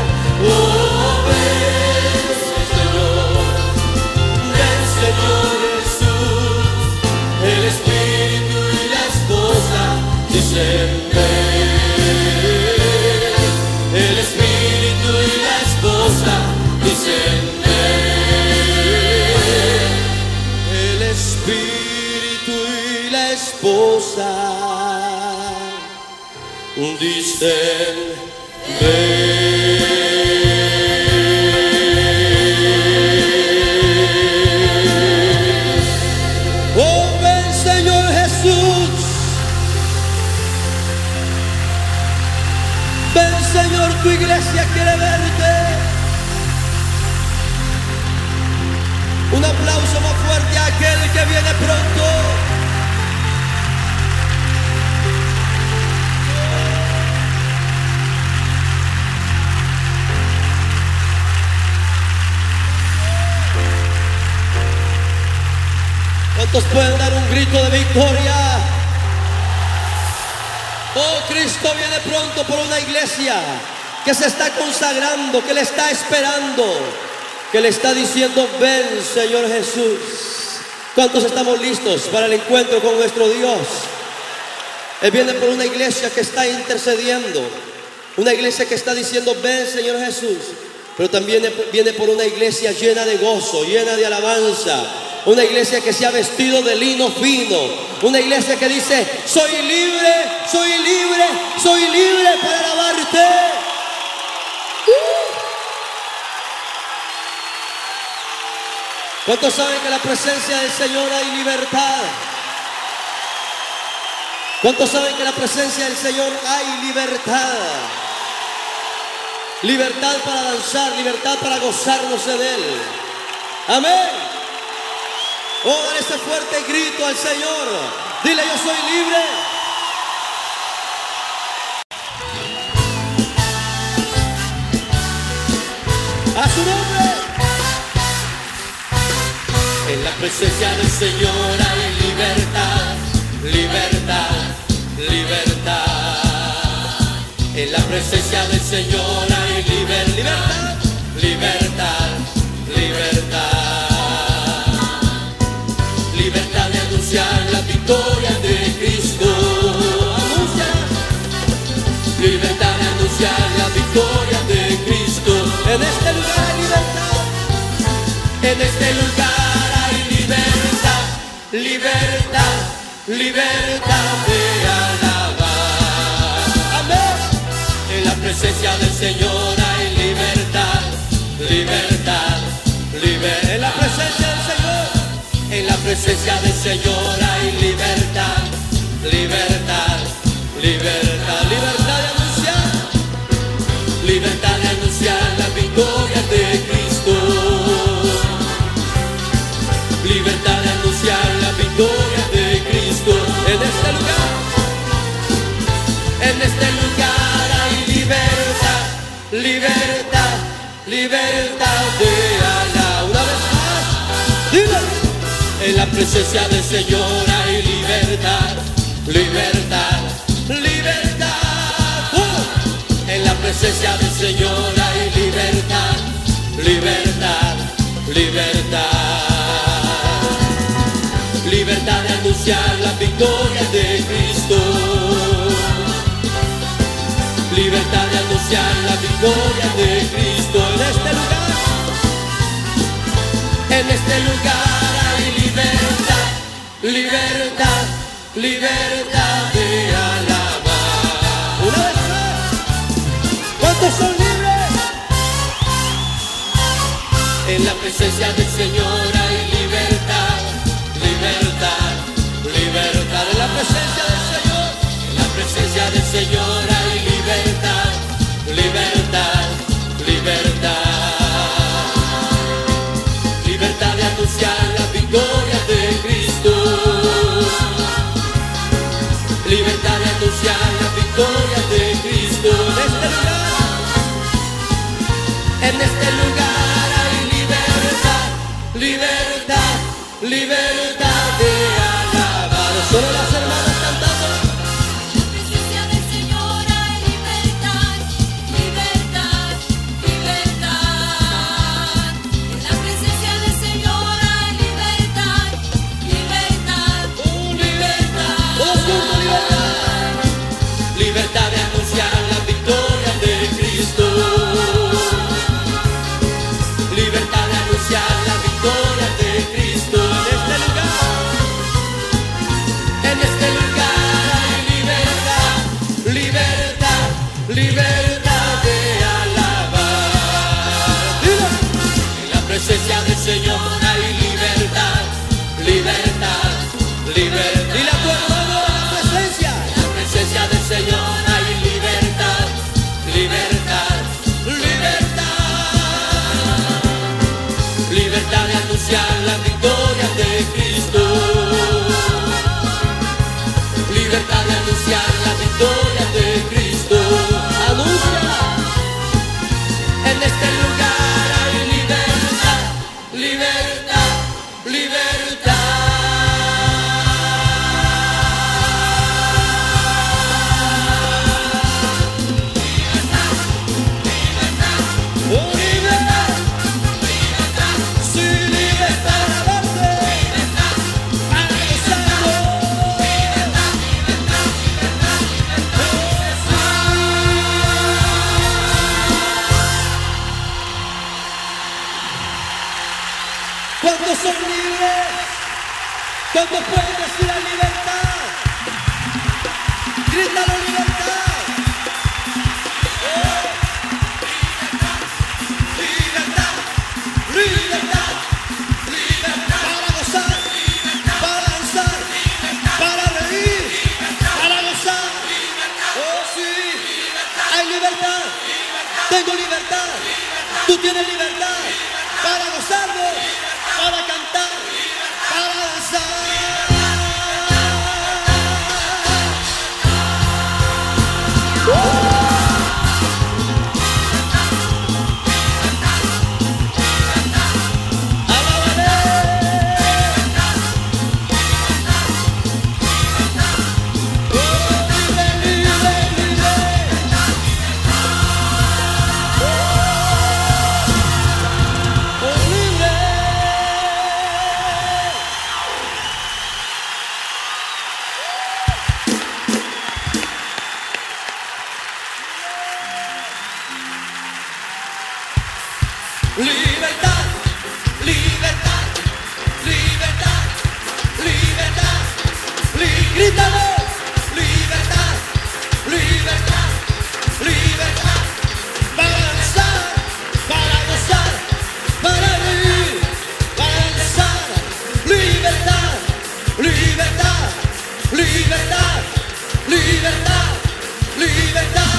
Oh, ven, Señor. Ven, Señor Jesús, el Espíritu y la esposa dicen: ven. El Espíritu y la esposa dicen: ven. El Espíritu y la esposa dicen: ven. Oh, ven, Señor Jesús. Ven, Señor, tu iglesia quiere verte. Un aplauso más fuerte a aquel que viene pronto. ¿Cuántos pueden dar un grito de victoria? Oh, Cristo viene pronto por una iglesia que se está consagrando, que le está esperando, que le está diciendo: ven, Señor Jesús. ¿Cuántos estamos listos para el encuentro con nuestro Dios? Él viene por una iglesia que está intercediendo, una iglesia que está diciendo: ven, Señor Jesús. Pero también viene por una iglesia llena de gozo, llena de alabanza. Una iglesia que se ha vestido de lino fino. Una iglesia que dice: soy libre, soy libre, soy libre para alabarte. ¿Cuántos saben que en la presencia del Señor hay libertad? ¿Cuántos saben que en la presencia del Señor hay libertad? Libertad para danzar, libertad para gozarnos en Él. Amén. Oh, dale ese fuerte grito al Señor. Dile: yo soy libre. A su nombre. En la presencia del Señor hay libertad, libertad, libertad. En la presencia del Señor hay libertad, libertad, libertad. En este lugar hay libertad, libertad, libertad de alabar. Amén. En la presencia del Señor hay libertad, libertad, libertad. En la presencia del Señor, en la presencia del Señor hay libertad, libertad, libertad, libertad de anunciar, libertad de anunciar la victoria de Cristo, libertad de anunciar la victoria de Cristo. En este lugar, en este lugar hay libertad, libertad, libertad de alabanza. Una vez más, dile, en la presencia del Señor hay libertad, libertad, libertad. En la presencia del Señor hay libertad, libertad, libertad. Libertad de anunciar la victoria de Cristo, libertad de anunciar la victoria de Cristo. En este lugar hay libertad, libertad, libertad de alabar. Una vez más, ¿cuántos son libres? En la presencia del Señor hay libertad, libertad, libertad. En la presencia del Señor, en la presencia del Señor hay libertad, libertad, libertad. Libertad de anunciar la victoria de Cristo, libertad de anunciar la victoria de Cristo. En este lugar hay libertad, libertad, libertad de alabar. Solo las hermanas cantando. En la presencia del Señor hay libertad, libertad, libertad. En la presencia del Señor hay libertad, libertad, libertad. Libertad de anunciar la victoria de Cristo, libertad de anunciar la victoria de Cristo. En este lugar hay libertad, libertad, libertad de alabar. En la presencia del Señor hay libertad, libertad, libertad. Dile a tu hermano, la presencia. Señor, hay libertad, libertad, libertad. Libertad de anunciar la victoria de Cristo, libertad de anunciar la victoria de Cristo. Anuncia. En este lugar hay libertad, libertad, libertad. ¿Cuántos son libres? ¿Cuántos pueden decir la libertad? ¡Grítalo, libertad! ¡Oh! ¡Libertad! ¡Libertad! ¡Libertad! ¡Para gozar! ¡Libertad! ¡Para danzar! ¡Libertad! ¡Para reír! ¡Libertad! ¡Para gozar! ¡Libertad! ¡Oh, sí! ¡Libertad! ¡Hay libertad! ¡Libertad! ¡Tengo libertad! ¡Libertad! ¡Tú tienes libertad! ¡Libertad! ¡Para gozarnos! ¡Libertad! Para cantar, para danzar. grítalo. Libertad, libertad, libertad. Para gozar, para vivir, para gozar. Libertad, libertad, libertad, libertad, libertad.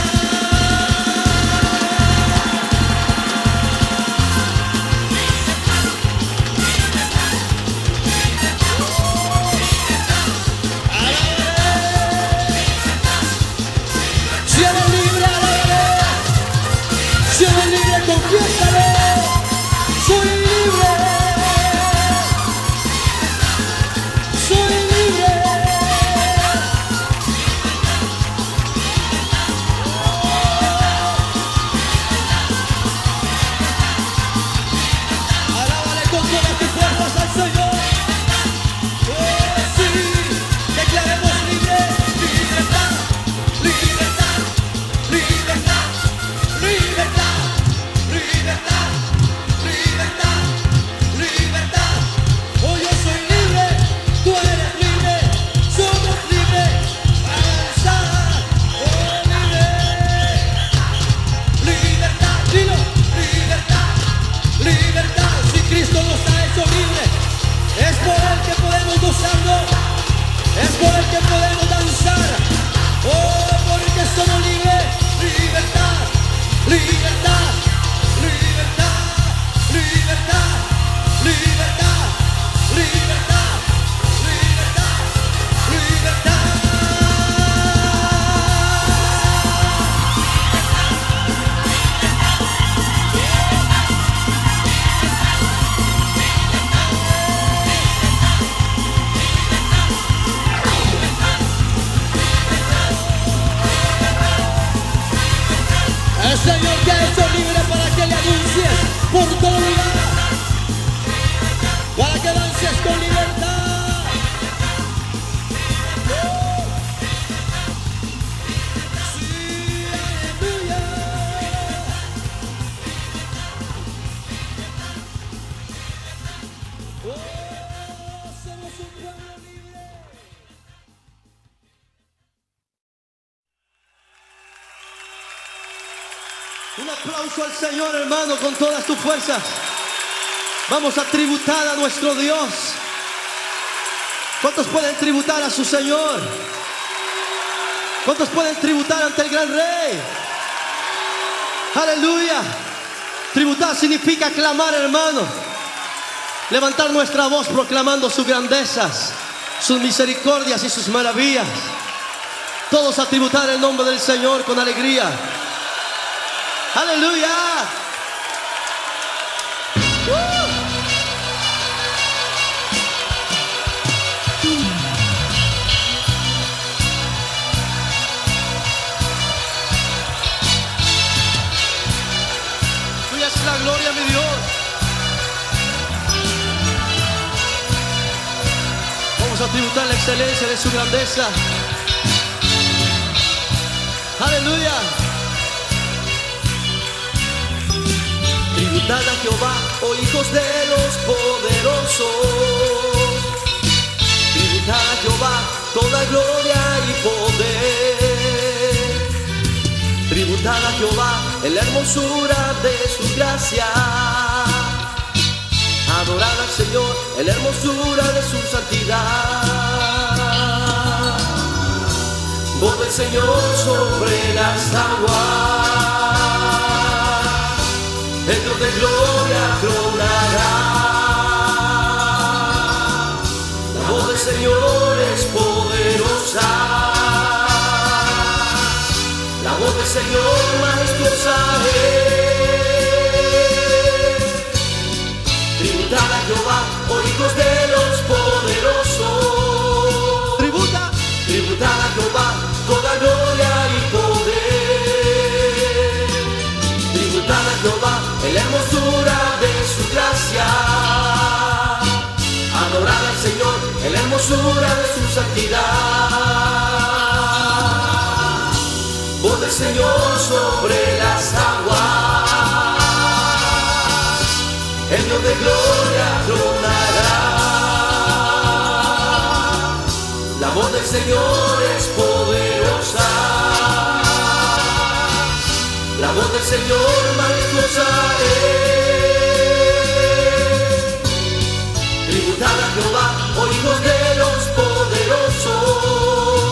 ¡Confiésalo! ¡Soy libre! ¡Soy libre! ¡Alábale con todas tus fuerzas al Señor! ¡Oh, sí! ¡Declaremos libre! ¡Libertad! ¡Libertad! ¡Libertad! ¡Libertad! Libertad, libertad, libertad. Hoy yo soy libre, tú eres libre, somos libres. Avanzar, oh libre. Libertad, dilo, libertad, libertad. Si Cristo nos ha hecho libres, es por Él que podemos gozarnos, es por Él que podemos danzar. Oh, porque somos libres. Libertad, libertad. El Señor te ha hecho libre para que le anuncies por todo lugar, para que dances con libertad. Sí, aleluya. Oh, somos un pueblo libre. Un aplauso al Señor, hermano, con todas tus fuerzas. Vamos a tributar a nuestro Dios. ¿Cuántos pueden tributar a su Señor? ¿Cuántos pueden tributar ante el gran Rey? Aleluya. Tributar significa aclamar, hermano. Levantar nuestra voz proclamando sus grandezas, sus misericordias y sus maravillas. Todos a tributar el nombre del Señor con alegría. Aleluya. Tuya es la gloria, mi Dios. Vamos a tributar la excelencia de su grandeza. Aleluya. Tributad a Jehová, oh hijos de los poderosos. Tributad a Jehová toda gloria y poder. Tributad a Jehová en la hermosura de su gracia. Adorad al Señor en la hermosura de su santidad. Voz del Señor sobre las aguas. El Dios de gloria tronará. La voz del Señor es poderosa. La voz del Señor majestuosa es. Tributad a Jehová, oh hijos de los poderosos. Tributa, tributad a Jehová toda gloria y poder. Tributad a Jehová en la hermosura de su gracia. Adorad al Señor en la hermosura de su santidad. Voz del Señor sobre las aguas. El Dios de gloria tronará. La voz del Señor Israel. Tributad a Jehová, oídos de los poderosos.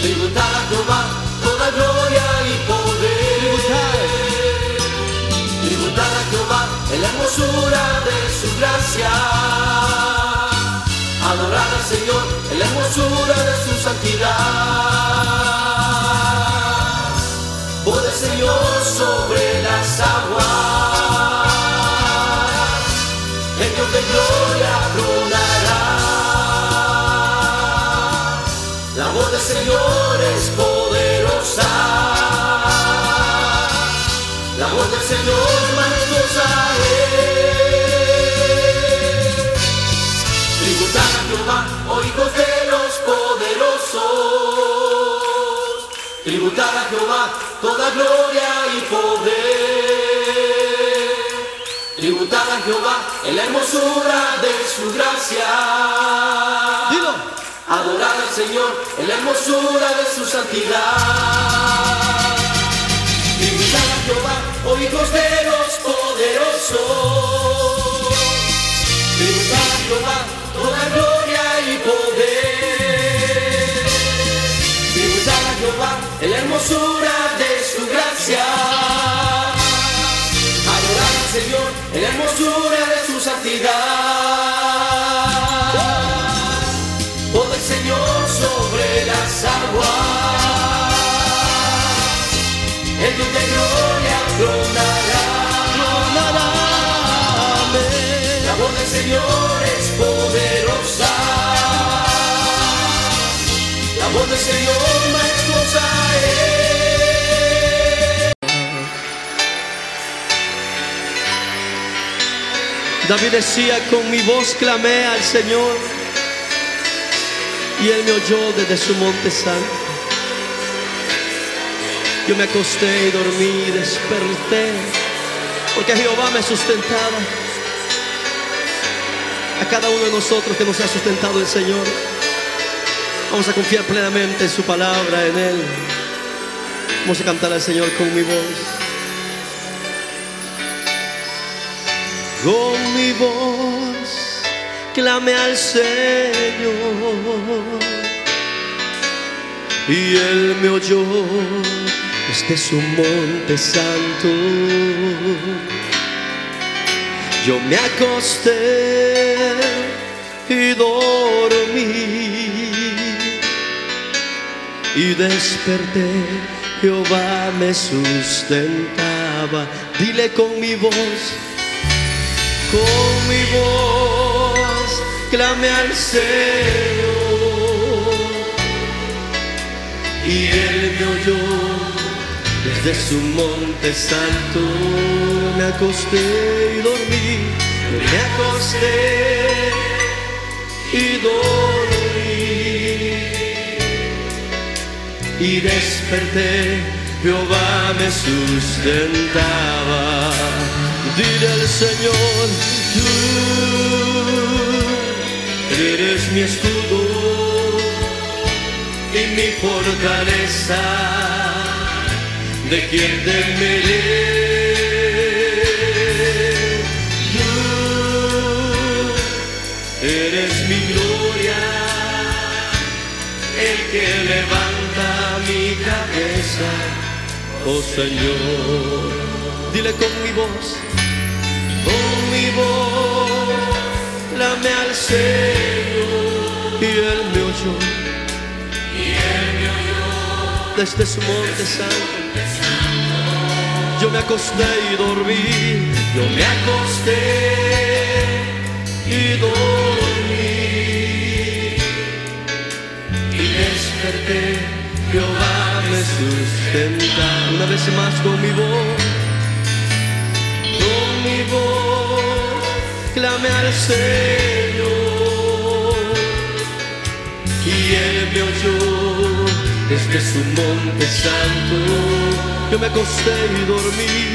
Tributad a Jehová toda gloria y poder. Tributad a Jehová en la hermosura de su gracia. Adorad al Señor en la hermosura de su santidad. Voz del Señor sobre las aguas, el Dios de gloria tronará. La voz del Señor es poderosa, la voz del Señor majestuosa es. Tributad a Jehová, oh hijos de los poderosos. Tributad a Jehová toda gloria y poder. Tributad a Jehová en la hermosura de su gracia. Adorad al Señor en la hermosura de su santidad. Tributad a Jehová, oh hijos de los poderosos. Tributad a Jehová toda gloria y poder. Tributad a Jehová en la hermosura de su gracia. Adorad al Señor en la hermosura de su santidad. Voz del Señor sobre las aguas, el Dios de gloria tronará. La voz del Señor es poderosa, la voz del Señor majestuosa es. David decía: con mi voz clamé al Señor y Él me oyó desde su monte santo. Yo me acosté y dormí y desperté, porque Jehová me sustentaba. A cada uno de nosotros que nos ha sustentado el Señor, vamos a confiar plenamente en su palabra, en Él. Vamos a cantar al Señor con mi voz. Con mi voz clamé al Señor y Él me oyó desde su monte santo. Yo me acosté y dormí y desperté, Jehová me sustentaba. Dile con mi voz. Con mi voz clamé al Señor y Él me oyó desde su monte santo. Me acosté y dormí, me acosté y dormí y desperté, Jehová me sustentaba. Dile al Señor: tú eres mi escudo y mi fortaleza, de quien temeré. Tú eres mi gloria, el que levanta mi cabeza, oh Señor. Dile con mi voz. Con mi voz clamé al Señor y Él me oyó, desde su monte santo. Yo me acosté y dormí, yo me acosté y dormí y desperté, Jehová me sustenta. Una vez más con mi voz. Con mi voz clamé al Señor y Él me oyó desde su monte santo. Yo me acosté y dormí.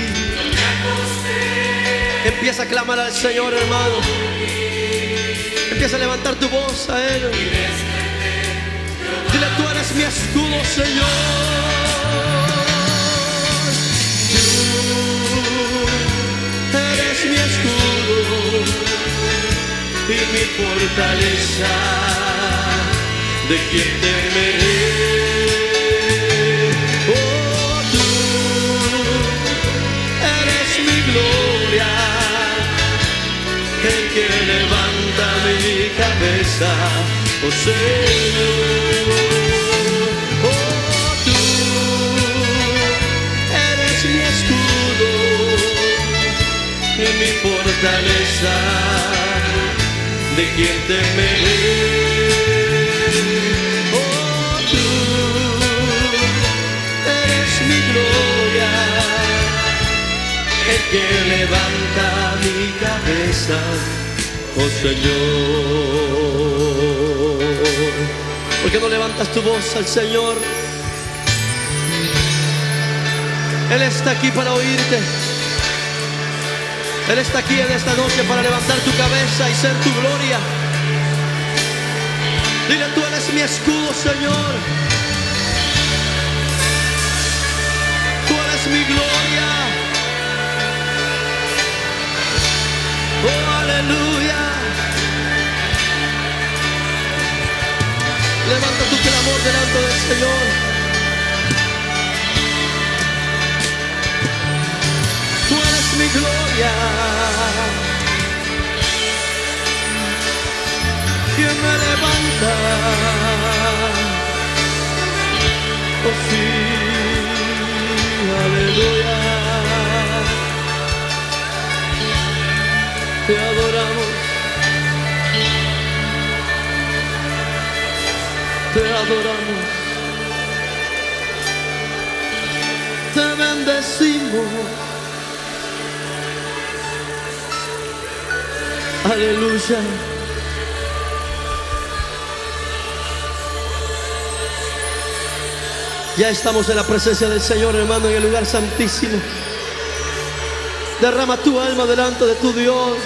Empieza a clamar al Señor, hermano. Empieza a levantar tu voz a Él. Dile: tú eres mi escudo, Señor. Tú escudo y mi fortaleza, de quien temeré. Oh, tú eres mi gloria, el que levanta mi cabeza, oh Señor. Oh, tú eres mi escudo y mi fortaleza, de quien temeré. Que levanta mi cabeza, oh Señor. ¿Por qué no levantas tu voz al Señor? Él está aquí para oírte. Él está aquí en esta noche para levantar tu cabeza y ser tu gloria. Dile: tú eres mi escudo, Señor. Tú eres mi gloria. Oh, aleluya. Levanta tu clamor delante del Señor. Tú eres mi gloria, quien me levanta. Oh, sí, aleluya. Te adoramos, te adoramos, te bendecimos. Aleluya. Ya estamos en la presencia del Señor, hermano, en el lugar santísimo. Derrama tu alma delante de tu Dios.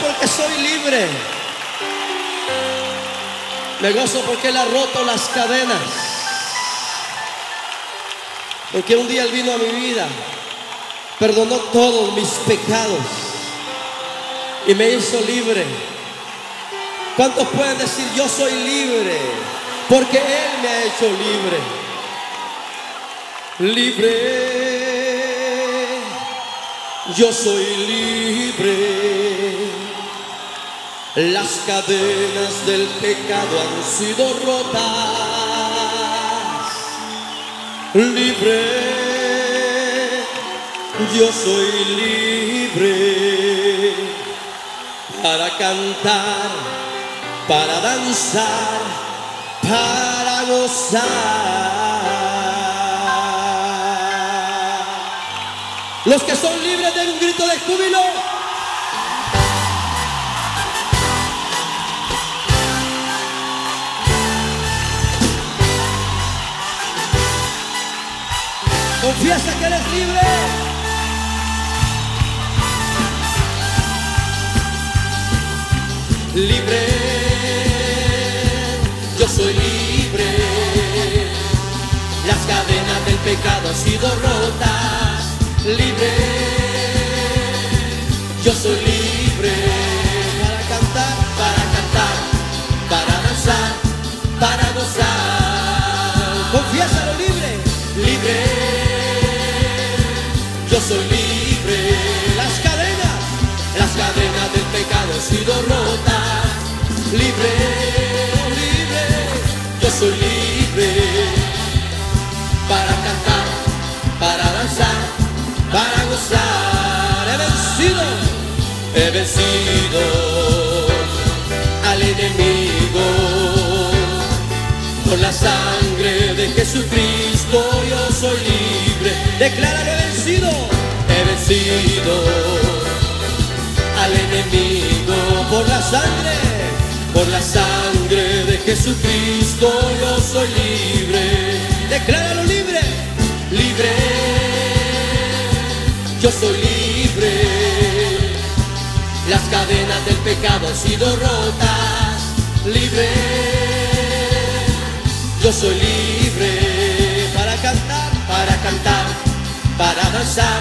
Porque soy libre, me gozo porque Él ha roto las cadenas, porque un día Él vino a mi vida, perdonó todos mis pecados y me hizo libre. ¿Cuántos pueden decir: yo soy libre porque Él me ha hecho libre? Libre, yo soy libre. Las cadenas del pecado han sido rotas. Libre, yo soy libre. Para cantar, para danzar, para gozar. Los que son libres den un grito de júbilo. Confiesa que eres libre. Libre, yo soy libre. Las cadenas del pecado han sido rotas. Libre, yo soy libre. Para cantar, para danzar, para gozar. Confiésalo, libre. Libre, yo soy libre. Las cadenas del pecado han sido rotas. Libre, libre, yo soy libre. Para cantar, para danzar, para gozar. He vencido al enemigo con la sangre de Jesucristo. Yo soy libre. Decláralo. He vencido al enemigo por la sangre de Jesucristo. Yo soy libre. Decláralo libre. Libre, yo soy libre. Las cadenas del pecado han sido rotas. Libre, yo soy libre. Para cantar, para danzar,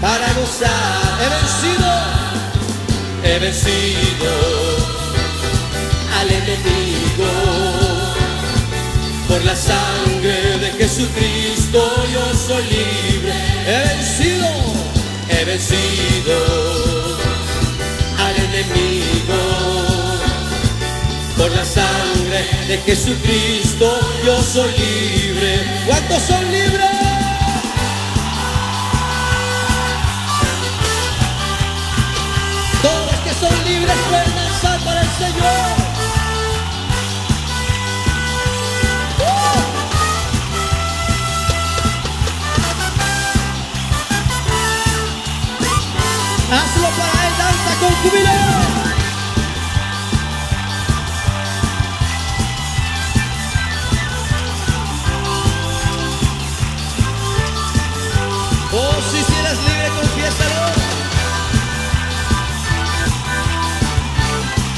para gozar. He vencido al enemigo, por la sangre de Jesucristo yo soy libre. He vencido al enemigo, por la sangre de Jesucristo yo soy libre. ¿Cuántos son libres? Son libres, pueden danzar para el Señor. Hazlo para él, danza con jubileo. Oh, si eres libre, confiésalo.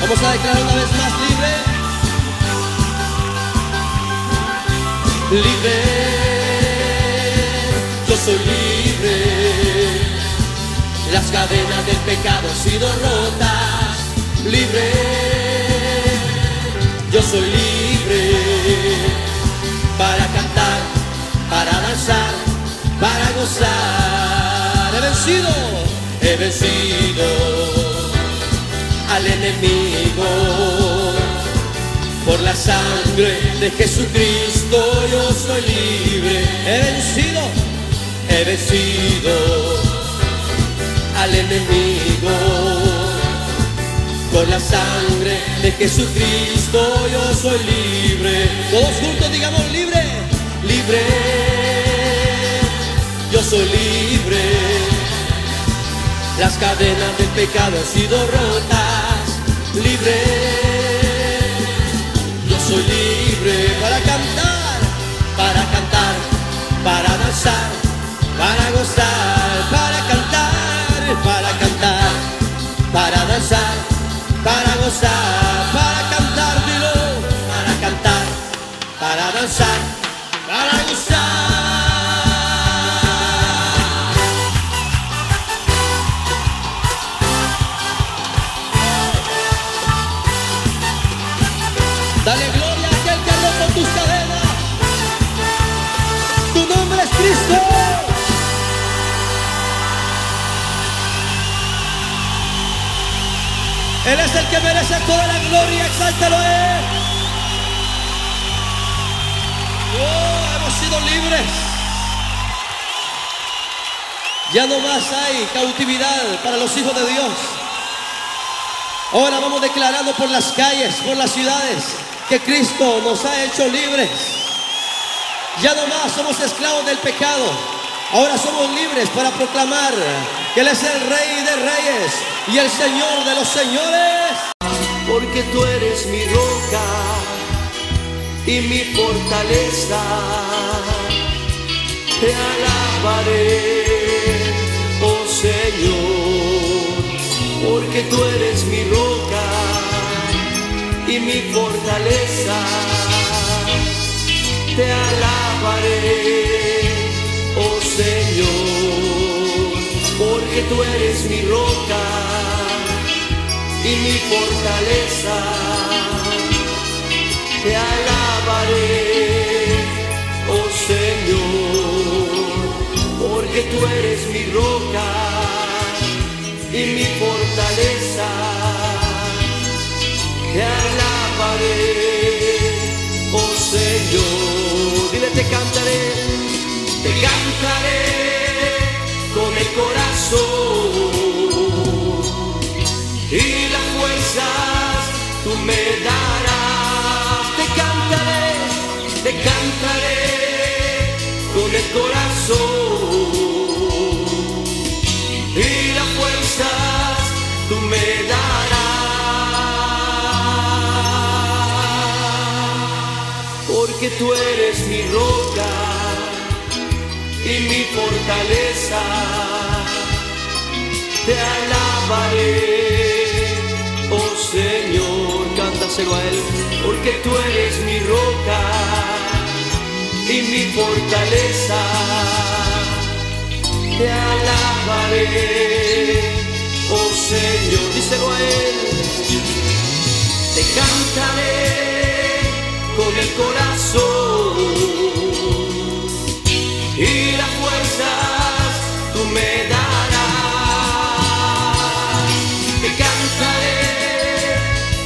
Vamos a declarar una vez más: libre, libre, yo soy libre. Las cadenas del pecado han sido rotas. Libre, yo soy libre. Para cantar, para danzar, para gozar. He vencido al enemigo, por la sangre de Jesucristo yo soy libre. He vencido al enemigo, por la sangre de Jesucristo yo soy libre. Todos juntos digamos: libre, libre, yo soy libre. Las cadenas del pecado han sido rotas. Libre, yo soy libre. Para cantar, para cantar, para danzar, para gozar. Para cantar, para cantar, para danzar, para gozar. Para cantar, dilo. Para cantar, para danzar, para gozar. Dale gloria a aquel que rompe tus cadenas. Tu nombre es Cristo. Él es el que merece toda la gloria. Exáltalo a Él. Oh, hemos sido libres. Ya no más hay cautividad para los hijos de Dios. Ahora vamos declarando por las calles, por las ciudades, que Cristo nos ha hecho libres. Ya no más somos esclavos del pecado. Ahora somos libres para proclamar que Él es el Rey de Reyes y el Señor de los Señores. Porque tú eres mi roca y mi fortaleza, te alabaré, oh Señor. Porque tú eres mi roca y mi fortaleza, te alabaré, oh Señor, porque tú eres mi roca y mi fortaleza, te alabaré, oh Señor, porque tú eres mi roca y mi fortaleza. Te alabaré, oh Señor. Dile: te cantaré con el corazón, y las fuerzas tú me darás. Te cantaré con el corazón, y las fuerzas tú me darás. Porque tú eres mi roca y mi fortaleza, te alabaré, oh Señor. Cántaselo a Él. Porque tú eres mi roca y mi fortaleza, te alabaré, oh Señor, díselo a Él. Te cantaré con el corazón y las fuerzas tú me darás. Te cantaré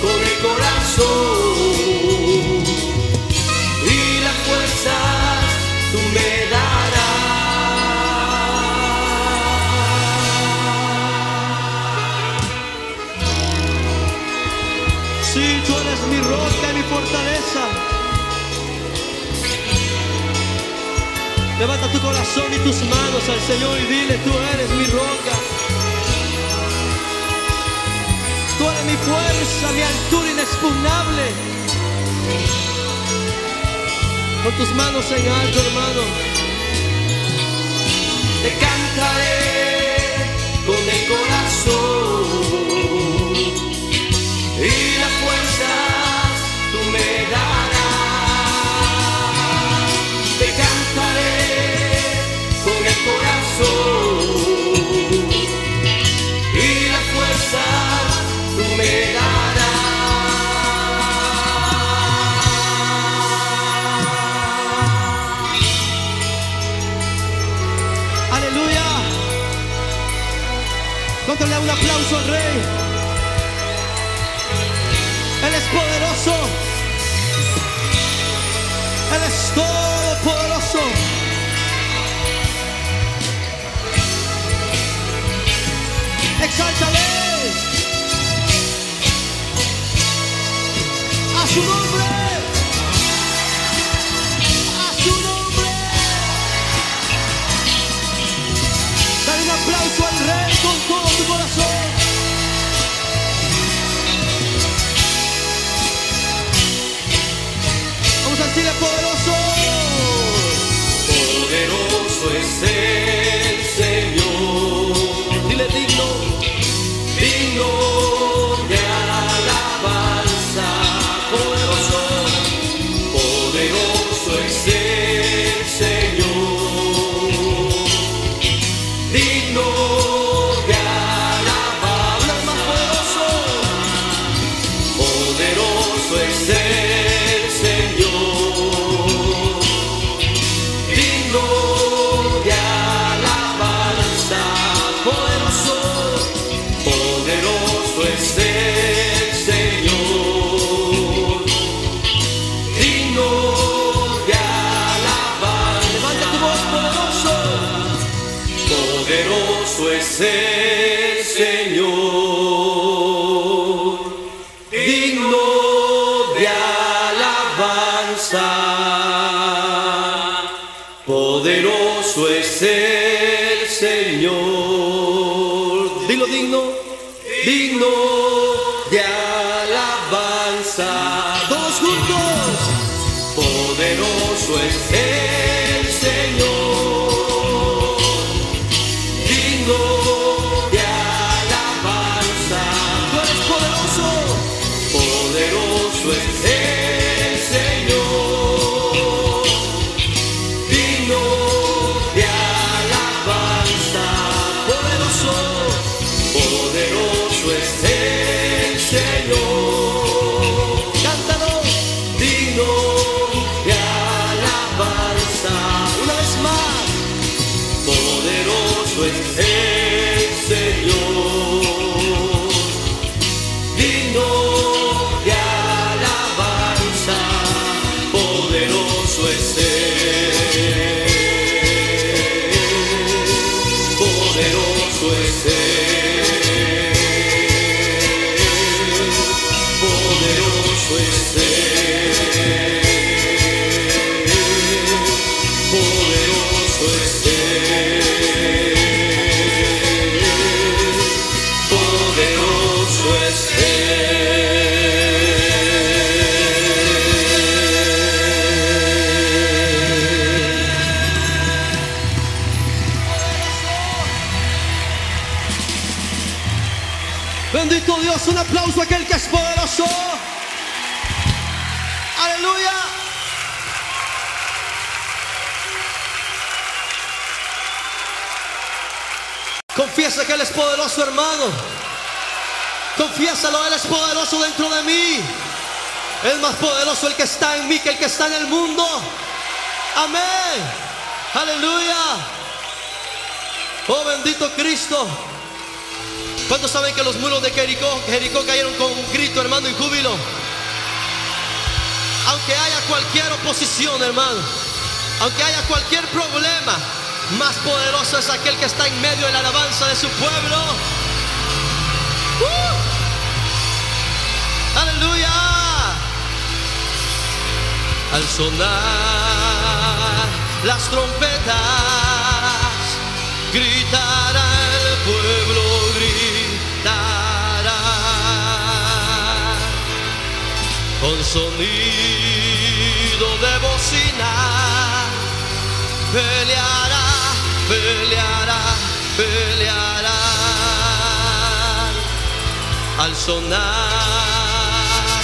con el corazón y las fuerzas tú me darás. Si tú eres mi roca y mi fortaleza, levanta tu corazón y tus manos al Señor y dile: tú eres mi roca, tú eres mi fuerza, mi altura inexpugnable. Con tus manos en alto, hermano. Te cantaré con el corazón y las fuerzas tú me darás. Te cantaré con el corazón y las fuerzas tú me darás. Aleluya. Dóndole un aplauso al Rey. Él es poderoso, Él es todopoderoso. Exáltale a su nombre, a su nombre. Dale un aplauso al Rey con todo tu corazón. Decirle: poderoso, poderoso es el Señor. Dile: digno, digno de alabanza. Poderoso, poderoso es el Señor, digno de alabanza. Habla más poderoso. Poderoso es el Señor. Poderoso es el Señor, digno de alabanza. Poderoso es el Señor. Dilo: digno, digno de alabanza. Todos juntos. Poderoso es el Señor. Bendito Dios, un aplauso a aquel que es poderoso. Aleluya. Confiesa que Él es poderoso, hermano. Confiésalo, Él es poderoso dentro de mí. Es más poderoso el que está en mí que el que está en el mundo. Amén. Aleluya. Oh, bendito Cristo. ¿Cuántos saben que los muros de Jericó cayeron con un grito, hermano, y júbilo? Aunque haya cualquier oposición, hermano, aunque haya cualquier problema, más poderoso es aquel que está en medio de la alabanza de su pueblo. Aleluya. Al sonar las trompetas, gritará el pueblo, gritará con sonido de bocina, peleará, peleará, peleará. Al sonar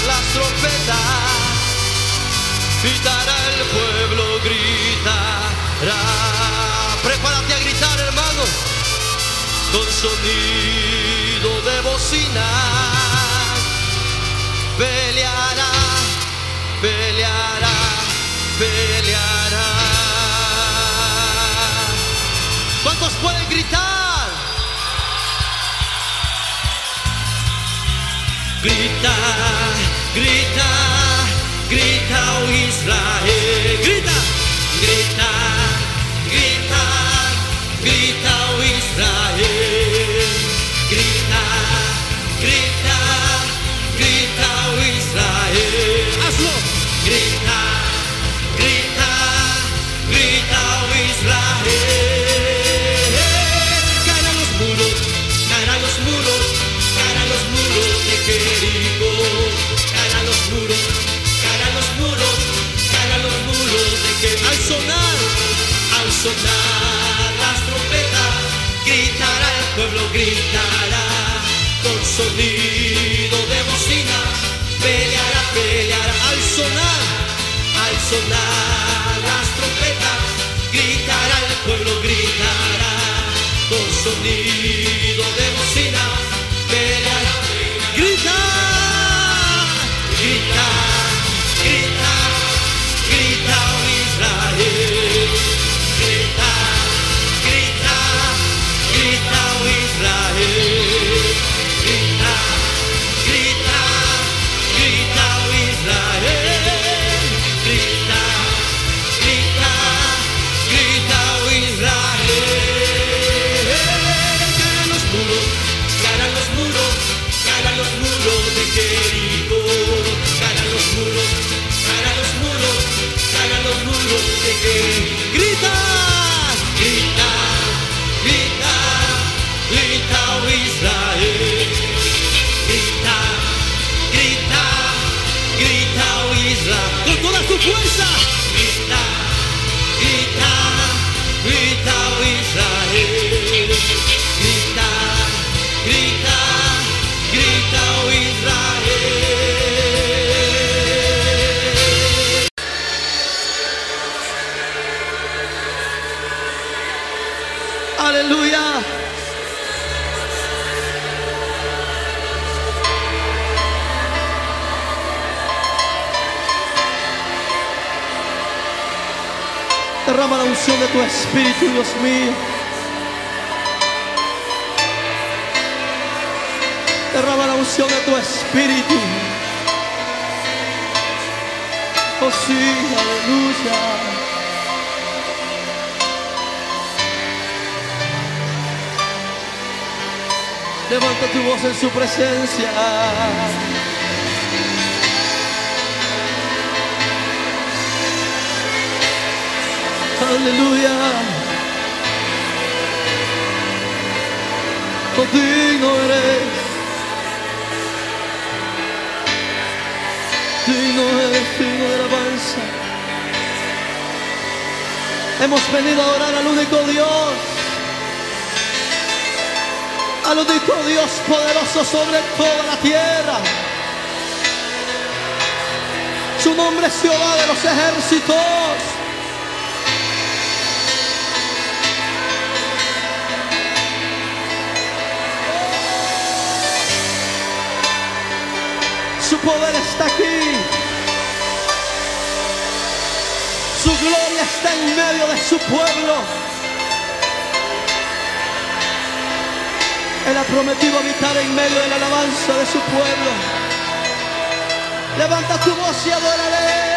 las trompetas, gritará el pueblo, gritará. Prepárate a gritar, hermano, con sonido de bocina. Peleará, peleará, peleará. ¿Cuántos pueden gritar? Grita, grita. Grita, oh Israel, grita, grita, grita, grita, oh Israel, grita, grita, grita, oh Israel, hazlo, grita, grita, grita, oh Israel. Caerán los muros, caerán los muros, caerán los muros de Jericó, caerán los muros. Al sonar las trompetas, gritará el pueblo, gritará con sonido de bocina, peleará, peleará. Al sonar las trompetas, gritará el pueblo, gritará con sonido de bocina, peleará, peleará. Grita, grita, grita, grita. Fuerza, grita, grita, grita, oh Israel, grita, grita, grita, oh Israel. Aleluya. Derrama la unción de tu Espíritu, Dios mío. Derrama la unción de tu Espíritu. Oh sí, aleluya. Levanta tu voz en su presencia. Aleluya. Oh, digno eres. Digno eres, digno de alabanza. Hemos venido a adorar al único Dios, al único Dios poderoso sobre toda la tierra. Su nombre es Jehová de los ejércitos. Su poder está aquí. Su gloria está en medio de su pueblo. Él ha prometido habitar en medio de la alabanza de su pueblo. Levanta tu voz y adórale.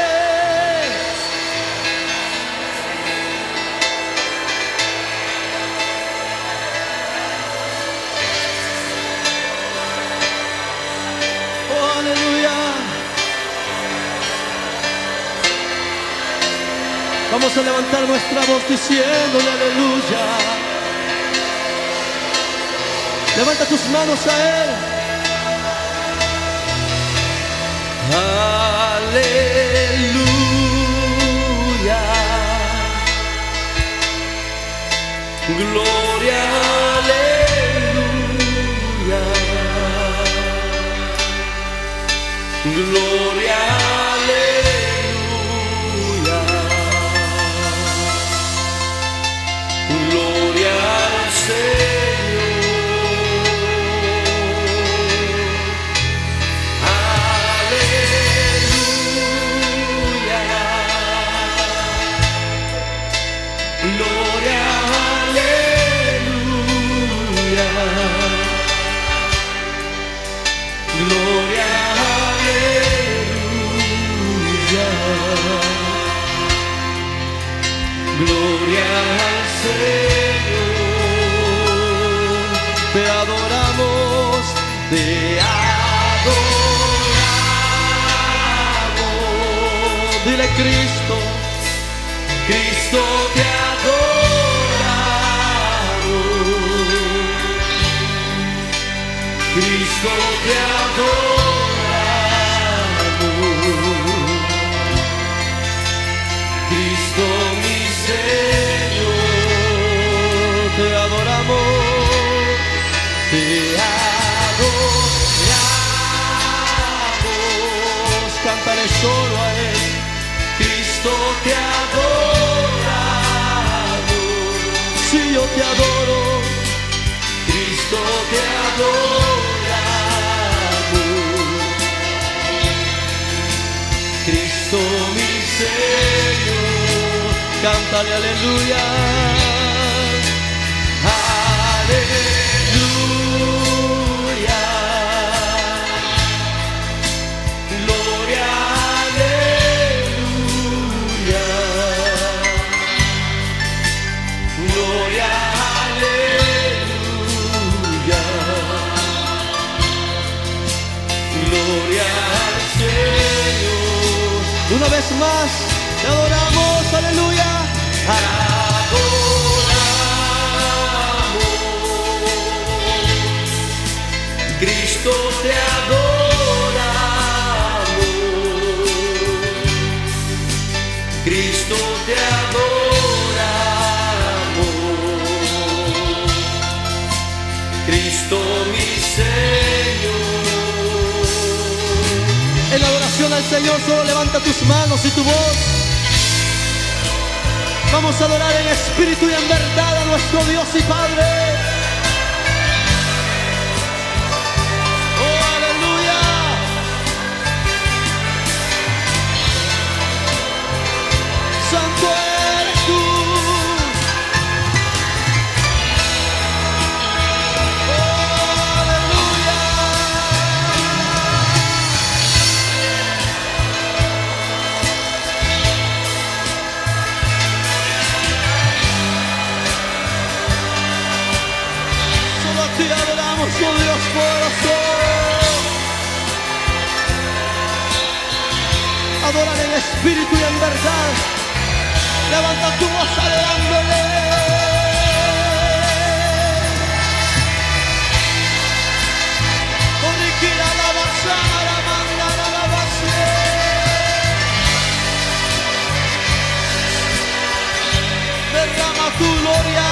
Vamos a levantar nuestra voz diciéndole aleluya. Levanta tus manos a Él. Aleluya. Gloria, aleluya. Gloria, aleluya. Dile Cristo, Cristo te adoramos, Cristo te adoramos, Cristo mi Señor, te adoramos, te adoramos, cantaré solo a Él. Cristo te adoramos, si yo te adoro, Cristo te adoramos, Cristo mi Señor, cántale aleluya, aleluya. Una vez más, te adoramos, aleluya. Adoramos, Cristo te adoramos, Cristo te adoramos, Cristo mi Señor. En la adoración al Señor solo levanta tus manos y tu voz. Vamos a adorar en espíritu y en verdad a nuestro Dios y Padre. ¡Oh, aleluya! ¡Santo eres tú! Adoramos, oh Dios poderoso. Adorar en espíritu y en verdad. Levanta tu voz adorándole. Orikira la basara, mandara la basura. Derrama tu gloria.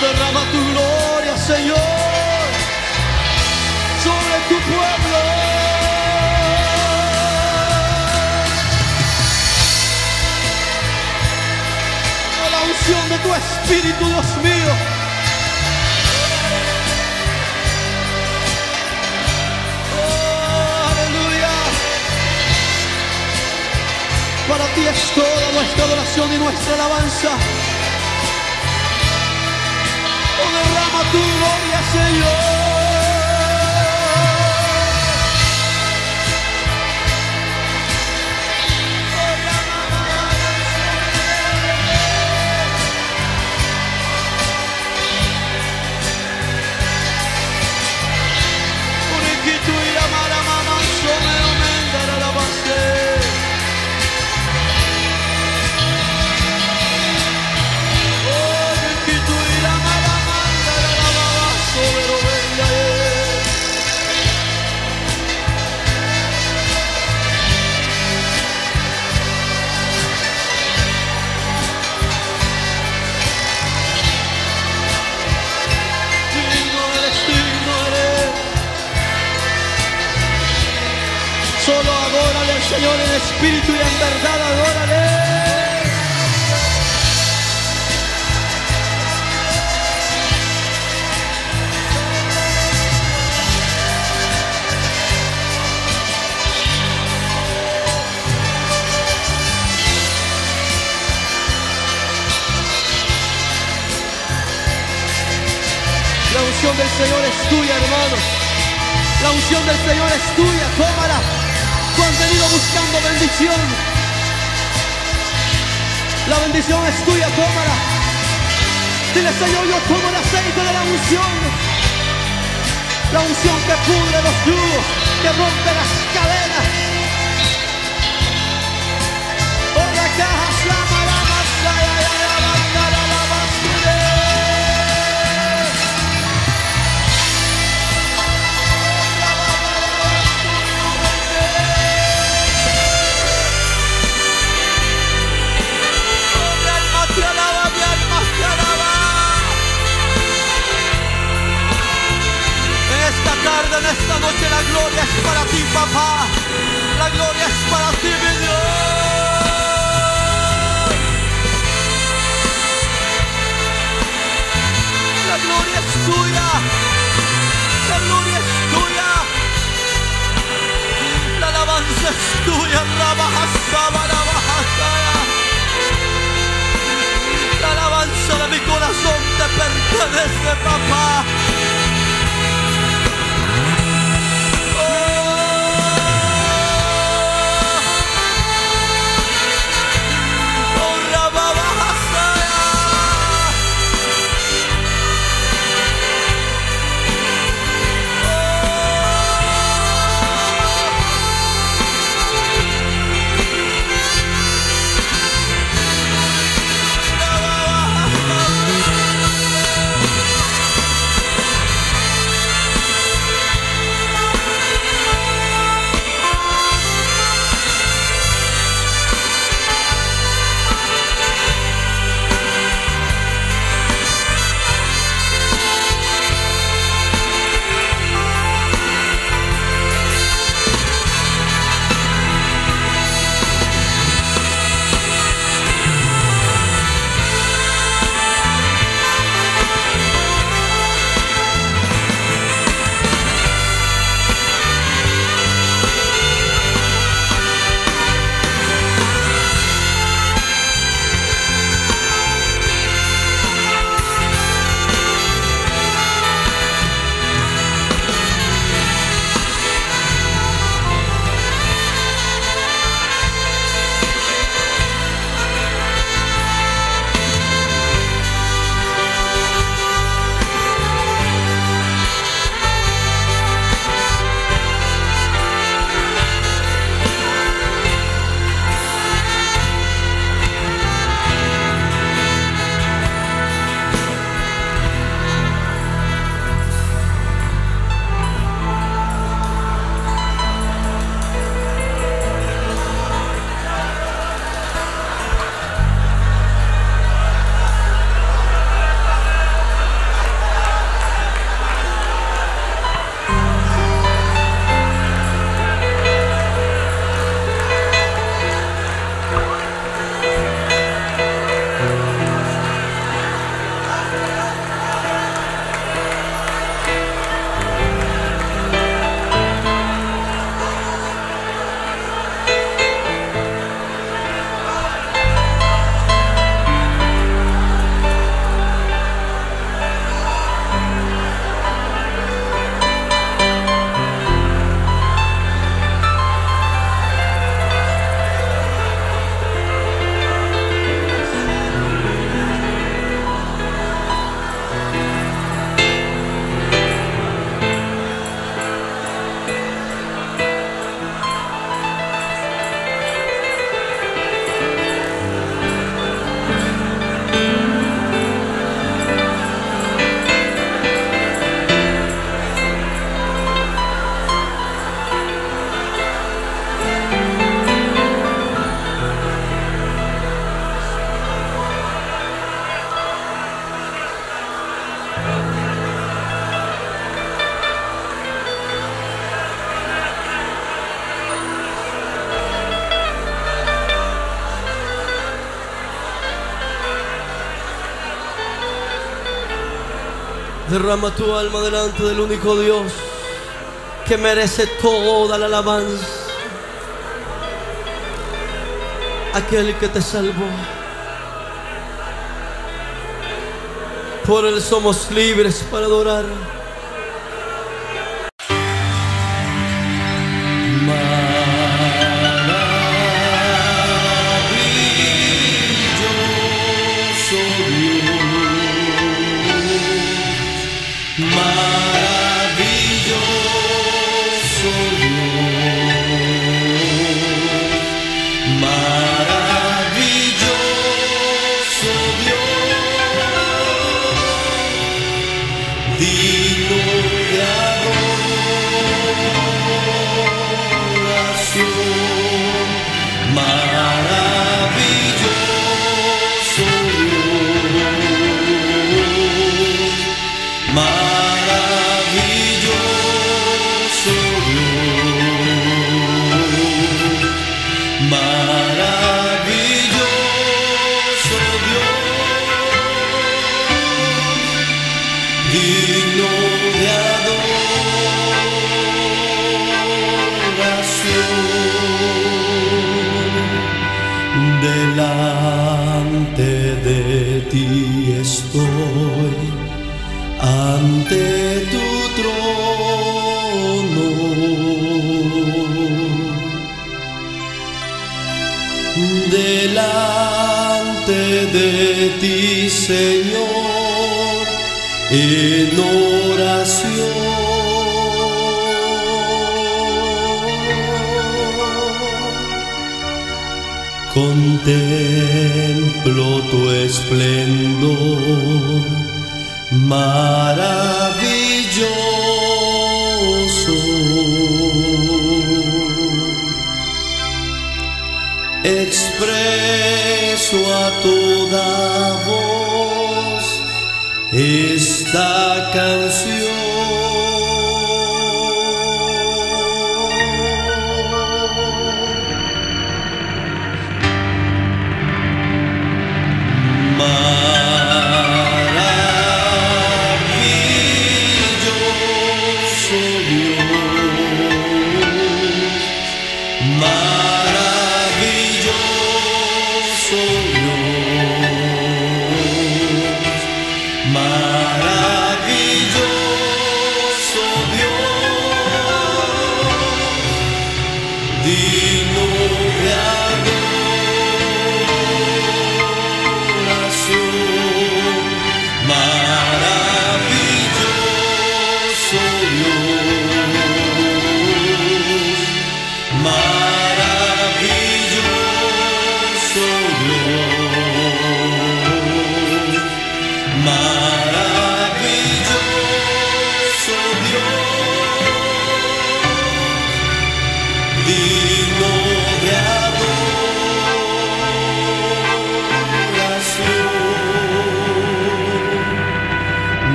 Derrama tu gloria, Señor, sobre tu pueblo. Con la unción de tu Espíritu, Dios mío. Solo adórale al Señor en espíritu y en verdad, adórale. La unción del Señor es tuya, hermanos. La unción del Señor es tuya, tómala. Han venido buscando bendición. La bendición es tuya, tómala. Dile, Señor, yo tomo el aceite de la unción. La unción que pudre los yugos, que rompe las cadenas. Por la caja flama la masa, la bandera, la basura. En esta noche la gloria es para ti, papá. La gloria es para ti, mi Dios. La gloria es tuya. La gloria es tuya. La alabanza es tuya. La alabanza de mi corazón te pertenece, papá. Derrama tu alma delante del único Dios que merece toda la alabanza, aquel que te salvó. Por él somos libres para adorar. De ti, Señor, en oración contemplo tu esplendor maravilloso. Expreso a toda voz esta canción.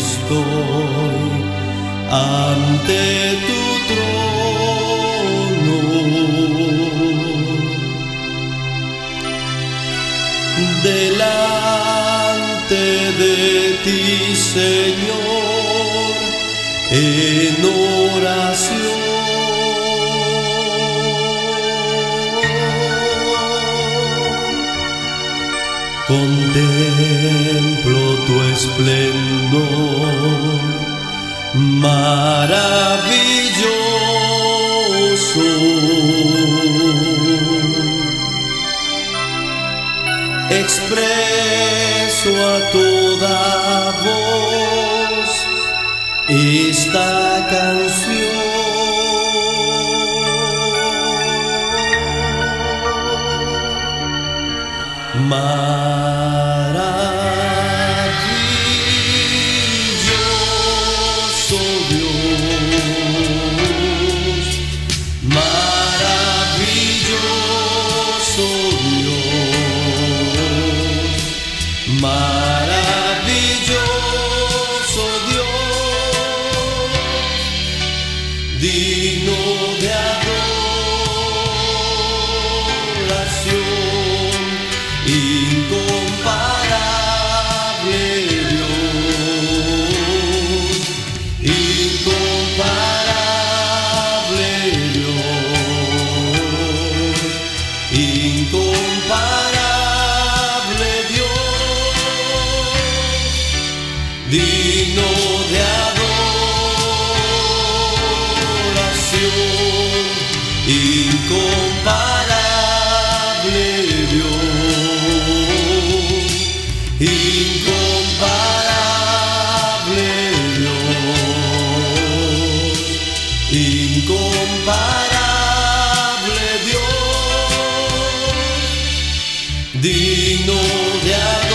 Estoy ante tu trono, delante de ti, Señor, en oración contemplo tu esplendor maravilloso. Expreso a toda voz esta canción. Digno de adoración, incomparable. digno de adoración, incomparable Dios, incomparable Dios, incomparable Dios, digno de adoración.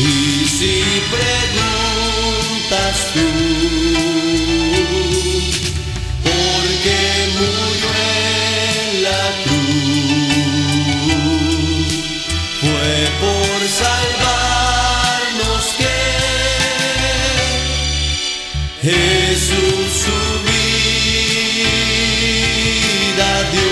Y si preguntas tú, porque murió en la cruz, fue por salvarnos que Jesús su vida dio.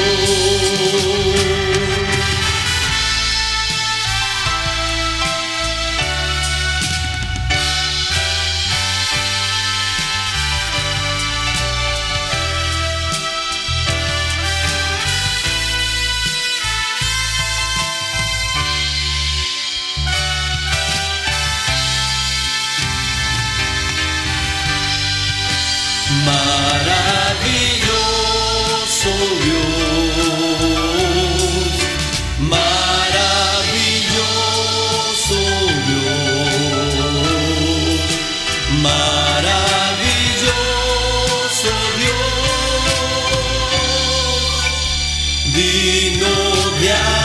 Maravilloso Dios, maravilloso Dios, maravilloso Dios, digno de amor.